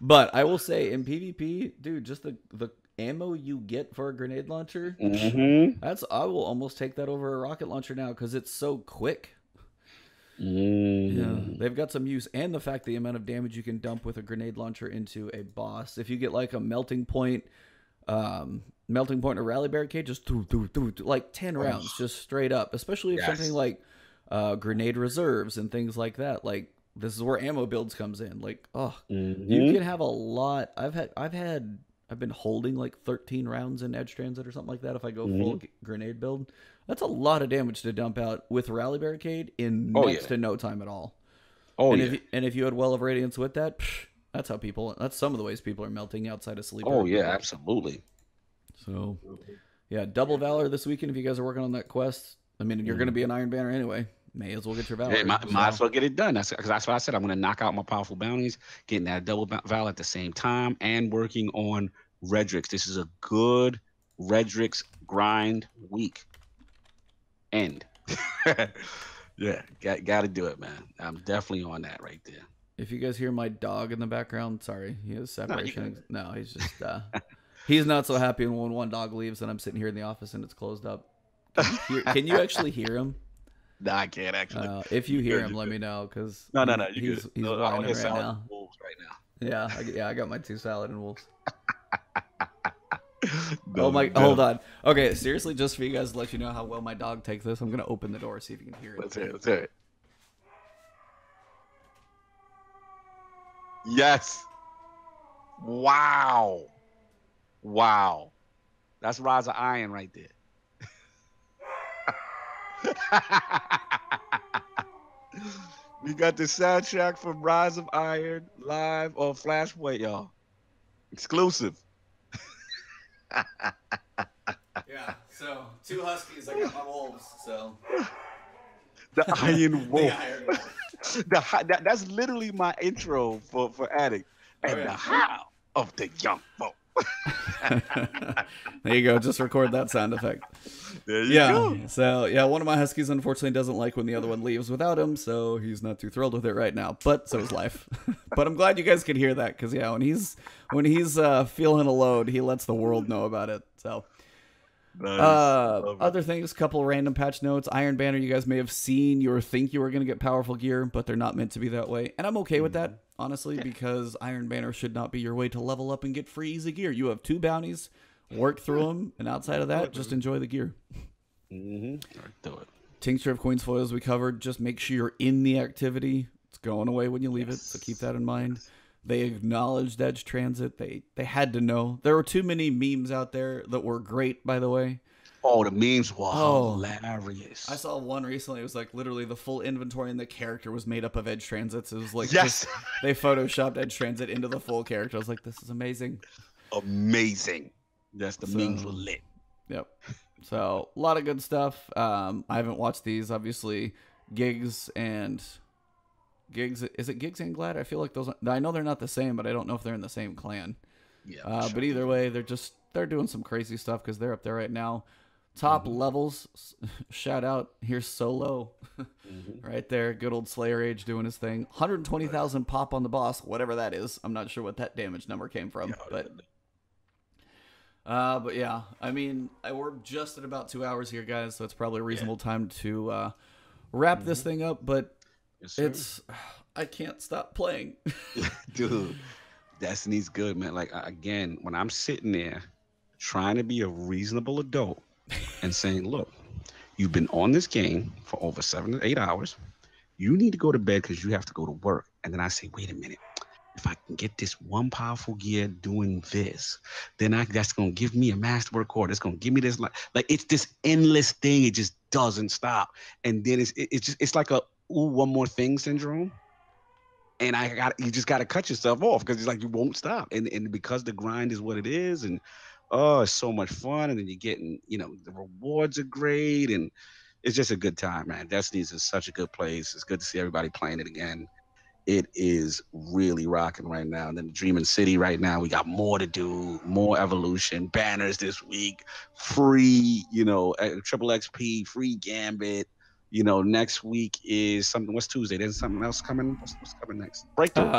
But I will say in PvP, dude, just the ammo you get for a grenade launcher, I will almost take that over a rocket launcher now because it's so quick. Yeah, they've got some use, and the fact the amount of damage you can dump with a grenade launcher into a boss. If you get like a melting point. Melting point or rally barricade, just like 10 rounds, just straight up, especially if something like grenade reserves and things like that. Like this is where ammo builds comes in. Like, oh, you can have a lot. I've been holding like 13 rounds in edge transit or something like that. If I go full grenade build, that's a lot of damage to dump out with rally barricade in next to no time at all. And if you had Well of Radiance with that, that's how people, that's some of the ways people are melting outside of Sleeper. Oh, yeah, absolutely. So, yeah, Double Valor this weekend if you guys are working on that quest. I mean, you're going to be an Iron Banner anyway. May as well get your Valor. Hey, might as well get it done. Because that's what I said. I'm going to knock out my powerful bounties, getting that Double Valor at the same time, and working on Redrix. This is a good Redrix grind week. End. Yeah, got to do it, man. I'm definitely on that right there. If you guys hear my dog in the background, sorry, he has separation. No, he's just, he's not so happy when one dog leaves and I'm sitting here in the office and it's closed up. Can you actually hear him? No, I can't actually. If you hear him, let me know. Cause no, you're good. He's whining right now. Wolves right now. Yeah, I got my two salad and wolves. No, oh my! No. Hold on. Okay, seriously, just for you guys to let you know how well my dog takes this, I'm gonna open the door, see if you can hear it. Let's hear it. Yes. Wow. Wow. That's Rise of Iron right there. We got the soundtrack from Rise of Iron live on Flashpoint, y'all. Exclusive. Yeah, so two huskies, I got my wolves, so. The Iron Wolf. The Iron Wolf. That's literally my intro for Addict. And the howl of the young folk. There you go. Just record that sound effect. There you go. So yeah, one of my huskies unfortunately doesn't like when the other one leaves without him, so he's not too thrilled with it right now. But so is life. But I'm glad you guys could hear that, because yeah, when he's feeling a load, he lets the world know about it. So. Nice. Other things, couple random patch notes. Iron Banner, you guys may have seen or think you were going to get powerful gear, but they're not meant to be that way. And I'm okay with that, honestly, because Iron Banner should not be your way to level up and get free easy gear. You have two bounties, work through them, and outside of that, just enjoy the gear. Do it. Tincture of Queen's Foils we covered. Just make sure you're in the activity. It's going away when you leave it, so keep that in mind. They acknowledged Edge Transit. They had to know. There were too many memes out there that were great, by the way. Oh, the memes were hilarious. I saw one recently. It was like literally the full inventory and the character was made up of Edge Transits. It was like they photoshopped Edge Transit into the full character. I was like, this is amazing. Amazing. Yes, the memes were lit. Yep. So a lot of good stuff. I haven't watched these, obviously. Gigs, is it Gigs and Glad? I feel like those. I know they're not the same, but I don't know if they're in the same clan. Yeah. Sure. But either way, they're doing some crazy stuff because they're up there right now. Top levels. Shout out. Here's Solo, right there. Good old Slayer Age doing his thing. 120,000 pop on the boss, whatever that is. I'm not sure what that damage number came from, but yeah. I mean, we're just at about 2 hours here, guys, so it's probably a reasonable time to wrap this thing up, but. It's I can't stop playing. Dude, Destiny's good, man. Like, again, when I'm sitting there trying to be a reasonable adult and saying, look, you've been on this game for over 7 to 8 hours, you need to go to bed because you have to go to work. And then I say, wait a minute, if I can get this one powerful gear doing this, then that's gonna give me a masterwork cord. It's gonna give me this, like it's this endless thing. It just doesn't stop. And then it's like a ooh, one more thing syndrome, and you just gotta cut yourself off because it's like you won't stop, and because the grind is what it is, and oh, it's so much fun, and then you're getting, you know, the rewards are great, and it's just a good time, man. Destiny's is such a good place. It's good to see everybody playing it again. It is really rocking right now. And then Dreaming City right now, we got more to do, more evolution, banners this week, free, you know, triple XP, free Gambit. You know, next week is something. What's Tuesday? There's something else coming. What's coming next? Breakthrough.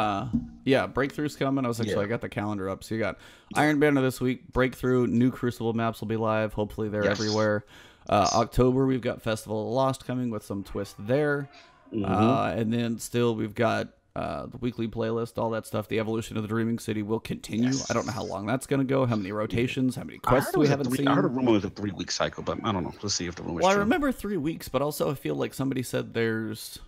Yeah, Breakthrough's coming. I was actually, I got the calendar up. So you got Iron Banner this week, Breakthrough, new Crucible maps will be live. Hopefully they're everywhere. October, we've got Festival of Lost coming with some twist there. And then still we've got the weekly playlist, all that stuff. The evolution of the Dreaming City will continue. I don't know how long that's going to go, how many rotations, how many quests we haven't seen. I heard a rumor was a 3-week cycle, but I don't know. Let's see if the rumor is true. Well, I remember 3 weeks, but also I feel like somebody said there's...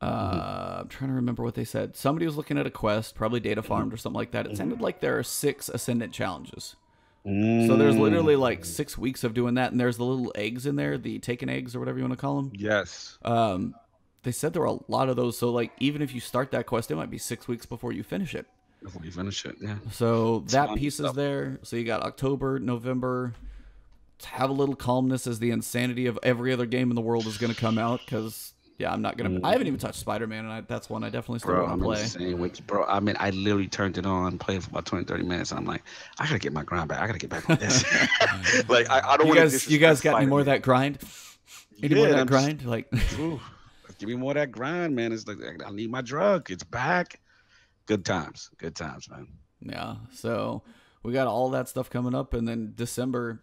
I'm trying to remember what they said. Somebody was looking at a quest, probably data farmed or something like that. It sounded like there are 6 Ascendant challenges. So there's literally like 6 weeks of doing that, and there's the little eggs in there, the taken eggs or whatever you want to call them. Yes. They said there were a lot of those, so like even if you start that quest, it might be 6 weeks before you finish it. Yeah. So that piece is there. So you got October, November. Have a little calmness as the insanity of every other game in the world is going to come out, because yeah, I'm not gonna. I haven't even touched Spider-Man, and that's one I definitely still want to play. Bro, I mean, I literally turned it on, played for about 20, 30 minutes, and I'm like, I gotta get my grind back. I gotta get back on this. Like, I don't want to. You guys got any more of that grind? Any more of that grind? Like. Give me more of that grind, man. It's like, I need my drug. It's back. Good times. Good times, man. Yeah. So we got all that stuff coming up. And then December,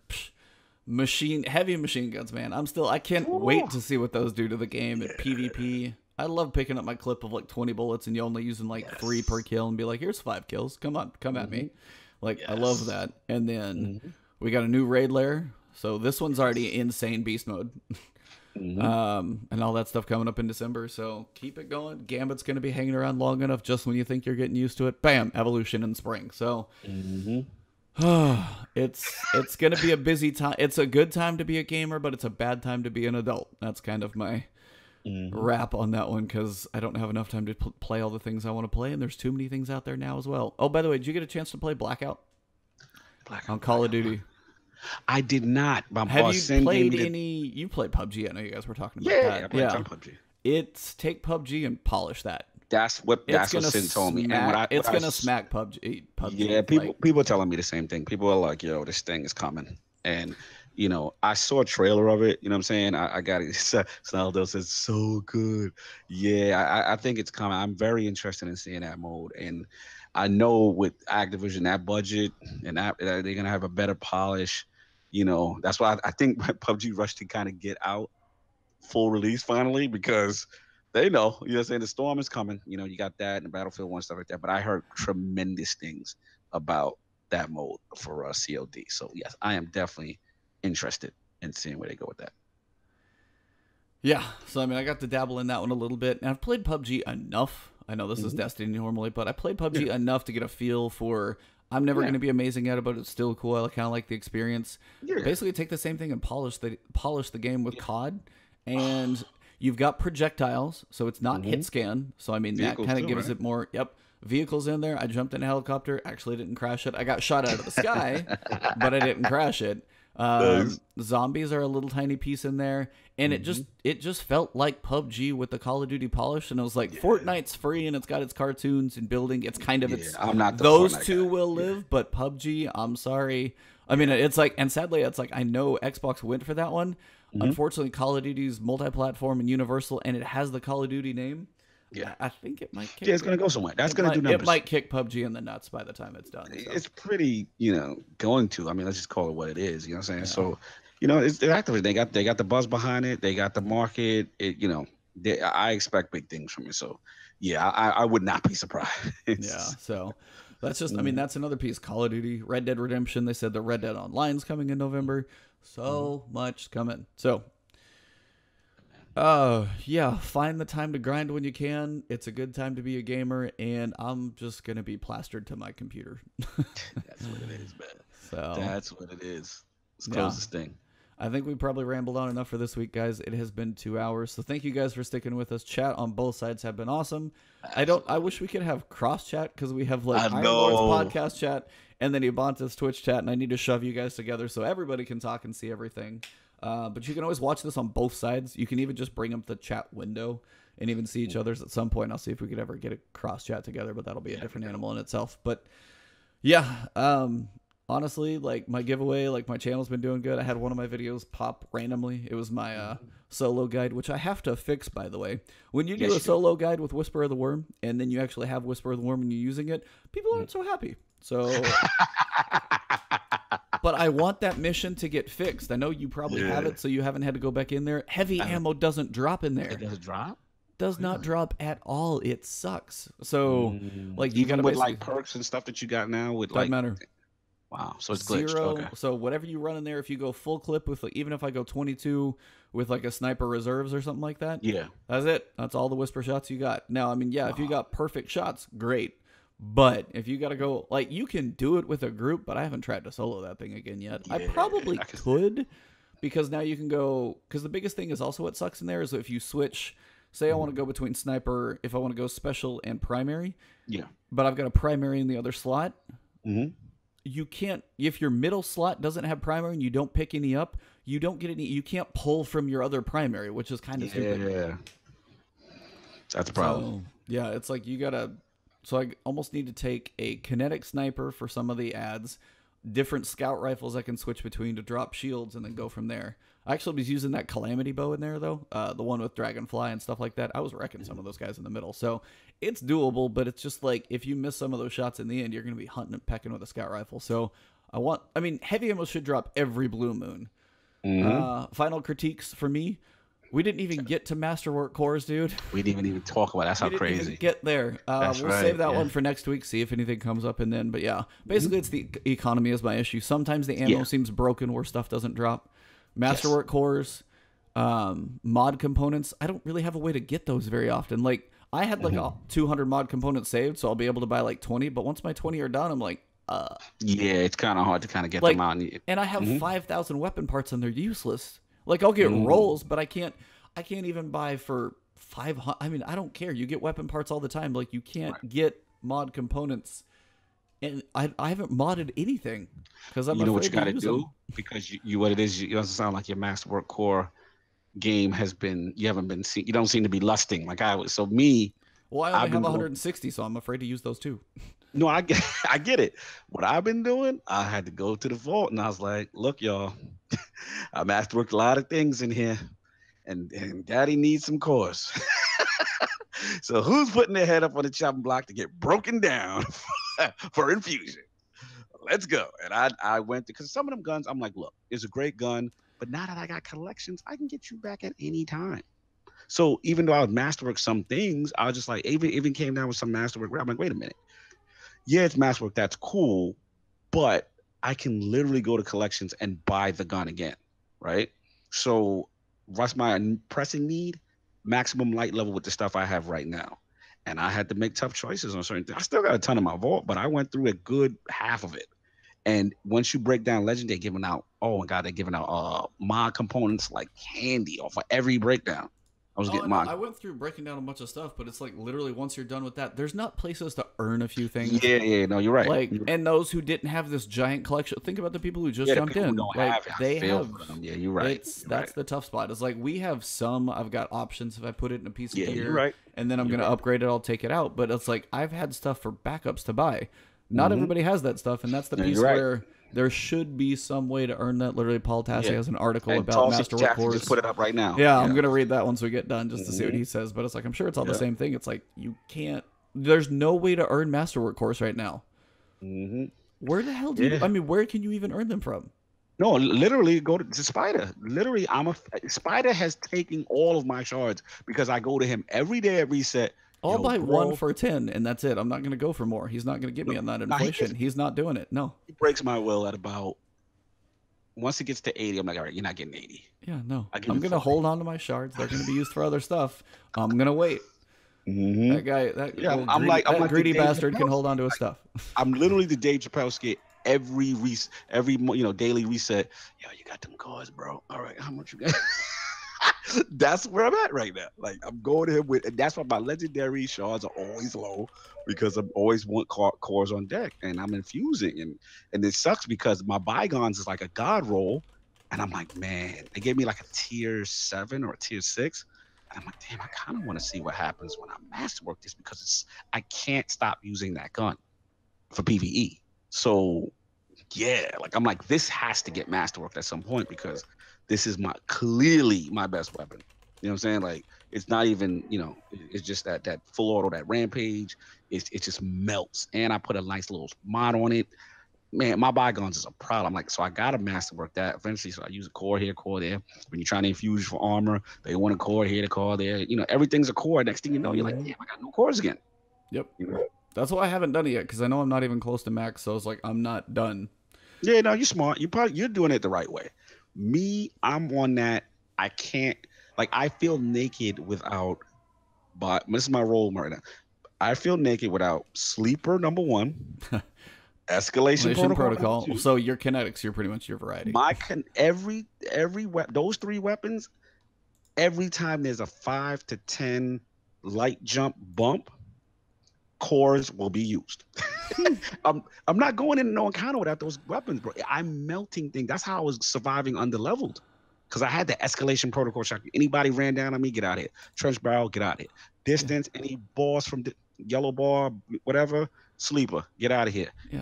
heavy machine guns, man. I can't wait to see what those do to the game at PvP. I love picking up my clip of like 20 bullets and you only using like 3 per kill and be like, here's 5 kills. Come on. Come at me. Like, I love that. And then we got a new raid lair. So this one's already insane beast mode. And all that stuff coming up in December, so keep it going. Gambit's going to be hanging around long enough, just when you think you're getting used to it, bam, evolution in spring. So It's gonna be a busy time. It's a good time to be a gamer, but it's a bad time to be an adult. That's kind of my wrap on that one, because I don't have enough time to play all the things I want to play, and there's too many things out there now as well. Oh, by the way, did you get a chance to play Blackout on Call of Duty? I did not. My boss sent me the... You played PUBG. I know you guys were talking about that. Yeah, I played PUBG. It's take PUBG and polish that. That's what Sin told me. And it's going to smack PUBG. Yeah, people telling me the same thing. People are like, yo, this thing is coming. And, you know, I saw a trailer of it. You know what I'm saying? I got it. Sneldo says, so good. Yeah, I think it's coming. I'm very interested in seeing that mode. And I know with Activision, that budget, and they're going to have a better polish. You know, that's why I think PUBG rushed to kind of get out full release finally, because they know, you know what I'm saying, the storm is coming. You know, you got that and Battlefield 1, stuff like that. But I heard tremendous things about that mode for COD. So, yes, I am definitely interested in seeing where they go with that. Yeah. So, I mean, I got to dabble in that one a little bit. And I've played PUBG enough. I know this is Destiny normally, but I played PUBG enough to get a feel for... I'm never going to be amazing at it, but it's still cool. I kind of like the experience. Yeah. Basically, take the same thing and polish the game with COD. And you've got projectiles, so it's not hit scan. So, I mean, vehicles that kind of gives it more. Yep. Vehicles in there. I jumped in a helicopter. Actually, didn't crash it. I got shot out of the sky, but I didn't crash it. Zombies are a little tiny piece in there. And it just felt like PUBG with the Call of Duty polish. And I was like, Fortnite's free and it's got its cartoons and building. It's kind of its. I'm not those Fortnite two guy. Will live, but PUBG, I'm sorry. I mean, it's like, and sadly, it's like I know Xbox went for that one. Unfortunately, Call of Duty's multi-platform and universal, and it has the Call of Duty name. Yeah, I think it might kick. Yeah, it's going to go somewhere. That's going to do numbers. It might kick PUBG in the nuts by the time it's done. So. It's pretty, you know, going to. I mean, let's just call it what it is. You know what I'm saying? Yeah. So, you know, it's active. They got the buzz behind it. They got the market. It, you know, I expect big things from it. So, yeah, I would not be surprised. Yeah, so that's just, I mean, that's another piece. Call of Duty, Red Dead Redemption. They said the Red Dead Online's coming in November. So much coming. So, yeah, find the time to grind when you can. It's a good time to be a gamer, and I'm just going to be plastered to my computer. That's what it is, man. So, that's what it is. It's closest thing. I think we probably rambled on enough for this week, guys. It has been 2 hours. So thank you guys for sticking with us. Chat on both sides have been awesome. Absolutely. I wish we could have cross chat, because we have like Iron Lord's podcast chat and then Ebontis Twitch chat, and I need to shove you guys together so everybody can talk and see everything. But you can always watch this on both sides. You can even just bring up the chat window and even see each other's at some point. I'll see if we could ever get a cross chat together, but that'll be a different animal in itself. But yeah, honestly, like my giveaway, like my channel's been doing good. I had one of my videos pop randomly. It was my solo guide, which I have to fix, by the way. When you do a solo guide with Whisper of the Worm, and then you actually have Whisper of the Worm and you're using it, people aren't so happy. So, but I want that mission to get fixed. I know you probably have it, so you haven't had to go back in there. Heavy ammo doesn't drop in there. It doesn't drop? Does not drop at all. It sucks. So, like, you gotta with like perks and stuff that you got now with like. Doesn't matter. Wow, so it's glitched. Zero, okay. So whatever you run in there, if you go full clip with, like, even if I go 22 with like a sniper reserves or something like that, that's it. That's all the whisper shots you got. Now, I mean, if you got perfect shots, great. But if you got to go, like, you can do it with a group, but I haven't tried to solo that thing again yet. I probably could, because now you can go, because the biggest thing is also what sucks in there is if you switch, say I want to go between sniper, if I want to go special and primary, but I've got a primary in the other slot. You can't, if your middle slot doesn't have primary and you don't pick any up, you don't get any, you can't pull from your other primary, which is kind of stupid. That's a problem. So, it's like you gotta, so I almost need to take a kinetic sniper for some of the ads, different scout rifles I can switch between to drop shields and then go from there. I actually was using that Calamity bow in there though, the one with Dragonfly and stuff like that. I was wrecking some of those guys in the middle. So it's doable, but it's just like if you miss some of those shots in the end, you're going to be hunting and pecking with a scout rifle. So I mean, heavy ammo should drop every blue moon. Final critiques for me. We didn't even get to Masterwork Cores, dude. We didn't even talk about it. That's how crazy. We didn't even get there. We'll save that one for next week, see if anything comes up. And then, but yeah, basically it's the economy is my issue. Sometimes the ammo seems broken where stuff doesn't drop. Masterwork Cores, mod components. I don't really have a way to get those very often. Like I had like 200 mod components saved, so I'll be able to buy like 20. But once my 20 are done, I'm like, Yeah, it's kind of hard to kind of get like, them out. And I have 5,000 weapon parts and they're useless. Like I'll get rolls, but I can't even buy for 500. I mean, I don't care. You get weapon parts all the time. Like you can't get mod components. And I haven't modded anything because I'm afraid to use them. You know what you got to do? Because you what it is, it doesn't sound like your Masterwork Core game has been, you haven't been, you don't seem to be lusting like I was. So me. Well, I only have 160, so I'm afraid to use those too. No, I get it. What I've been doing, I had to go to the vault, and I was like, look, y'all, I masterworked a lot of things in here, and Daddy needs some cores. So who's putting their head up on the chopping block to get broken down for infusion? Let's go. And I went to, because some of them guns, I'm like, look, it's a great gun, but now that I got collections, I can get you back at any time. So even though I would masterwork some things, I was just like, even came down with some masterwork. I'm like, wait a minute. Yeah, it's masterwork. That's cool. But I can literally go to collections and buy the gun again, right? So that's my pressing need, maximum light level with the stuff I have right now. And I had to make tough choices on certain things. I still got a ton in my vault, but I went through a good half of it. And once you break down Legend, they're giving out, oh my God, they're giving out mod components like candy off of every breakdown. I went through breaking down a bunch of stuff, but it's like literally once you're done with that, there's not places to earn a few things. Yeah, no, you're right. Like, and those who didn't have this giant collection, think about the people who just jumped in. Yeah, you're right. That's the tough spot. It's like we have some. I've got options if I put it in a piece of gear, you're right. And then I'm gonna upgrade it. I'll take it out. But it's like I've had stuff for backups to buy. Not everybody has that stuff, and that's the piece where there should be some way to earn that. Literally, Paul Tassi has an article about Masterwork Cores. Just put it up right now. Yeah, I'm going to read that once we get done just to see what he says. But it's like, I'm sure it's all the same thing. It's like, you can't, there's no way to earn Masterwork Cores right now. Where the hell do you, I mean, where can you even earn them from? No, literally go to Spider. Literally, Spider has taken all of my shards because I go to him every day at reset. I'll buy one for 10, and that's it. I'm not going to go for more. He's not going to get me on that inflation. He's not doing it. No. He breaks my will at about – once it gets to 80, I'm like, all right, you're not getting 80. Yeah, no. I'm going to hold on to my shards. They're going to be used for other stuff. I'm going to wait. That guy – that greedy bastard can hold on to his stuff. I'm literally the Dave Chappelle skit every daily reset. Yo, you got them cars, bro. All right, how much you got? That's where I'm at right now. Like I'm going to him with, and that's why my legendary shards are always low because I'm always want cores on deck, and I'm infusing, and it sucks because my bygones is like a god roll, and I'm like, man, they gave me like a tier 7 or a tier 6, and I'm like, damn, I kind of want to see what happens when I masterwork this because I can't stop using that gun for PvE. So yeah, like I'm like, this has to get masterworked at some point because. This is clearly my best weapon. You know what I'm saying? Like it's not even, it's just that full auto, that rampage. It just melts. And I put a nice little mod on it. Man, my bygones is a problem. Like, so I gotta masterwork that eventually. So I use a core here, core there. When you're trying to infuse for armor, they want a core here, a core there. Everything's a core. Next thing you know, you're like, damn, I got no cores again. Yep. That's why I haven't done it yet, because I know I'm not even close to max, so it's like I'm not done. Yeah, no, you're smart. You're doing it the right way. Me, I'm on that. I can't, like, I feel naked without, but this is my role right now. I feel naked without Sleeper, #1, Escalation Protocol. So your kinetics, you're pretty much your variety. Those three weapons, every time there's a 5 to 10 light jump bump, cores will be used. I'm not going into no encounter without those weapons, bro. I'm melting things. That's how I was surviving underleveled, because I had the escalation protocol shotgun. Anybody ran down on me, get out of it. Trench barrel, get out of it. Distance, any boss from the yellow bar, whatever, sleeper, get out of here. Yeah.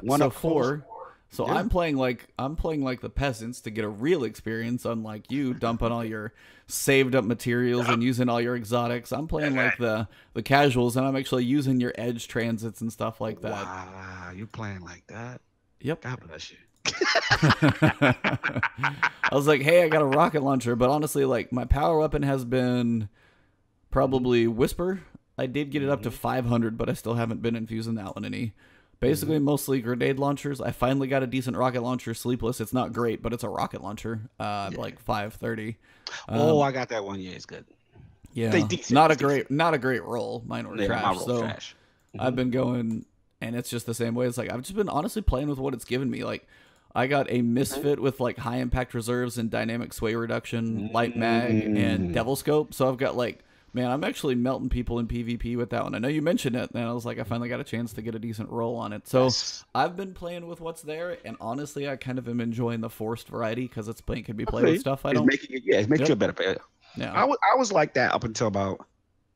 So I'm playing like the peasants to get a real experience, unlike you dumping all your saved up materials and using all your exotics. I'm playing like the casuals, and I'm actually using your edge transits and stuff like that. Wow, you're playing like that? Yep. God bless you. I was like, hey, I got a rocket launcher, but honestly, like my power weapon has been probably Whisper. I did get it up to 500, but I still haven't been infusing that one any. Basically, mostly grenade launchers. I finally got a decent rocket launcher, Sleepless. It's not great, but it's a rocket launcher, like 530. Oh, I got that one. Yeah, it's good. Yeah, not a great roll. Mine were trash. So I've been going And it's just the same way. It's like, I've just been honestly playing with what it's given me. Like, I got a Misfit with, like, high impact reserves and dynamic sway reduction, light mag, and devil scope. So I've got, like, man, I'm actually melting people in PvP with that one. I know you mentioned it, and I was like, I finally got a chance to get a decent roll on it. So yes. I've been playing with what's there, and honestly, I kind of am enjoying the forced variety because it's playing, can be played with stuff I don't. It makes you a better player. Yeah. I was like that up until about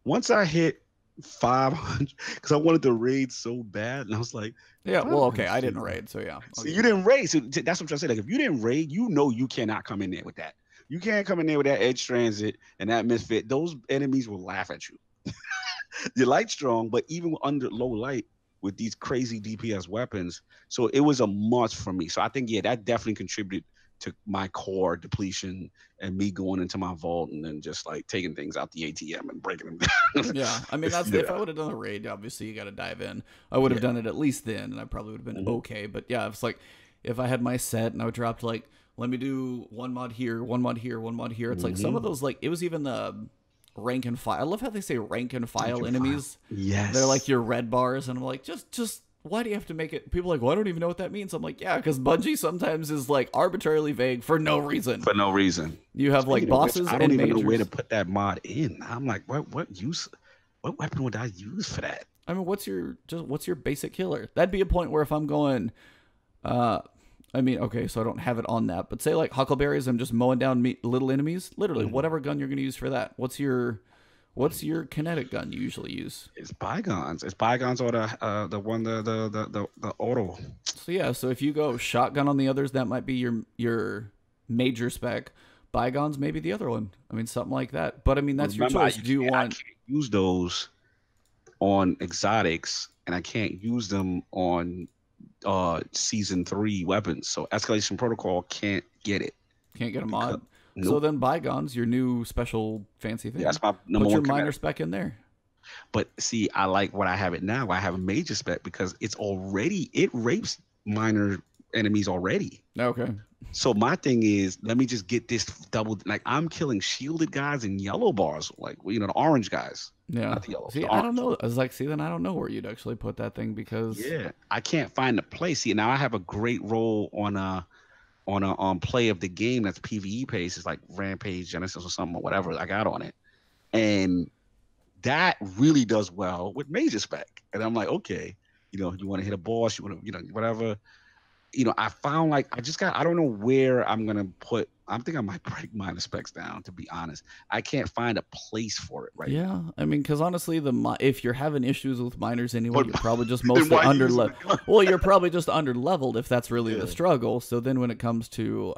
once I hit 500 because I wanted to raid so bad, and I was like, yeah, well, okay, I didn't raid, so yeah. So you didn't raid, so that's what I'm trying to say. Like, if you didn't raid, you know, you cannot come in there with that. You can't come in there with that edge transit and that misfit. Those enemies will laugh at you. Your light's strong, but even under low light with these crazy DPS weapons, so it was a must for me. So I think, yeah, that definitely contributed to my core depletion and me going into my vault and then just like taking things out the ATM and breaking them down. Yeah, I mean, that's, if I would have done a raid, obviously you got to dive in. I would have done it at least then, and I probably would have been okay. But yeah, it's like if I had my set and I dropped like, let me do one mod here, one mod here, one mod here. It's like some of those, like, it was even the rank and file. I love how they say rank and file enemies. Yes. They're like your red bars. And I'm like, just why do you have to make it? People are like, well, I don't even know what that means. I'm like, yeah, because Bungie sometimes is like arbitrarily vague for no reason. For no reason. You have like bosses and majors. I don't even know where to put that mod in. I'm like, what weapon would I use for that? I mean, what's your basic killer? That'd be a point where if I'm going, I mean, okay, so I don't have it on that, but say like huckleberries, I'm just mowing down little enemies. Literally, whatever gun you're going to use for that. What's your kinetic gun you usually use? It's Bygones. It's Bygones or the auto. So yeah, so if you go shotgun on the others, that might be your major spec. Bygones, maybe the other one. I mean, something like that. But I mean, that's your choice. I can't use those on exotics, and I can't use them on season 3 weapons, so Escalation Protocol can't get a mod. Nope. So then Bygones, your new special fancy thing. Yeah, that's my number one. Put your minor spec in there. But see, I like what I have it now. I have a major spec because it's already, it rapes minor enemies already. Okay. So my thing is, let me just get this double. Like, I'm killing shielded guys and yellow bars, like, you know, the orange guys. Yeah. Not the yellow. See, I don't know. I was like, see, then I don't know where you'd actually put that thing because yeah, I can't find a place. See, now I have a great role on play of the game that's PVE pace. It's like Rampage Genesis or something or whatever I got on it, and that really does well with major spec. And I'm like, okay, you know, you want to hit a boss, you want to, you know, whatever. You know, I found like I don't know where I'm gonna put. I think I might break minor specs down. To be honest, I can't find a place for it right now. Yeah, I mean, because honestly, if you're having issues with minors anyway, you're probably just mostly underleveled. Well, you're probably just underleveled if that's really the struggle. So then, when it comes to,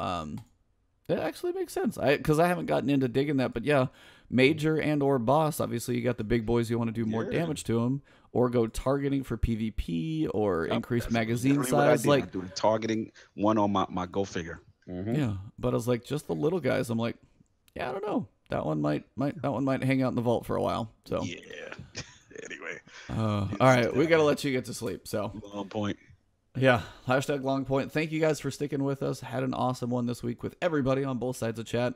it actually makes sense. Because I haven't gotten into digging that, but yeah, major and or boss. Obviously, you got the big boys. You want to do more damage to them. Or go targeting for PvP, or increase magazine size. Like, I do the targeting one on my Go Figure. Yeah, but I was like, just the little guys. I'm like, yeah, I don't know. That one might hang out in the vault for a while. So yeah. Anyway. All right, we gotta let you get to sleep. So long point. Yeah. #LongPoint. Thank you guys for sticking with us. Had an awesome one this week with everybody on both sides of chat.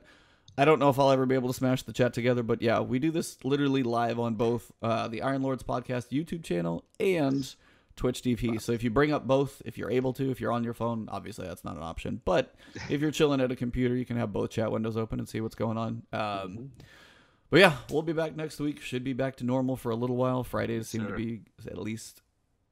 I don't know if I'll ever be able to smash the chat together, but yeah, we do this literally live on both the Iron Lords podcast YouTube channel and Twitch DP. So if you bring up both, if you're able to, if you're on your phone, obviously that's not an option. But if you're chilling at a computer, you can have both chat windows open and see what's going on. But yeah, we'll be back next week. Should be back to normal for a little while. Fridays seem to be at least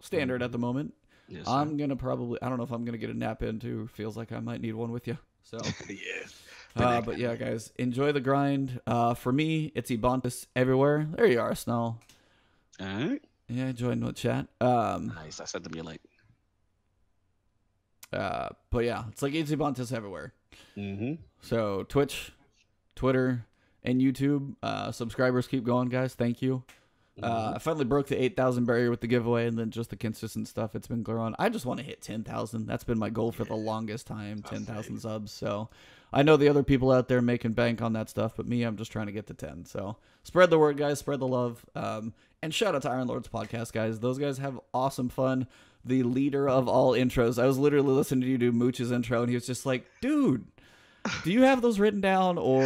standard at the moment. Yes, I'm going to probably, I don't know if I'm going to get a nap in too. Feels like I might need one with you. So yeah. But yeah, guys, enjoy the grind. For me, it's Ebontis everywhere. There you are, Snell. All right. Yeah, join the chat. Nice. I said to be late. But yeah, it's like it's Ebontis everywhere. So Twitch, Twitter, and YouTube. Subscribers keep going, guys. Thank you. I finally broke the 8,000 barrier with the giveaway, and then just the consistent stuff. It's been going on. I just want to hit 10,000. That's been my goal for the longest time, 10,000 subs. So I know the other people out there making bank on that stuff, but me, I'm just trying to get to 10. So spread the word, guys. Spread the love. And shout out to Iron Lords Podcast, guys. Those guys have awesome fun. The leader of all intros. I was literally listening to you do Mooch's intro, and he was just like, dude, do you have those written down? Or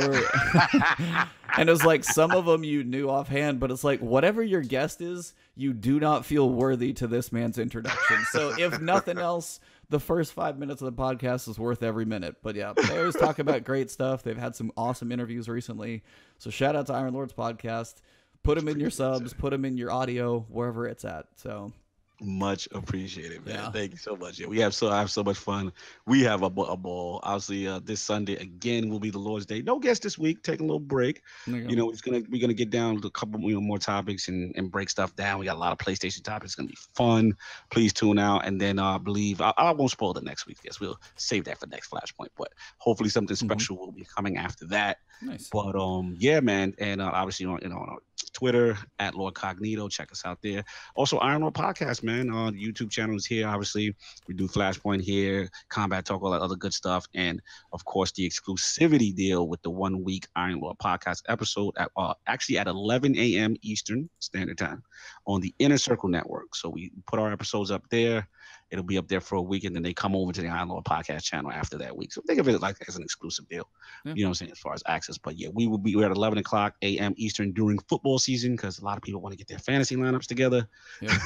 and it was like some of them you knew offhand, but it's like whatever your guest is, you do not feel worthy to this man's introduction. So if nothing else, the first 5 minutes of the podcast is worth every minute. But yeah, they always talk about great stuff. They've had some awesome interviews recently. So shout out to Iron Lord's podcast. Put them in your subs, put them in your audio, wherever it's at. So much appreciated, man. Yeah. Thank you so much. Yeah, I have so much fun. We have a ball. Obviously, this Sunday again will be the Lord's Day. No guests this week. Take a little break. You know, we're gonna get down to a couple more topics and break stuff down. We got a lot of PlayStation topics. It's gonna be fun. Please tune out. And then I believe I won't spoil the next week's guest. We'll save that for the next Flashpoint. But hopefully something special will be coming after that. Nice. But yeah, man. And obviously on Twitter at Lord Cognito. Check us out there. Also, Iron Lord Podcast, man. YouTube channel is here. Obviously, we do Flashpoint here, Combat Talk, all that other good stuff. And of course, the exclusivity deal with the 1 week Iron Lord Podcast episode at actually at 11 a.m. Eastern Standard Time on the Inner Circle Network. So we put our episodes up there. It'll be up there for a week, and then they come over to the Iron Lord Podcast channel after that week. So think of it like as an exclusive deal, you know what I'm saying, as far as access. But yeah, we're at 11 o'clock a.m. Eastern during football season because a lot of people want to get their fantasy lineups together. Yeah.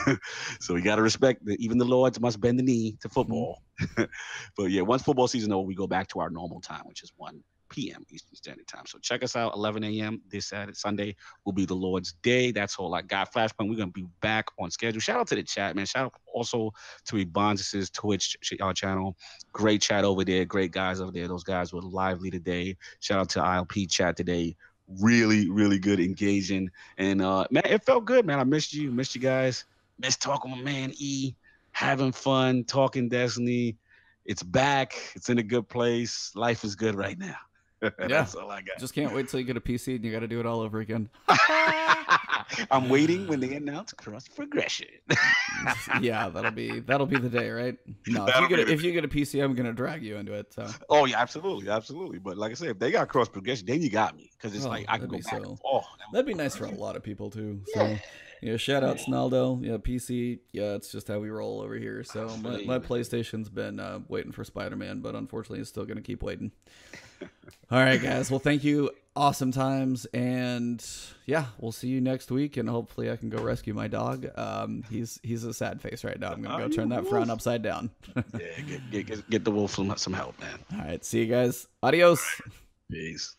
So we got to respect that even the Lords must bend the knee to football. But yeah, once football season over, we go back to our normal time, which is 1 p.m. Eastern Standard Time. So check us out, 11 a.m. this Saturday. Sunday will be the Lord's Day. That's all I got. Flashpoint, we're going to be back on schedule. Shout out to the chat, man. Shout out also to Ebontis' Twitch channel. Great chat over there. Great guys over there. Those guys were lively today. Shout out to ILP chat today. Really, really good, engaging. And, man, it felt good, man. I missed you. Missed you guys. Missed talking with my man E. Having fun. Talking Destiny. It's back. It's in a good place. Life is good right now. Yeah. That's all I got. Just can't wait till you get a PC and you got to do it all over again. I'm waiting when they announce cross progression. Yeah, that'll be the day, right? No, if you get a PC, I'm gonna drag you into it. So. Oh yeah, absolutely, absolutely. But like I said, if they got cross progression, then you got me because it's like I could go back. That'd be nice for a lot of people too. So yeah, shout out Snaldo. Yeah, PC. Yeah, it's just how we roll over here. So my PlayStation's been waiting for Spider-Man, but unfortunately, it's still gonna keep waiting. All right, guys. Well, thank you. Awesome times. And yeah, we'll see you next week. And hopefully I can go rescue my dog. He's a sad face right now. I'm going to go turn that frown upside down. Yeah, get the wolf some help, man. All right. See you guys. Adios. Peace.